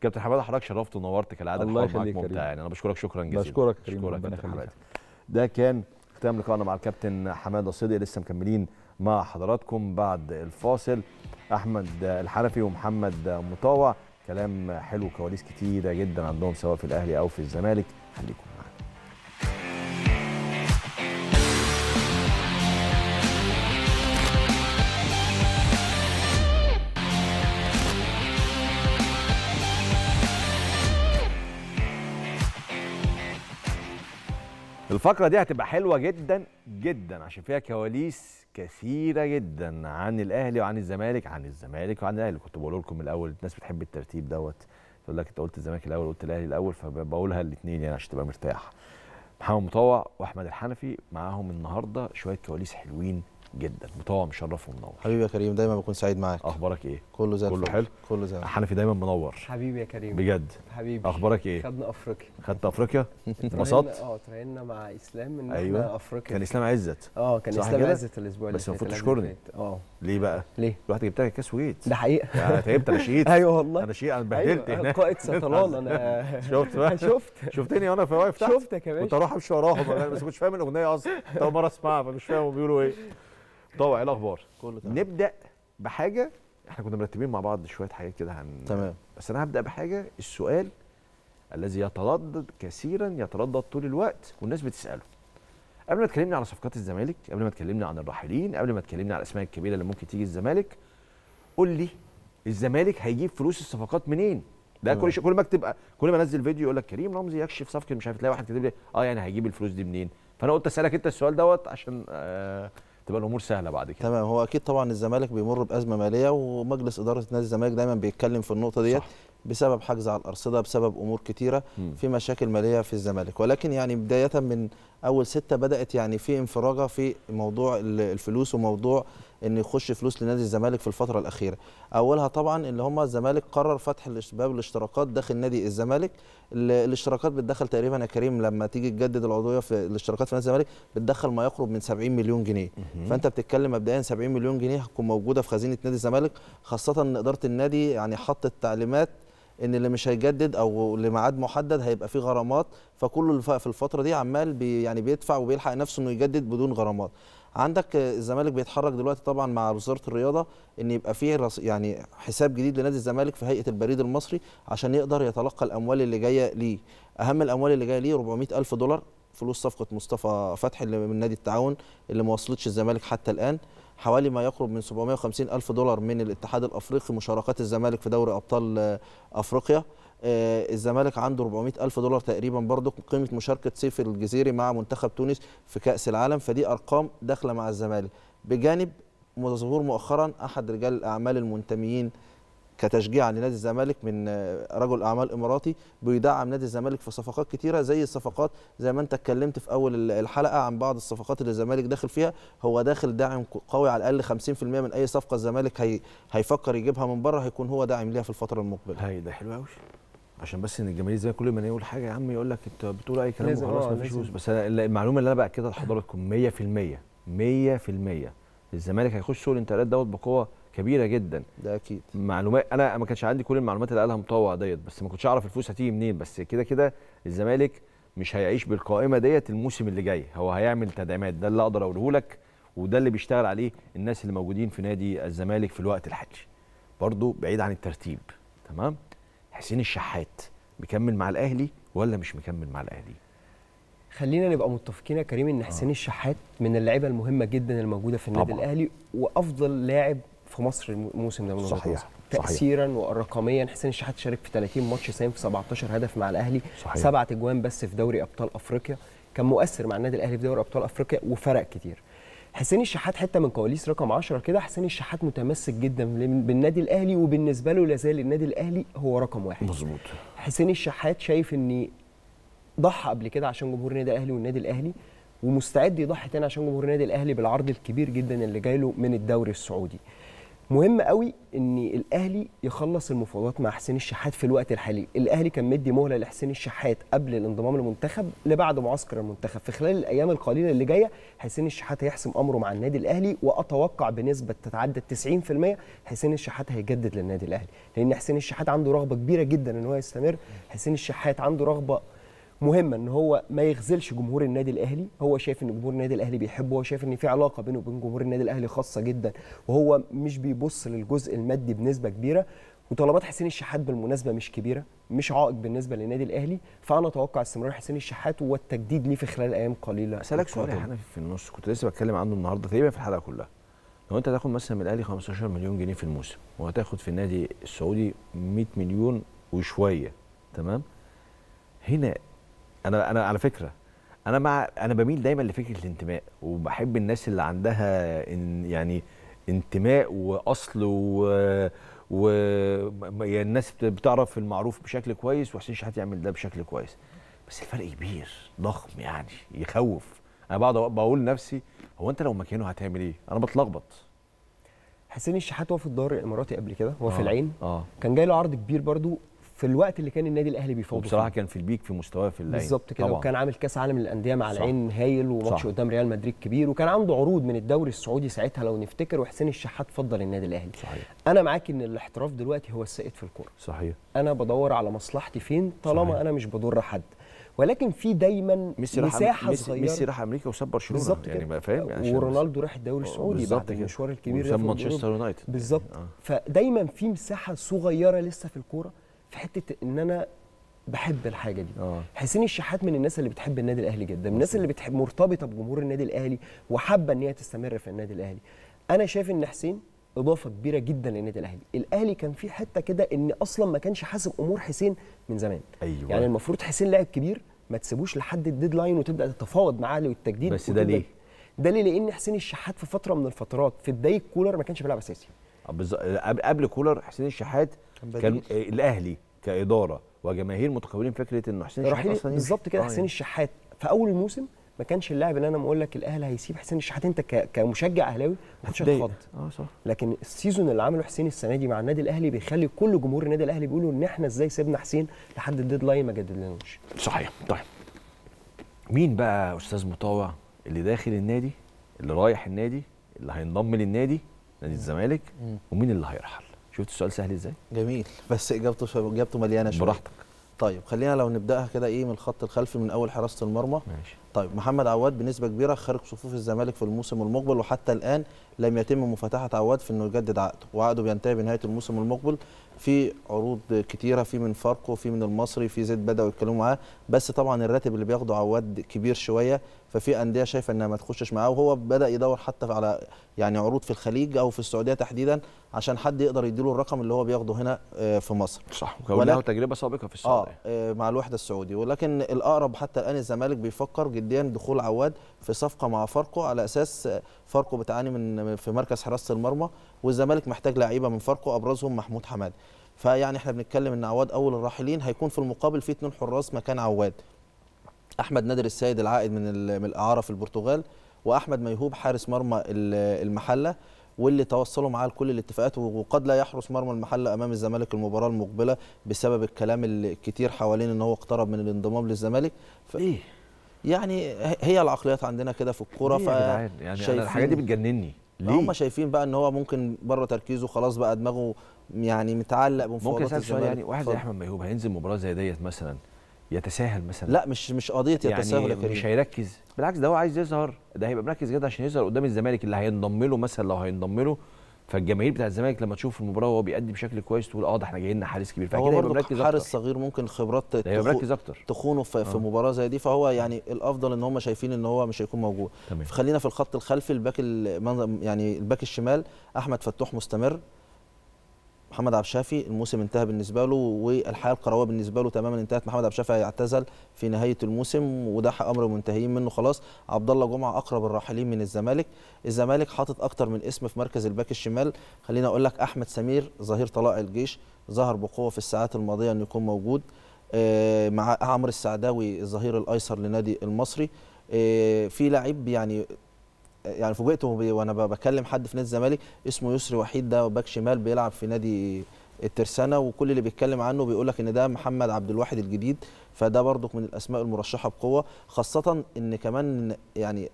كابتن حماده حضرتك شرفت ونورت كالعاده، معاك ممتع يعني. انا بشكرك شكرا جزيلا. بشكرك كريم. ده كان ختام لقائنا مع الكابتن حماده صدقي. لسه مكملين مع حضراتكم بعد الفاصل. احمد الحنفي ومحمد مطاوع كلام حلو، كواليس كتيره جدا عندهم سواء في الاهلي او في الزمالك. خليكم معانا. الفقره دي هتبقى حلوه جدا جدا عشان فيها كواليس كثيرة جدا عن الأهلي وعن الزمالك، عن الزمالك وعن الأهلي. كنت بقول لكم من الأول الناس بتحب الترتيب دوت، تقول لك أنت قلت الزمالك الأول وقلت الأهلي الأول، فبقولها الاثنين يعني عشان تبقى مرتاح. محمد مطوع وأحمد الحنفي معاهم النهارده شوية كواليس حلوين جدا. مطوع مشرف ومنور. حبيبي يا كريم، دايما بكون سعيد معاك. أخبارك إيه؟ كله زي الفل. كله حلو؟ كله زي الفل. الحنفي دايما منور. حبيبي يا كريم. بجد. حبيبي. أخبارك إيه؟ خدنا أفريقيا. خدت أفريقيا؟ اتبسطت؟ اه اترينا مع إسلام إن أيوة. احنا أفريقيا. كان إسلام عزت. اه كان إسلام عزت الأسبوع اللي فات. بس المفروض تشكرني. اه. ليه بقى؟ ليه؟ رحت جبت لك الكاس وجيت. ده حقيقة. أنا تعبت، أنا شقيت. أيوه والله. أنا شقيت، أنا اتبهدلت هناك. قائد سطلان أنا. شفت بقى؟ شفت. شفتني وأنا في واقف تحت. شفتك يا باشا. كنت أروح أمشي وراهم بس كنتش فاهم الأغنية أصلا، كنت أول مرة أسمعها فمش فاهم هم بيقولوا إيه. طبعا ايه الاخبار؟ كله تمام. نبدا بحاجه احنا كنا مرتبين مع بعض شويه حاجات كده هن... تمام. بس انا هبدا بحاجه، السؤال الذي يتردد كثيرا، يتردد طول الوقت والناس بتساله. قبل ما تكلمني على صفقات الزمالك، قبل ما تكلمني عن الراحلين، قبل ما تكلمني على الاسماء الكبيره اللي ممكن تيجي الزمالك، قول لي الزمالك هيجيب فلوس الصفقات منين؟ ده كل شيء. كل ما اكتب، كل ما انزل فيديو يقول لك كريم رمزي يكشف صفقه مش عارف، تلاقي واحد كاتب لي اه يعني هيجيب الفلوس دي منين؟ فانا قلت اسالك انت السؤال دوت عشان آه تبقى الامور سهله بعد كده. تمام. هو اكيد طبعا الزمالك بيمر بازمه ماليه، ومجلس اداره نادي الزمالك دايما بيتكلم في النقطه ديت بسبب حجز على الارصده، بسبب امور كتيره م. في مشاكل ماليه في الزمالك. ولكن يعني بدايه من اول ستة بدات يعني في انفراجه في موضوع الفلوس، وموضوع ان يخش فلوس لنادي الزمالك في الفتره الاخيره. اولها طبعا اللي هم الزمالك قرر فتح باب الاشتراكات داخل نادي الزمالك. الاشتراكات بتدخل تقريبا يا كريم لما تيجي تجدد العضويه في الاشتراكات في نادي الزمالك بتدخل ما يقرب من سبعين مليون جنيه. فانت بتتكلم مبدئيا سبعين مليون جنيه هتكون موجوده في خزينه نادي الزمالك، خاصه ان اداره النادي يعني حطت تعليمات ان اللي مش هيجدد او لميعاد محدد هيبقى فيه غرامات، فكله في الفتره دي عمال بي يعني بيدفع وبيلحق نفسه انه يجدد بدون غرامات. عندك الزمالك بيتحرك دلوقتي طبعا مع وزاره الرياضه ان يبقى فيه يعني حساب جديد لنادي الزمالك في هيئه البريد المصري عشان يقدر يتلقى الاموال اللي جايه ليه. اهم الاموال اللي جايه ليه أربعمائة ألف دولار فلوس صفقه مصطفى فتحي اللي من نادي التعاون اللي ما وصلتش الزمالك حتى الان، حوالي ما يقرب من سبعمائة وخمسين ألف دولار من الاتحاد الافريقي، مشاركات الزمالك في دوري ابطال افريقيا. الزمالك عنده أربعمائة ألف دولار تقريبا برضه قيمه مشاركه سيف الجزيري مع منتخب تونس في كاس العالم، فدي ارقام داخله مع الزمالك. بجانب ظهور مؤخرا احد رجال الاعمال المنتميين كتشجيع لنادي الزمالك من رجل اعمال اماراتي بيدعم نادي الزمالك في صفقات كتيره، زي الصفقات زي ما انت اتكلمت في اول الحلقه عن بعض الصفقات اللي الزمالك داخل فيها، هو داخل داعم قوي، على الاقل خمسين في المية من اي صفقه الزمالك هي هيفكر يجيبها من بره هيكون هو داعم ليها في الفتره المقبله. هاي ده حلو قوي، عشان بس ان الجماهير زي كل ما يقول حاجه يا عم يقول لك انت بتقول اي كلام وخلاص مفيش فلوس، بس المعلومه اللي انا باكدها لحضراتكم مية في المية مية في المية الزمالك هيخش شغل الانتقالات دوت بقوه كبيره جدا، ده اكيد. معلومات انا ما كانش عندي كل المعلومات اللي قالها مطوع ديت، بس ما كنتش اعرف الفلوس هتيجي منين، بس كده كده الزمالك مش هيعيش بالقائمه ديت الموسم اللي جاي، هو هيعمل تدعيمات، ده اللي اقدر اقوله لك وده اللي بيشتغل عليه الناس اللي موجودين في نادي الزمالك في الوقت الحالي. برضه بعيد عن الترتيب، تمام؟ حسين الشحات مكمل مع الاهلي ولا مش مكمل مع الاهلي؟ خلينا نبقى متفقين يا كريم ان حسين آه. الشحات من اللعيبه المهمه جدا الموجوده في النادي الاهلي، وافضل لاعب في مصر الموسم ده من وجهه نظري تاثيرا ورقميا. حسين الشحات شارك في ثلاثين ماتش، ساهم في سبعتاشر هدف مع الاهلي، سبعة اجوان بس في دوري ابطال افريقيا، كان مؤثر مع النادي الاهلي في دوري ابطال افريقيا وفرق كتير. حسين الشحات حته من كواليس رقم عشرة كده، حسين الشحات متمسك جدا بالنادي الاهلي، وبالنسبه له لازال النادي الاهلي هو رقم واحد. مظبوط. حسين الشحات شايف ان ضحى قبل كده عشان جمهور النادي الاهلي والنادي الاهلي، ومستعد يضحي تاني عشان جمهور النادي الاهلي بالعرض الكبير جدا اللي جاي له من الدوري السعودي. مهم قوي ان الاهلي يخلص المفاوضات مع حسين الشحات في الوقت الحالي. الاهلي كان مدي مهله لحسين الشحات قبل الانضمام للمنتخب لبعد معسكر المنتخب، في خلال الايام القليله اللي جايه حسين الشحات هيحسم امره مع النادي الاهلي، واتوقع بنسبه تتعدى تسعين في المية حسين الشحات هيجدد للنادي الاهلي، لان حسين الشحات عنده رغبه كبيره جدا ان هو يستمر. حسين الشحات عنده رغبه مهمه ان هو ما يخذلش جمهور النادي الاهلي، هو شايف ان جمهور النادي الاهلي بيحبه، هو شايف ان في علاقه بينه وبين جمهور النادي الاهلي خاصه جدا، وهو مش بيبص للجزء المادي بنسبه كبيره، وطلبات حسين الشحات بالمناسبه مش كبيره، مش عائق بالنسبه للنادي الاهلي، فانا اتوقع استمرار حسين الشحات والتجديد ليه في خلال ايام قليله. اسالك سؤال يا حنفي في النص كنت لسه بتكلم عنه النهارده تقريبا في الحلقه كلها، لو انت هتاخد مثلا من الاهلي خمستاشر مليون جنيه في الموسم وهتاخد في النادي السعودي مية مليون وشويه، تمام؟ هنا انا انا على فكره انا مع انا بميل دايما لفكره الانتماء، وبحب الناس اللي عندها إن يعني انتماء واصل، و والناس بتعرف المعروف بشكل كويس، وحسين الشحات يعمل ده بشكل كويس، بس الفرق كبير ضخم يعني يخوف. انا بقعد بقول لنفسي هو انت لو مكانه هتعمل ايه؟ انا بتلخبط. حسين الشحات هو في الدوري الاماراتي قبل كده، هو آه. في العين آه. كان جاي له عرض كبير برضو في الوقت اللي كان النادي الاهلي بيفوضه بصراحه، كان في البيك في مستواه في العين بالظبط كده، وكان عامل كاس عالم للانديه مع العين هايل، وماتش قدام ريال مدريد كبير، وكان عنده عروض من الدوري السعودي ساعتها لو نفتكر، وحسين الشحات فضل النادي الاهلي. صحيح. انا معاك ان الاحتراف دلوقتي هو السائد في الكوره. صحيح. انا بدور على مصلحتي فين طالما صحيح. انا مش بضر حد، ولكن في دايما مساحه صغيره. ميسي راح امريكا وساب برشلونه يعني ما فاهم يعني، ورونالدو راح الدوري السعودي بعد المشوار الكبير ده مانشستر يونايتد بالظبط، فدايما في مساحه صغيره لسه في الكوره في حته ان انا بحب الحاجه دي. أوه. حسين الشحات من الناس اللي بتحب النادي الاهلي جدا، من الناس اللي بتحب مرتبطه بجمهور النادي الاهلي وحابه ان هي تستمر في النادي الاهلي. انا شايف ان حسين اضافه كبيره جدا للنادي الاهلي، الاهلي كان في حته كده ان اصلا ما كانش حاسب امور حسين من زمان. أيوة. يعني المفروض حسين لاعب كبير ما تسيبوش لحد الديدلاين وتبدا تتفاوض معاه للتجديد، بس ده ليه؟ ده ليه؟ لان حسين الشحات في فتره من الفترات في بدايه كولر ما كانش بيلعب اساسي. قبل كولر حسين الشحات كان الاهلي كاداره وجماهير متقبلين فكره انه حسين الشحات بالظبط كده. حسين الشحات في اول الموسم ما كانش اللاعب اللي انا بقول لك الاهلي هيسيب حسين الشحات، انت كمشجع اهلاوي ما كنتش هتخض. اه صح. لكن السيزون اللي عمله حسين السنه دي مع النادي الاهلي بيخلي كل جمهور النادي الاهلي بيقولوا ان احنا ازاي سيبنا حسين لحد الديدلاين ما جددناهوش. صحيح. طيب مين بقى استاذ مطاوع اللي داخل النادي، اللي رايح النادي، اللي هينضم للنادي نادي الزمالك، ومين اللي هيرحل؟ شفت السؤال سهل ازاي؟ جميل، بس اجابته شو... اجابته مليانه شويه. براحتك. طيب خلينا لو نبداها كده ايه من الخط الخلفي من اول حراسه المرمى. ماشي. طيب محمد عواد بنسبه كبيره خارج صفوف الزمالك في الموسم المقبل، وحتى الان لم يتم مفتاحه عواد في انه يجدد عقده، وعقده بينتهي بنهايه الموسم المقبل. في عروض كتيره، في من فاركو، في من المصري، في زد بداوا يتكلموا معاه، بس طبعا الراتب اللي بياخده عواد كبير شويه، ففي انديه شايفه انها ما تخشش معاه، وهو بدا يدور حتى على يعني عروض في الخليج او في السعوديه تحديدا عشان حد يقدر يديله الرقم اللي هو بياخده هنا في مصر. صح. وكان له تجربه سابقه في السعوديه اه مع الوحده السعودي، ولكن الاقرب حتى الان الزمالك بيفكر جديا دخول عواد في صفقه مع فاركو على اساس فاركو بتعاني من في مركز حراسه المرمى، والزمالك محتاج لعيبه من فاركو ابرزهم محمود حماد. فيعني احنا بنتكلم ان عواد اول الراحلين، هيكون في المقابل في اثنين حراس مكان عواد، احمد نادر السيد العائد من من الاعاره في البرتغال، واحمد ميهوب حارس مرمى المحله، واللي توصلوا معاه لكل الاتفاقات، وقد لا يحرس مرمى المحله امام الزمالك المباراه المقبله بسبب الكلام الكتير حوالين ان هو اقترب من الانضمام للزمالك. ف... ليه؟ يعني هي العقليات عندنا كده في الكوره. ف يعني انا الحاجات دي بتجنني. ليه؟ هم شايفين بقى ان هو ممكن بره تركيزه، خلاص بقى دماغه يعني متعلق بمفاوضات الزمالك. يعني واحد زي احمد ميهوب هينزل مباراه زي ديت مثلا يتساهل مثلا؟ لا، مش مش قضيه يتساهل يعني، مش هيركز، بالعكس ده هو عايز يظهر، ده هيبقى مركز جدا عشان يظهر قدام الزمالك اللي هينضم له مثلا لو هينضم له. فالجماهير بتاع الزمالك لما تشوف المباراه وهو بيأدي بشكل كويس تقول اه ده احنا جاي لنا حارس كبير، فكده هيبقى مركز اكتر. حارس صغير ممكن الخبرات تخونه في, آه. في مباراه زي دي، فهو يعني الافضل ان هم شايفين ان هو مش هيكون موجود. تمام. فخلينا في الخط الخلفي، الباك يعني الباك الشمال احمد فتوح مستمر، محمد عبد شافي الموسم انتهى بالنسبه له، والحياه القرويه بالنسبه له تماما انتهت، محمد عبد شافي هيعتزل في نهايه الموسم وده امر منتهيين منه خلاص. عبد الله جمعه اقرب الراحلين من الزمالك. الزمالك حاطط اكتر من اسم في مركز الباك الشمال، خلينا اقول لك احمد سمير ظهير طلائع الجيش، ظهر بقوه في الساعات الماضيه انه يكون موجود، مع عمرو السعداوي الظهير الايسر لنادي المصري. في لاعب يعني يعني فوجئت وانا بكلم حد في نادي الزمالك اسمه يسري وحيد، ده باك شمال بيلعب في نادي الترسانه، وكل اللي بيتكلم عنه بيقول لك ان ده محمد عبد الواحد الجديد، فده برضك من الاسماء المرشحه بقوه، خاصه ان كمان يعني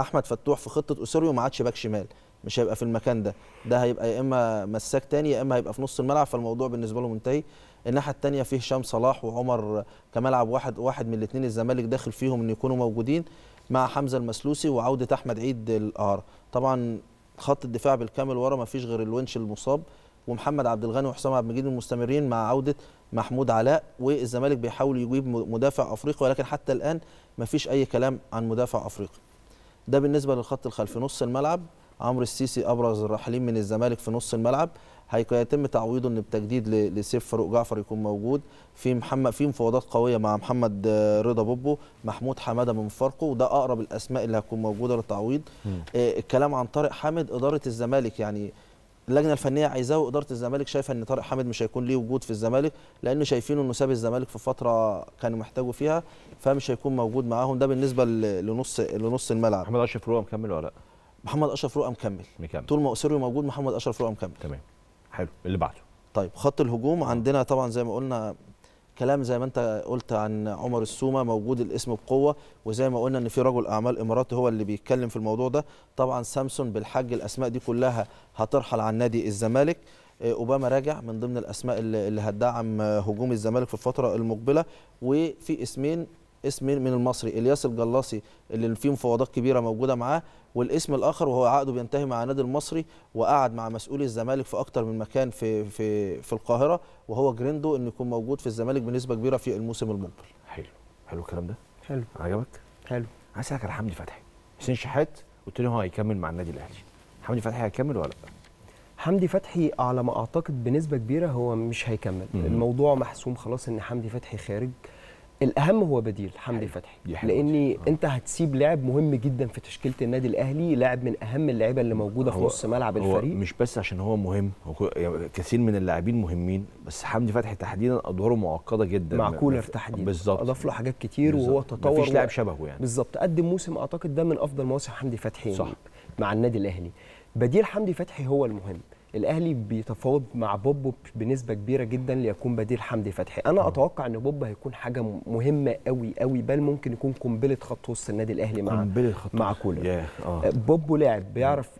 احمد فتوح في خطه اسوريو ما عادش باك شمال، مش هيبقى في المكان ده، ده هيبقى يا اما مساك تاني يا اما هيبقى في نص الملعب، فالموضوع بالنسبه له منتهي. الناحيه الثانيه فيه هشام صلاح وعمر كملعب واحد، واحد من الاثنين الزمالك داخل فيهم ان يكونوا موجودين، مع حمزه المسلوسي وعوده احمد عيد الاعاره. طبعا خط الدفاع بالكامل ورا ما فيش غير الونش المصاب ومحمد عبد الغني وحسام عبد المجيد المستمرين، مع عوده محمود علاء، والزمالك بيحاول يجيب مدافع افريقي ولكن حتى الان ما فيش اي كلام عن مدافع افريقي. ده بالنسبه للخط الخلفي. نص الملعب عمرو السيسي ابرز الراحلين من الزمالك في نص الملعب، هيتم تعويضه ان بتجديد لسيف فاروق جعفر يكون موجود، في محمد في مفاوضات قويه مع محمد رضا بوبو، محمود حماده من فاركو، وده اقرب الاسماء اللي هتكون موجوده للتعويض. آه الكلام عن طارق حامد، اداره الزمالك يعني اللجنه الفنيه عايزاه، واداره الزمالك شايفه ان طارق حامد مش هيكون ليه وجود في الزمالك، لان شايفينه انه ساب الزمالك في فتره كانوا محتاجوا فيها، فمش هيكون موجود معاهم. ده بالنسبه لنص لنص الملعب. محمد اشرف رؤى مكمل ولا لا؟ محمد اشرف رؤى مكمل. مكمل طول ما اسيريو موجود، محمد اشرف رؤى مكمل. تمام، حلو. اللي بعده طيب خط الهجوم عندنا طبعا زي ما قلنا كلام زي ما انت قلت عن عمر السومة، موجود الاسم بقوه، وزي ما قلنا ان في رجل اعمال اماراتي هو اللي بيتكلم في الموضوع ده، طبعا سامسون بالحج، الاسماء دي كلها هترحل عن نادي الزمالك. اوباما راجع من ضمن الاسماء اللي هتدعم هجوم الزمالك في الفتره المقبله، وفي اسمين اسم من المصري، الياس الجلاصي اللي فيه مفاوضات كبيره موجوده معاه، والاسم الاخر وهو عقده بينتهي مع نادي المصري وقعد مع مسؤولي الزمالك في اكتر من مكان في في في القاهره، وهو جريندو انه يكون موجود في الزمالك بنسبه كبيره في الموسم المقبل. حلو، حلو الكلام ده. حلو، عجبك؟ حلو. عايز اسالك على حمدي فتحي. حسين الشحات قلت لي هو هيكمل مع النادي الاهلي، حمدي فتحي هيكمل ولا لا؟ حمدي فتحي على ما اعتقد بنسبه كبيره هو مش هيكمل. م -م. الموضوع محسوم خلاص ان حمدي فتحي خارج، الاهم هو بديل حمدي فتحي، لان آه. انت هتسيب لاعب مهم جدا في تشكيله النادي الاهلي، لاعب من اهم اللعيبه اللي موجوده في نص ملعب الفريق. مش بس عشان هو مهم، هو كثير من اللاعبين مهمين، بس حمدي فتحي تحديدا ادواره معقده جدا مع كولر تحديدا. بالظبط، اضاف له حاجات كتير بالزبط. وهو تطور، مفيش لاعب شبهه يعني. بالظبط، قدم موسم اعتقد ده من افضل مواسم حمدي فتحي صح. مع النادي الاهلي بديل حمدي فتحي هو المهم، الاهلي بيتفاوض مع بوبو بنسبه كبيره جدا ليكون بديل حمدي فتحي. انا أوه. اتوقع ان بوبو هيكون حاجه مهمه قوي قوي، بل ممكن يكون قنبله خط وسط النادي الاهلي مع مع كولر. yeah. بوبو لاعب بيعرف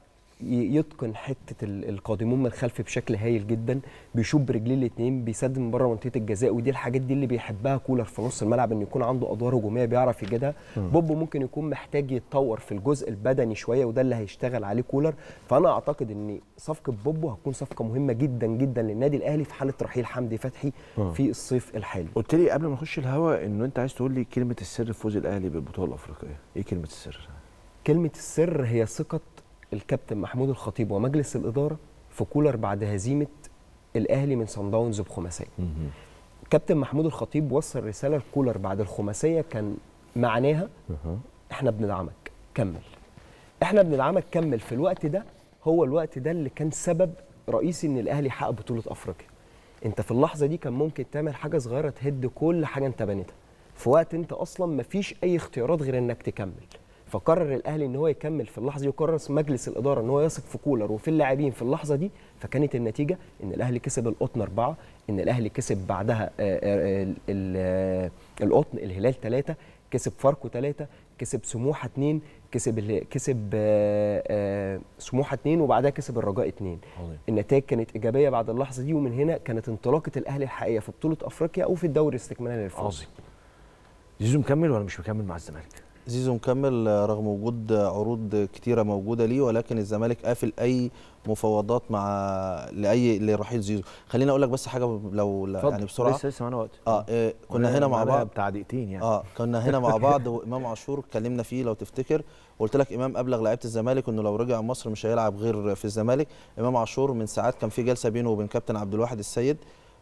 يتقن حته القادمون من الخلف بشكل هايل جدا، بيشوف برجليه الاثنين، بيسدد من بره منطقه الجزاء، ودي الحاجات دي اللي بيحبها كولر في نص الملعب، ان يكون عنده ادوار هجوميه بيعرف يجدها. بوبو ممكن يكون محتاج يتطور في الجزء البدني شويه، وده اللي هيشتغل عليه كولر، فانا اعتقد ان صفقه بوبو هتكون صفقه مهمه جدا جدا للنادي الاهلي في حاله رحيل حمدي فتحي م. في الصيف الحالي. قلت لي قبل ما نخش الهوا انه انت عايز تقول لي كلمه السر في فوز الاهلي بالبطوله الافريقيه، ايه كلمه السر؟ كلمه السر هي ثقه الكابتن محمود الخطيب ومجلس الاداره في كولر بعد هزيمه الاهلي من صن داونز بخماسيه. كابتن محمود الخطيب وصل رساله لكولر بعد الخماسيه كان معناها احنا بندعمك كمل. احنا بندعمك كمل. في الوقت ده هو الوقت ده اللي كان سبب رئيسي ان الاهلي حقق بطوله افريقيا. انت في اللحظه دي كان ممكن تعمل حاجه صغيره تهد كل حاجه انت بنيتها في وقت انت اصلا ما فيش اي اختيارات غير انك تكمل. فقرر الاهلي ان هو يكمل في اللحظه دي، وقرر مجلس الاداره ان هو يثق في كولر وفي اللاعبين في اللحظه دي. فكانت النتيجه ان الاهلي كسب القطن أربعة، ان الاهلي كسب بعدها القطن الهلال ثلاثة، كسب فاركو ثلاثة، كسب سموحه اثنين، كسب كسب سموحه اثنين، وبعدها كسب الرجاء اثنين. النتائج كانت ايجابيه بعد اللحظه دي، ومن هنا كانت انطلاقه الاهلي الحقيقيه في بطوله افريقيا او في الدوري الاستكمالي للفوز. زيزو مكمل ولا مش مكمل مع الزمالك؟ زيزو مكمل رغم وجود عروض كتيره موجوده ليه، ولكن الزمالك قافل اي مفاوضات مع لاي لرحيل زيزو. خليني اقول لك بس حاجه لو يعني بسرعه. لسه لسه معانا وقت. اه كنا هنا مع بعض بتاع دقيقتين يعني. اه كنا هنا مع بعض وامام عاشور اتكلمنا فيه لو تفتكر، وقلت لك امام ابلغ لعيبه الزمالك انه لو رجع مصر مش هيلعب غير في الزمالك. امام عاشور من ساعات كان في جلسه بينه وبين كابتن عبد الواحد السيد،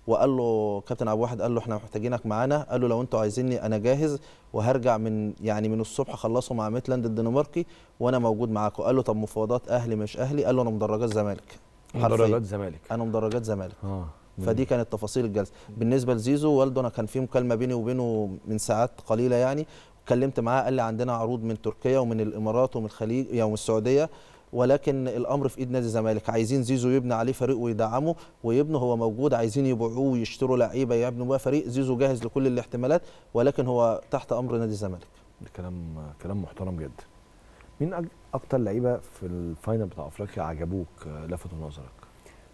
وقال له كابتن عبد الواحد قال له احنا محتاجينك معانا، قال له لو انتوا عايزيني انا جاهز وهرجع من يعني من الصبح اخلصه مع ميتلاند الدنماركي وانا موجود معاكم. قال له طب مفاوضات اهلي مش اهلي؟ قال له انا مدرجات زمالك، مدرجات زمالك، انا مدرجات زمالك. اه فدي كانت تفاصيل الجلسه. بالنسبه لزيزو والده انا كان في مكالمه بيني وبينه من ساعات قليله يعني، اتكلمت معاه قال لي عندنا عروض من تركيا ومن الامارات ومن الخليج يعني ومن السعوديه، ولكن الامر في ايد نادي الزمالك. عايزين زيزو يبني عليه فريق ويدعمه ويبنه، هو موجود. عايزين يبيعوه ويشتروا لعيبه يبنوا بقى فريق. زيزو جاهز لكل الاحتمالات، ولكن هو تحت امر نادي الزمالك. كلام كلام محترم جدا. مين اكتر لعيبه في الفاينل بتاع افريقيا عجبوك لفتوا نظرك؟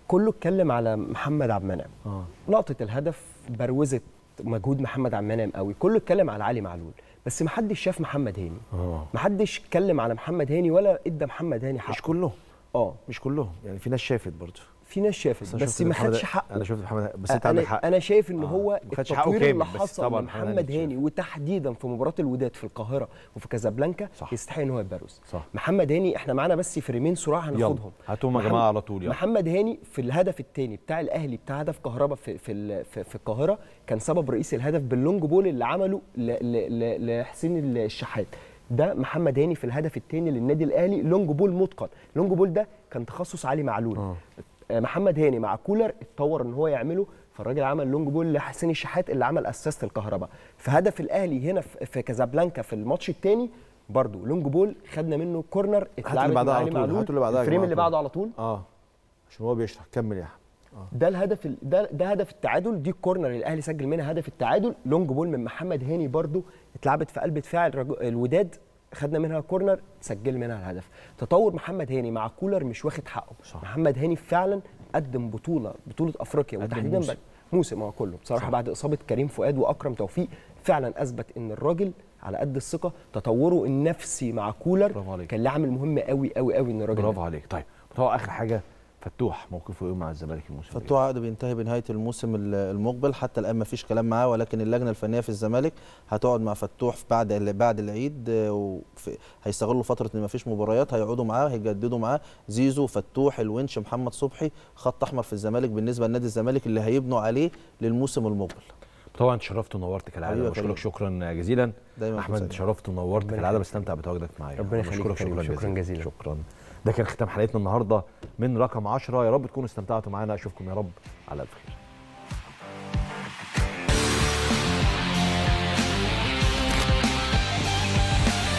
كله اتكلم على محمد عبد المنعم. آه. لقطه الهدف بروزت مجهود محمد عبد المنعم قوي. كله اتكلم على علي معلول، بس محدش شاف محمد هاني. اه محدش اتكلم على محمد هاني ولا ادى محمد هاني حقه. مش كلهم. اه مش كلهم يعني، في ناس شافت برضه، في ناس شافت بس ما خدش حقه. انا شفت محمد، بس انت عندك حق. انا شايف ان آه. هو التطوير اللي حصل لمحمد هاني وتحديدا في مباراه الوداد في القاهره وفي كازابلانكا يستحق ان هو يبروز. محمد هاني احنا معانا بس فريمين سرعه هناخدهم، هاتهم يا جماعه على طول. يلا محمد هاني في الهدف الثاني بتاع الاهلي بتاع هدف كهربا في في في القاهره كان سبب رئيسي الهدف باللونج بول اللي عمله لحسين الشحات. ده محمد هاني في الهدف الثاني للنادي الاهلي، لونج بول متقن. لونج بول ده كان تخصص علي معلول. آه. محمد هاني مع كولر اتطور ان هو يعمله، فالراجل عمل لونج بول لحسين الشحات اللي عمل اساس الكهرباء. فهدف الاهلي هنا في كازابلانكا في الماتش الثاني برضو لونج بول خدنا منه كورنر اتلعب على علي معلول. الفريم اللي بعده على طول اه عشان هو بيشرح. كمل يا احمد. ده الهدف ده ده هدف التعادل، دي الكورنر اللي الاهلي سجل منها هدف التعادل. لونج بول من محمد هاني برضو اتلعبت في قلب دفاع الوداد، خدنا منها كورنر سجل منها الهدف. تطور محمد هاني مع كولر مش واخد حقه. صح. محمد هاني فعلا قدم بطوله بطوله افريقيا وتحديدا موسم هو كله بصراحه. صح. بعد اصابه كريم فؤاد واكرم توفيق فعلا اثبت ان الراجل على قد الثقه. تطوره النفسي مع كولر كان له عامل مهم قوي قوي قوي ان الراجل. برافو عليك. طيب طبعا اخر حاجه، فتوح موقفه ايه مع الزمالك الموسم؟ فتوح عقده بينتهي بنهايه الموسم المقبل، حتى الان ما فيش كلام معاه، ولكن اللجنه الفنيه في الزمالك هتقعد مع فتوح بعد بعد العيد، هيستغلوا فتره ان ما فيش مباريات، هيقعدوا معاه هيجددوا معاه. زيزو، فتوح، الونش، محمد صبحي، خط احمر في الزمالك بالنسبه لنادي الزمالك اللي هيبنوا عليه للموسم المقبل. طبعا تشرفت ونورت كالعاده، وبشكرك شكرا جزيلا احمد. تشرفت ونورت كالعاده، بستمتع بتواجدك معايا. ربنا يخليك. شكرا جزيلا. شكرا. ده كان ختام حلقتنا النهارده من رقم عشرة. يا رب تكونوا استمتعتوا معانا، اشوفكم يا رب على الف خير.